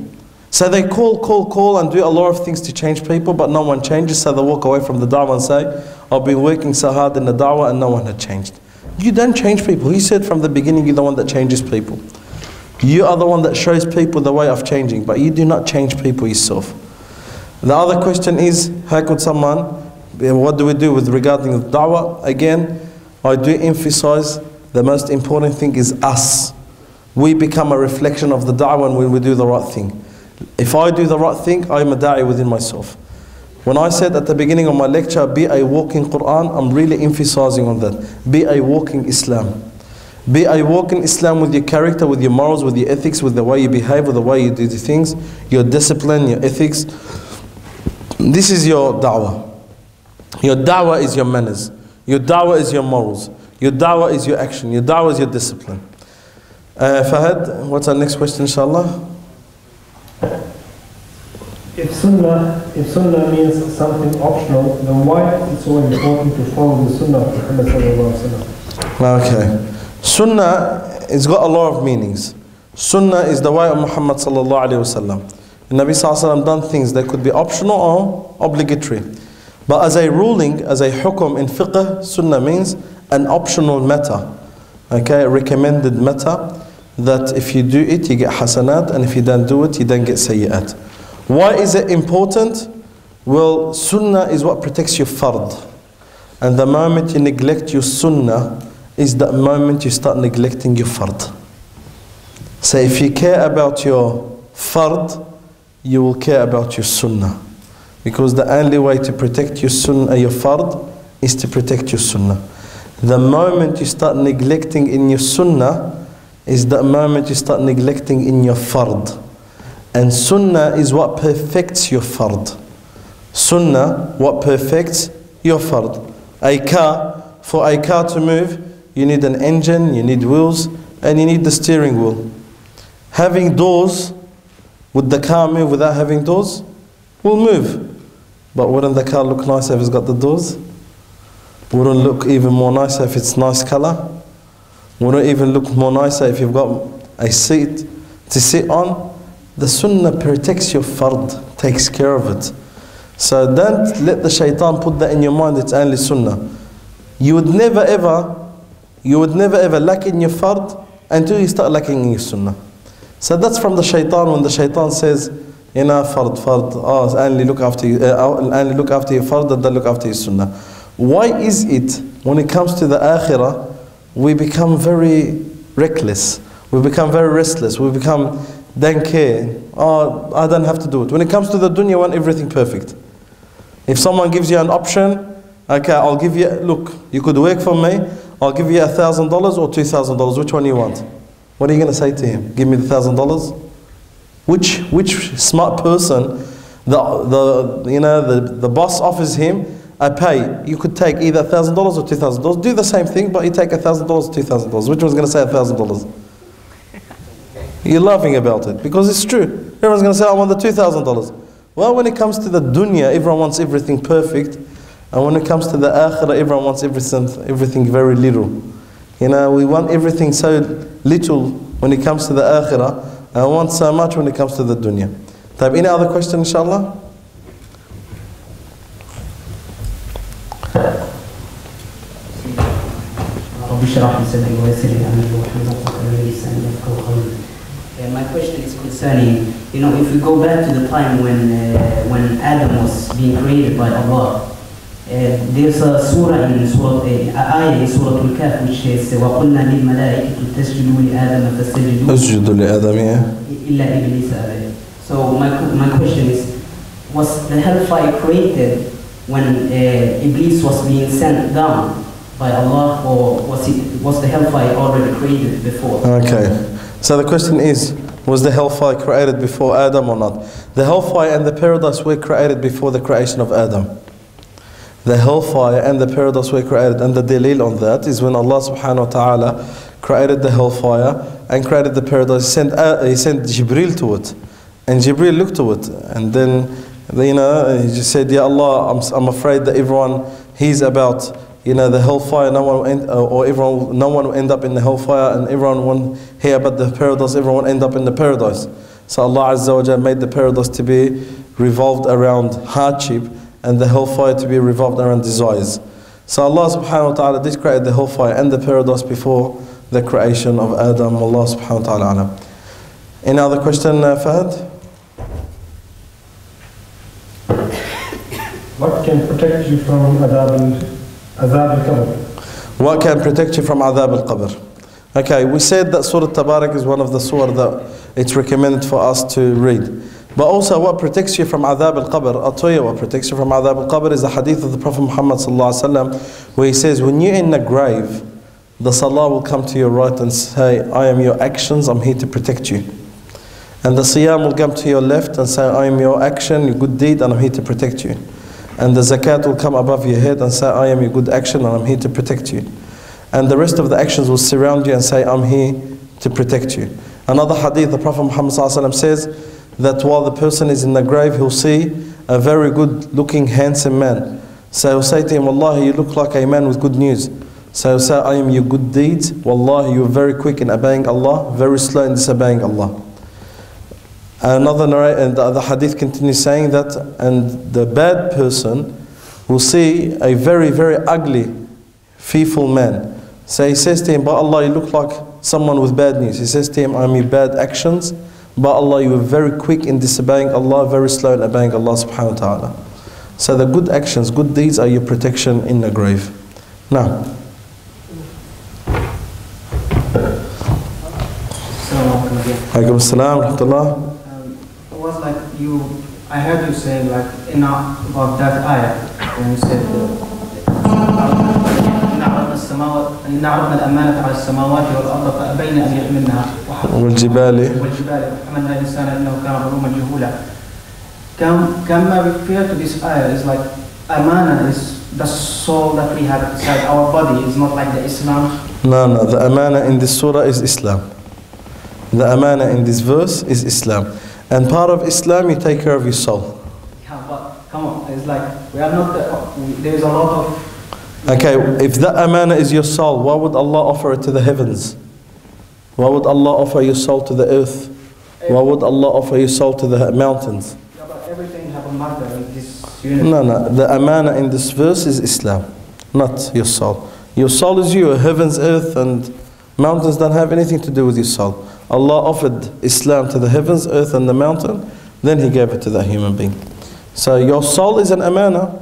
So they call, call, call and do a lot of things to change people, but no one changes. So they walk away from the da'wah and say, I've been working so hard in the da'wah and no one had changed. You don't change people. He said from the beginning, you're the one that changes people. You are the one that shows people the way of changing, but you do not change people yourself. The other question is, how could someone, what do we do with regarding the da'wah? Again, I do emphasize the most important thing is us. We become a reflection of the da'wah when we do the right thing. If I do the right thing, I am a da'i within myself. When I said at the beginning of my lecture, be a walking Quran, I'm really emphasizing on that. Be a walking Islam. Be a walking Islam with your character, with your morals, with your ethics, with the way you behave, with the way you do the things, your discipline, your ethics. This is your da'wah. Your da'wah is your manners. Your da'wah is your morals. Your da'wah is your action. Your da'wah is your discipline. Uh, Fahad, what's our next question, inshallah? If sunnah, if sunnah means something optional, then why is it so important to follow the sunnah of Muhammad sallallahu alaihi wasallam? Okay. Sunnah, it's got a lot of meanings. Sunnah is the way of Muhammad sallallahu alaihi wasallam. The Nabi sallallahu alaihi wasallam done things that could be optional or obligatory. But as a ruling, as a hukum in fiqh, sunnah means an optional matter. Okay, a recommended matter that if you do it, you get hasanat, and if you don't do it, you don't get sayyi'at. Why is it important? Well, sunnah is what protects your fard. And the moment you neglect your sunnah is the moment you start neglecting your fard. So if you care about your fard, you will care about your sunnah. Because the only way to protect your sunnah, your fard, is to protect your sunnah. The moment you start neglecting in your sunnah is the moment you start neglecting in your fard. And sunnah is what perfects your fard. Sunnah, what perfects your fard. A car, for a car to move, you need an engine, you need wheels, and you need the steering wheel. Having doors, would the car move without having doors? Will move. But wouldn't the car look nicer if it's got the doors? Wouldn't it look even more nicer if it's nice color? Wouldn't it even look more nicer if you've got a seat to sit on? The sunnah protects your fard, takes care of it. So don't let the shaitan put that in your mind, it's only sunnah. You would never ever, you would never ever lack in your fard until you start lacking in your sunnah. So that's from the shaitan, when the shaitan says, you know, fard, fard, oh, only look after you, uh, only look after your fard, and then look after your sunnah. Why is it when it comes to the akhirah, we become very reckless, we become very restless, we become, don't care, oh, I don't have to do it. When it comes to the dunya, want everything perfect. If someone gives you an option, okay, I'll give you, look, you could work for me, I'll give you a thousand dollars or two thousand dollars, which one you want? What are you going to say to him? Give me the a thousand dollars? Which, which smart person, the, the, you know, the, the boss offers him, I pay, you could take either a thousand dollars or two thousand dollars, do the same thing, but you take a thousand dollars or two thousand dollars. Which one's going to say a thousand dollars? You're laughing about it, because it's true. Everyone's going to say, I want the two thousand dollars. Well, when it comes to the dunya, everyone wants everything perfect. And when it comes to the akhirah, everyone wants everything, everything very little. You know, we want everything so little when it comes to the akhirah, and I want so much when it comes to the dunya. Tab, any other question, inshallah? My question is concerning, you know, if we go back to the time when uh, when Adam was being created by Allah, uh, there's a surah in Surah, an ayah in Surah al-Kahf which says, وَقُلْنَا لِلْمَلَائِكَةِ تَسْجُدُوا لِآدَمَ فَسَجَدُوا إِلَّا إِبْلِيسَ أَبَى. So my my question is, was the hellfire created when uh, Iblis was being sent down by Allah, or was it was the hellfire already created before? Okay. So the question is, was the hellfire created before Adam or not? The hellfire and the paradise were created before the creation of Adam. The hellfire and the paradise were created, and the delil on that is when Allah subhanahu wa ta'ala created the hellfire and created the paradise. He sent, uh, he sent Jibreel to it, and Jibreel looked to it, and then, you know, he just said, Ya Allah, I'm, I'm afraid that everyone he's about, you know, the hellfire, no one will end, or everyone, no one will end up in the hellfire, and everyone will hear about the paradise, everyone will end up in the paradise. So Allah Azza wa Jal made the paradise to be revolved around hardship, and the hellfire to be revolved around desires. So Allah subhanahu wa ta'ala did create the hellfire and the paradise before the creation of Adam. Allah subhanahu wa ta'ala. Any other question, Fahad? What can protect you from Adam and Azhab al-Qabr? What can protect you from Azhab al-Qabr? Okay, we said that Surah Tabarak is one of the surah that it's recommended for us to read. But also, what protects you from Azhab al-Qabr, I'll tell you what protects you from Azhab al-Qabr is the hadith of the Prophet Muhammad sallallahu alaihi wasallam, where he says, when you're in the grave, the salah will come to your right and say, I am your actions, I'm here to protect you. And the siyam will come to your left and say, I am your action, your good deed, and I'm here to protect you. And the zakat will come above your head and say, I am your good action and I'm here to protect you. And the rest of the actions will surround you and say, I'm here to protect you. Another hadith, the Prophet Muhammad ﷺ says that while the person is in the grave, he'll see a very good looking, handsome man. So he'll say to him, Wallahi, you look like a man with good news. So he'll say, I am your good deeds. Wallahi, you're very quick in obeying Allah, very slow in disobeying Allah. Another narration, the hadith continues saying that, and the bad person will see a very, very ugly, fearful man. So he says to him, but Allah, you look like someone with bad news. He says to him, I mean bad actions, but Allah, you are very quick in disobeying Allah, very slow in obeying Allah subhanahu wa ta'ala. So the good actions, good deeds are your protection in the grave. Now. Alaikum as-salam wa rahmatullah. Was like you, I heard you say like enough about that ayah when you said can I refer to this ayah is like amana is the soul that we have inside our body, is not like the Islam. No, no, the amana in this surah is Islam. The amana in this verse is Islam. And part of Islam, you take care of your soul. Yeah, but come on, it's like, we are not, the, there's a lot of... Okay, if that amana is your soul, why would Allah offer it to the heavens? Why would Allah offer your soul to the earth? Why would Allah offer your soul to the mountains? Yeah, but everything have a matter in this... No, no. The amana in this verse is Islam, not your soul. Your soul is you, heavens, earth, and mountains don't have anything to do with your soul. Allah offered Islam to the heavens, earth, and the mountain, then He gave it to that human being. So your soul is an amana,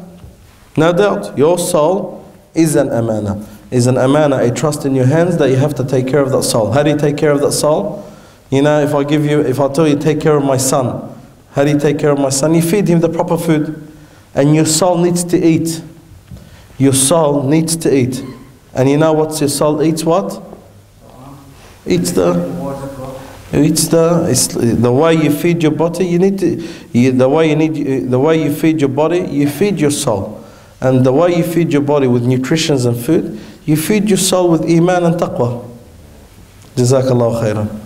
no doubt. Your soul is an amana. Is an amana, a trust in your hands that you have to take care of that soul. How do you take care of that soul? You know, if I give you, if I tell you, take care of my son, how do you take care of my son? You feed him the proper food, and your soul needs to eat. Your soul needs to eat. And you know what your soul eats? What? Eats the... It's the, it's the way you feed your body, you need to, you, the way you need, the way you feed your body, you feed your soul. And the way you feed your body with nutrition and food, you feed your soul with Iman and Taqwa. Jazakallahu khairan.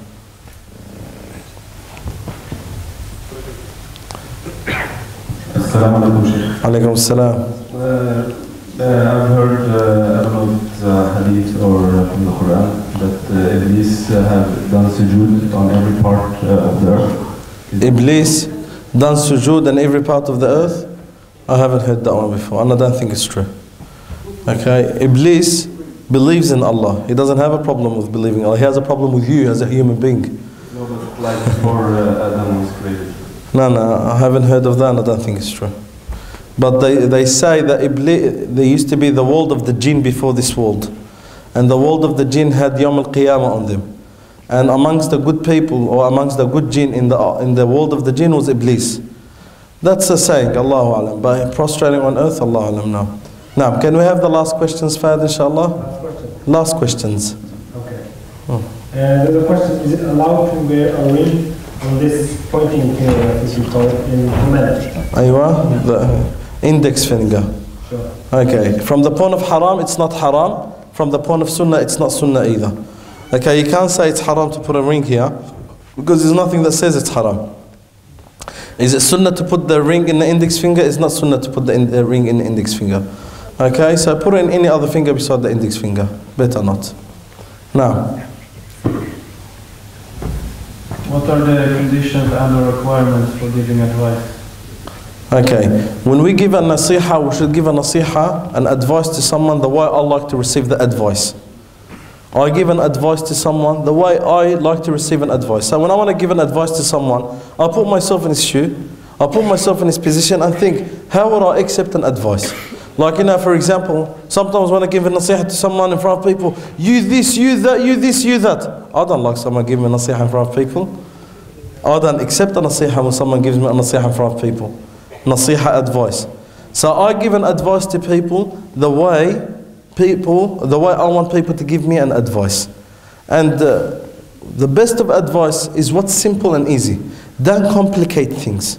Assalamu alaikum. Alaikum Uh, I've heard, uh, I don't know if it's uh, Hadith or uh, from the Quran, that uh, Iblis uh, have done sujood on every part uh, of the earth. Is Iblis done sujood on every part of the earth? I haven't heard that one before, and I don't think it's true. Okay, Iblis believes in Allah. He doesn't have a problem with believing in Allah. He has a problem with you as a human being. No, but like before uh, Adam was created. No, no, I haven't heard of that, and I don't think it's true. But they, they say that Iblis, there used to be the world of the jinn before this world. And the world of the jinn had Yawm al-Qiyamah on them. And amongst the good people, or amongst the good jinn in the, in the world of the jinn was Iblis. That's a saying, Allahu Alam. By prostrating on earth, Allahu Alam now. Now, can we have the last questions, Fahad, inshallah? Last questions. Last questions. Okay. Oh. Uh, there's a question, is it allowed to wear a ring on this pointing finger, as you call it, in Ahmed? Aywa, the index finger. Sure. Okay, from the point of haram, it's not haram. From the point of sunnah, it's not sunnah either. Okay, you can't say it's haram to put a ring here, because there's nothing that says it's haram. Is it sunnah to put the ring in the index finger? It's not sunnah to put the, in the ring in the index finger. Okay, so put it in any other finger beside the index finger. Better not. Now, what are the conditions and the requirements for giving advice? Okay, when we give a nasiha, we should give a nasiha, an advice to someone the way I like to receive the advice. I give an advice to someone the way I like to receive an advice. So when I want to give an advice to someone, I put myself in his shoe, I put myself in his position and think, how would I accept an advice? Like, you know, for example, sometimes when I give a nasiha to someone in front of people, you this, you that, you this, you that. I don't like someone giving a nasiha in front of people. I don't accept a nasiha when someone gives me a nasiha in front of people. Nasiha, advice. So I give an advice to people the way people, the way I want people to give me an advice. And uh, the best of advice is what's simple and easy. Don't complicate things.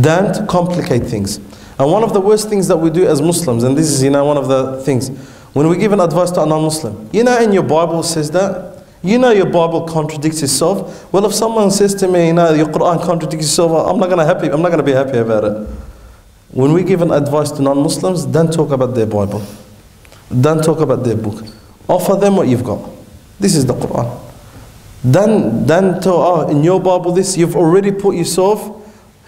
Don't complicate things. And one of the worst things that we do as Muslims, and this is, you know, one of the things, when we give an advice to a non-Muslim, you know, in your Bible says that. You know your Bible contradicts itself. Well, if someone says to me, you know, your Quran contradicts itself, I'm not going to happy. I'm not going to be happy about it. When we give an advice to non-Muslims, don't talk about their Bible. Don't talk about their book. Offer them what you've got. This is the Quran. Then, then to, oh, in your Bible, this you've already put yourself.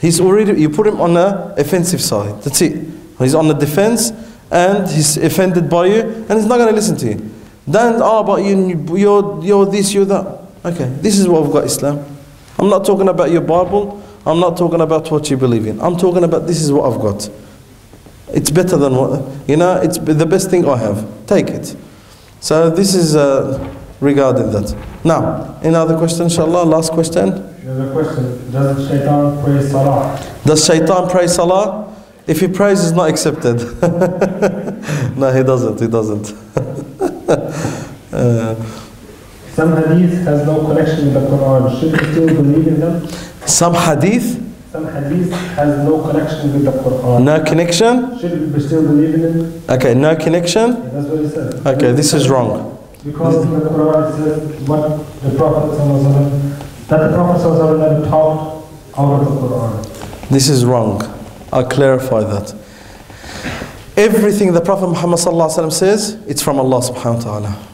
He's already you put him on the offensive side. That's it. He's on the defense, and he's offended by you, and he's not going to listen to you. Then, oh, but you, you're, you're this, you're that. Okay, this is what we've got, Islam. I'm not talking about your Bible. I'm not talking about what you believe in. I'm talking about this is what I've got. It's better than what, you know, it's the best thing I have. Take it. So this is uh, regarding that. Now, any other question, inshallah? Last question? Another question. Does shaitan pray salah? Does shaitan pray salah? If he prays, it's not accepted. No, he doesn't. He doesn't. uh, Some hadith has no connection with the Quran. Should we still believe in them? Some hadith? Some hadith has no connection with the Quran. No connection? Should we still believe in it? Okay, no connection? Yeah, that's what he said. Okay, this is wrong. Because in the Quran it says what the Prophet ﷺ, that the Prophet ﷺ never taught out of the Quran. This is wrong. I'll clarify that. Everything the Prophet Muhammad sallallahu alaihi wasallam says, it's from Allah subhanahu wa ta'ala.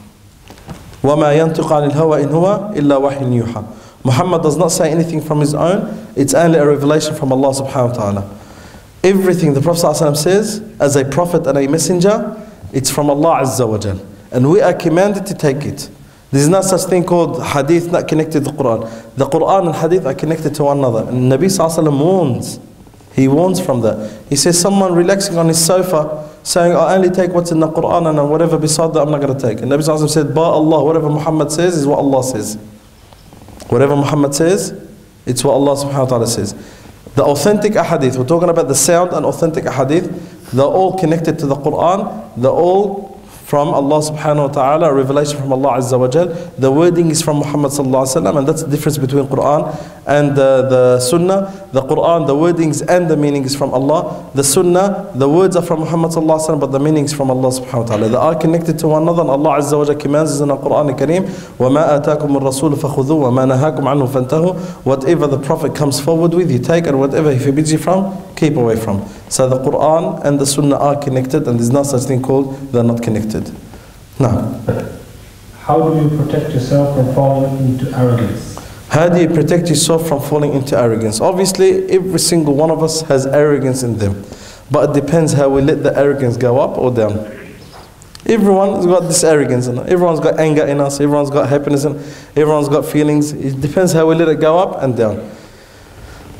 وَمَا يَنْتُقَ عَنِ الْهَوَىٰ إِنْ هُوَىٰ إِلَّا وَحْيٌ يُوحَىٰ. Muhammad does not say anything from his own, it's only a revelation from Allah subhanahu wa ta'ala. Everything the Prophet ﷺ says as a prophet and a messenger, it's from Allah Azza wa Jal. And we are commanded to take it. There is no such thing called hadith not connected to the Quran. The Quran and hadith are connected to one another. And Nabi ﷺ warns. He warns from that. He says someone relaxing on his sofa saying, I only take what's in the Quran and whatever beside that I'm not going to take. And Nabi ﷺ said, by Allah, whatever Muhammad says is what Allah says. Whatever Muhammad says, it's what Allah subhanahu wa ta'ala says. The authentic ahadith, we're talking about the sound and authentic ahadith, they're all connected to the Quran, they're all from Allah subhanahu wa ta'ala, a revelation from Allah azza wa jal. The wording is from Muhammad sallallahu alayhi wa sallam, and that's the difference between Quran and the, the Sunnah. The Quran, the wordings and the meaning is from Allah. The Sunnah, the words are from Muhammad sallallahu alayhi wa sallam, but the meaning is from Allah subhanahu wa ta'ala. They are connected to one another, and Allah azza wa jal commands us in the Quran al-Kareem, وَمَا آتَاكُمُ الرَّسُولُ فَخُذُوا وَمَا نَهَاكُمْ عَنْهُ فَانْتَهُوا. Whatever the Prophet comes forward with, you take, and whatever he forbids you from, keep away from. So the Quran and the Sunnah are connected, and there's no such thing called they're not connected. Now, how do you protect yourself from falling into arrogance? How do you protect yourself from falling into arrogance? Obviously, every single one of us has arrogance in them, but it depends how we let the arrogance go up or down. Everyone's got this arrogance in us. Everyone's got anger in us. Everyone's got happiness in us. Everyone's got feelings. It depends how we let it go up and down.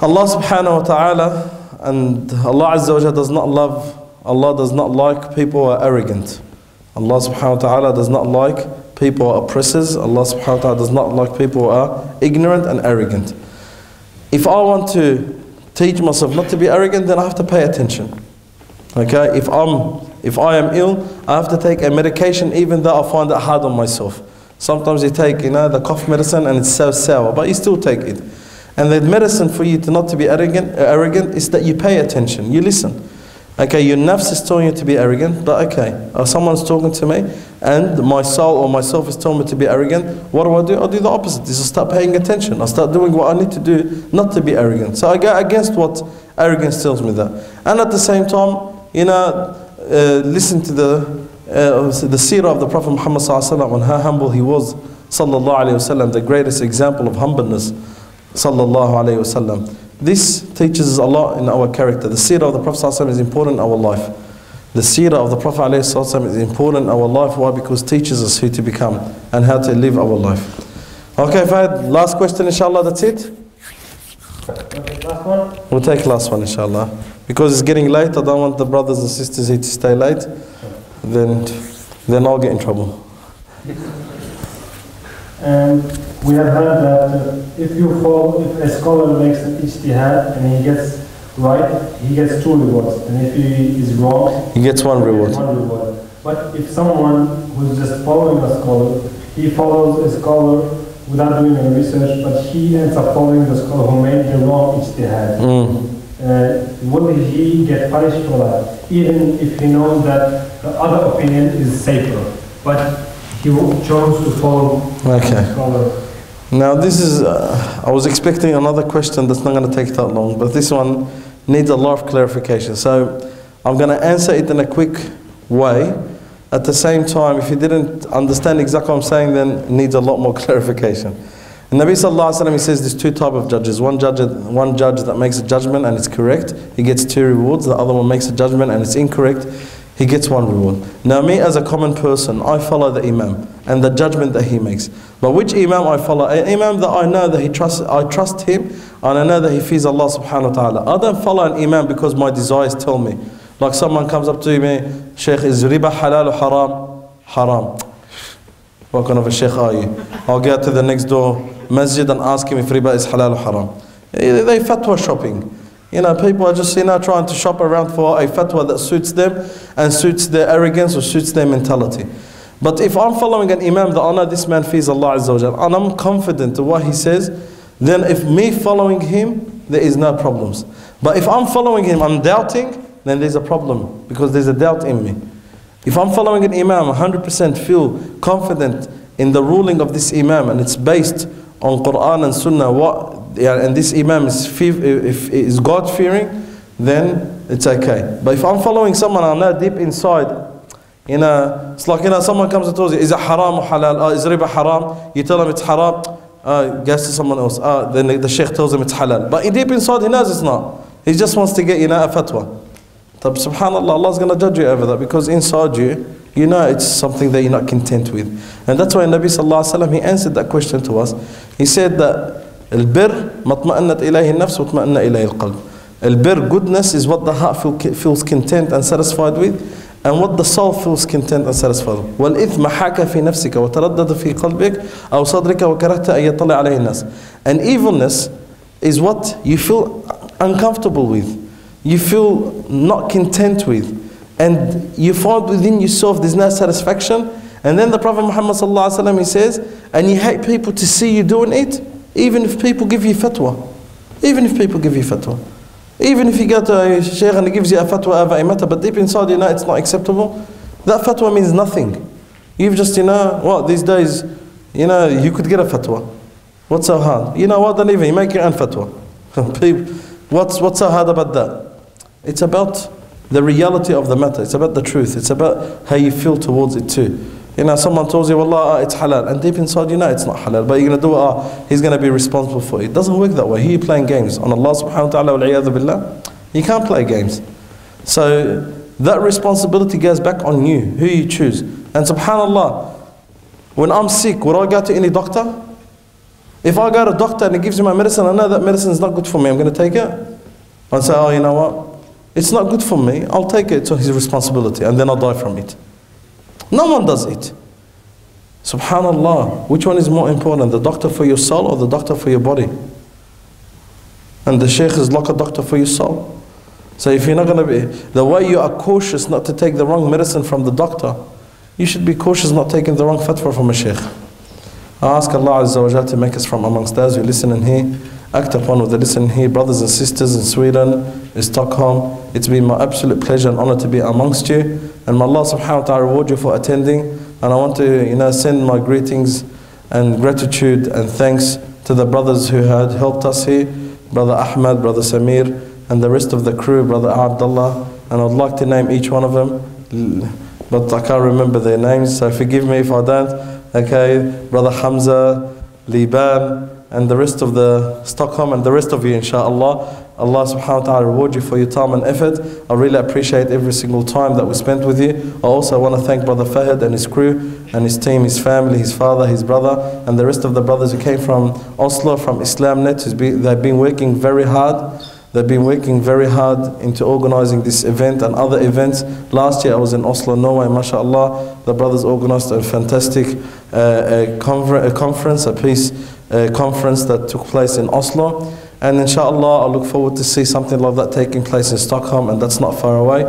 Allah subhanahu wa ta'ala. And Allah Azza wa Jalla does not love, Allah does not like people who are arrogant. Allah subhanahu wa ta'ala does not like people who are oppressors. Allah subhanahu wa ta'ala does not like people who are ignorant and arrogant. If I want to teach myself not to be arrogant, then I have to pay attention. Okay, if I'm, if I am ill, I have to take a medication even though I find it hard on myself. Sometimes you take, you know, the cough medicine and it's so sour, but you still take it. And the medicine for you to not to be arrogant, arrogant is that you pay attention, you listen. Okay, your nafs is telling you to be arrogant, but okay, or someone's talking to me and my soul or myself is telling me to be arrogant, what do I do? I do the opposite, is I start paying attention, I start doing what I need to do not to be arrogant. So I go against what arrogance tells me that. And at the same time, you know, uh, listen to the, uh, the seerah of the Prophet Muhammad sallallahu alayhi wa sallam and how humble he was, sallallahu alayhi wa sallam, the greatest example of humbleness. Sallallahu alayhi wasallam. This teaches us a lot in our character. The seerah of the Prophet ﷺ is important in our life. The seerah of the Prophet ﷺ is important in our life. Why? Because it teaches us who to become and how to live our life. Okay, Fahad, last question inshallah, that's it? Last one? We'll take last one inshallah. Because it's getting late, I don't want the brothers and sisters here to stay late. Then, then I'll get in trouble. And we have heard that if you fall, if a scholar makes an ijtihad and he gets right, he gets two rewards. And if he is wrong, he gets one reward. Gets one reward. But if someone who's just following a scholar, he follows a scholar without doing any research, but he ends up following the scholar who made the wrong ijtihad, mm. uh, will he get punished for that? Even if he knows that the other opinion is safer, but he chose to follow the scholar. Now this is, uh, I was expecting another question that's not going to take that long, but this one needs a lot of clarification. So I'm going to answer it in a quick way. At the same time, if you didn't understand exactly what I'm saying, then it needs a lot more clarification. And Nabi Sallallahu Alaihi Wasallam, he says there's two types of judges. One judge, one judge that makes a judgment and it's correct, he gets two rewards. The other one makes a judgment and it's incorrect, he gets one reward. Now me as a common person, I follow the Imam and the judgment that he makes. But which Imam I follow? An Imam that I know that he trusts, I trust him and I know that he fears Allah subhanahu wa ta'ala. I don't follow an Imam because my desires tell me. Like someone comes up to me, Sheikh, is riba halal or haram? Haram. What kind of a Sheikh are you? I'll go to the next door masjid and ask him if riba is halal or haram. They fatwa shopping. You know, people are just, you know, trying to shop around for a fatwa that suits them and suits their arrogance or suits their mentality. But if I'm following an Imam that I know this man fears Allah Azza wa Jal and I'm confident in what he says, then if me following him, there is no problems. But if I'm following him, I'm doubting, then there's a problem because there's a doubt in me. If I'm following an Imam, one hundred percent feel confident in the ruling of this Imam and it's based on Quran and Sunnah, what Yeah, and this Imam is, if is God-fearing, then it's okay. But if I'm following someone I know deep inside, you know, it's like, you know, someone comes and tells you, is it haram or halal? Oh, is riba haram? You tell him it's haram, uh, guess to someone else. Uh, then the Sheikh tells him it's halal. But deep inside he knows it's not. He just wants to get, you know, a fatwa. SubhanAllah, Allah's going to judge you over that, because inside you, you know it's something that you're not content with. And that's why Nabi Sallallahu Alaihi Wasallam, he answered that question to us. He said that al-birr matma'annat ilayhi nafs wa matma'anna ilayhi al-qalb. Al-birr, goodness, is what the heart feel, feels content and satisfied with, and what the soul feels content and satisfied with. وَالْإِثْمَ حَاكَ فِي نَفْسِكَ وَتَرَدَّدَ فِي قَلْبِكَ أَوْ صَدْرِكَ وَكَرَهْتَ أَنْ يَطَّلِعَ عَلَيْهِ النَّاسِ. And evilness is what you feel uncomfortable with, you feel not content with, and you find within yourself there's no satisfaction. And then the Prophet Muhammad sallallahu alaihi wasallam, he says, and you hate people to see you doing it, even if people give you fatwa. Even if people give you fatwa. Even if you go to a sheikh and he gives you a fatwa over a matter, but deep inside you know it's not acceptable, that fatwa means nothing. You've just, you know, well, these days, you know, you could get a fatwa. What's so hard? You know what, don't even, you make your own fatwa. People, what's, what's so hard about that? It's about the reality of the matter. It's about the truth. It's about how you feel towards it too. You know, someone tells you, wallah, it's halal. And deep inside, you know it's not halal. But you're going to do it, ah, he's going to be responsible for it. It doesn't work that way. He's playing games. On Allah subhanahu wa ta'ala, wal-iyadhu billah, you can't play games. So that responsibility goes back on you, who you choose. And subhanAllah, when I'm sick, would I go to any doctor? If I go to a doctor and he gives me my medicine, I know that medicine is not good for me. I'm going to take it. I say, oh, you know what? It's not good for me. I'll take it. It's his responsibility. And then I'll die from it. No one does it. SubhanAllah, which one is more important? The doctor for your soul or the doctor for your body? And the sheikh is like a doctor for your soul. So if you're not going to be, the way you are cautious not to take the wrong medicine from the doctor, you should be cautious not taking the wrong fatwa from a sheikh. I ask Allah Azza wa Jalla to make us from amongst those who listen and hear. Act upon with the listen here, brothers and sisters in Sweden, in Stockholm. It's been my absolute pleasure and honor to be amongst you. And may Allah subhanahu wa ta'ala reward you for attending. And I want to, you know, send my greetings and gratitude and thanks to the brothers who had helped us here. Brother Ahmad, Brother Samir, and the rest of the crew, Brother Abdullah. And I'd like to name each one of them, but I can't remember their names, so forgive me if I don't. Okay, Brother Hamza, Liban, and the rest of the Stockholm, and the rest of you, inshaAllah. Allah subhanahu wa ta'ala reward you for your time and effort. I really appreciate every single time that we spent with you. I also want to thank Brother Fahad and his crew, and his team, his family, his father, his brother, and the rest of the brothers who came from Oslo, from IslamNet. Been, they've been working very hard. They've been working very hard into organizing this event and other events. Last year I was in Oslo, Norway, mashallah. The brothers organized a fantastic uh, a confer a conference, a peace uh, conference that took place in Oslo. And inshallah, I look forward to see something like that taking place in Stockholm, and that's not far away.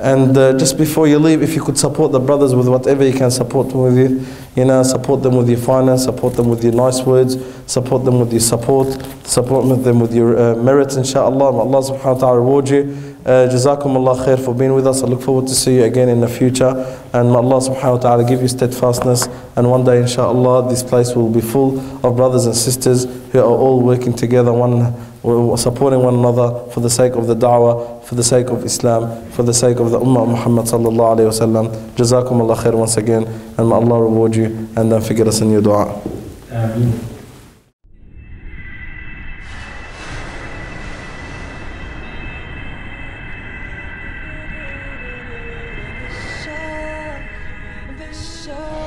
And uh, just before you leave, if you could support the brothers with whatever you can support them with, you, you know, support them with your finance, support them with your nice words, support them with your support, support them with your uh, merits, inshallah. May Allah subhanahu wa ta'ala reward you. Uh, Jazakum Allah khair for being with us. I look forward to see you again in the future. And may Allah subhanahu wa ta'ala give you steadfastness. And one day, inshallah, this place will be full of brothers and sisters who are all working together, one supporting one another for the sake of the da'wah, for the sake of Islam, for the sake of the Ummah of Muhammad sallallahu alayhi wa sallam. Jazakum Allah khair once again. And may Allah reward you. And don't forget us in your dua. Ameen. Sure.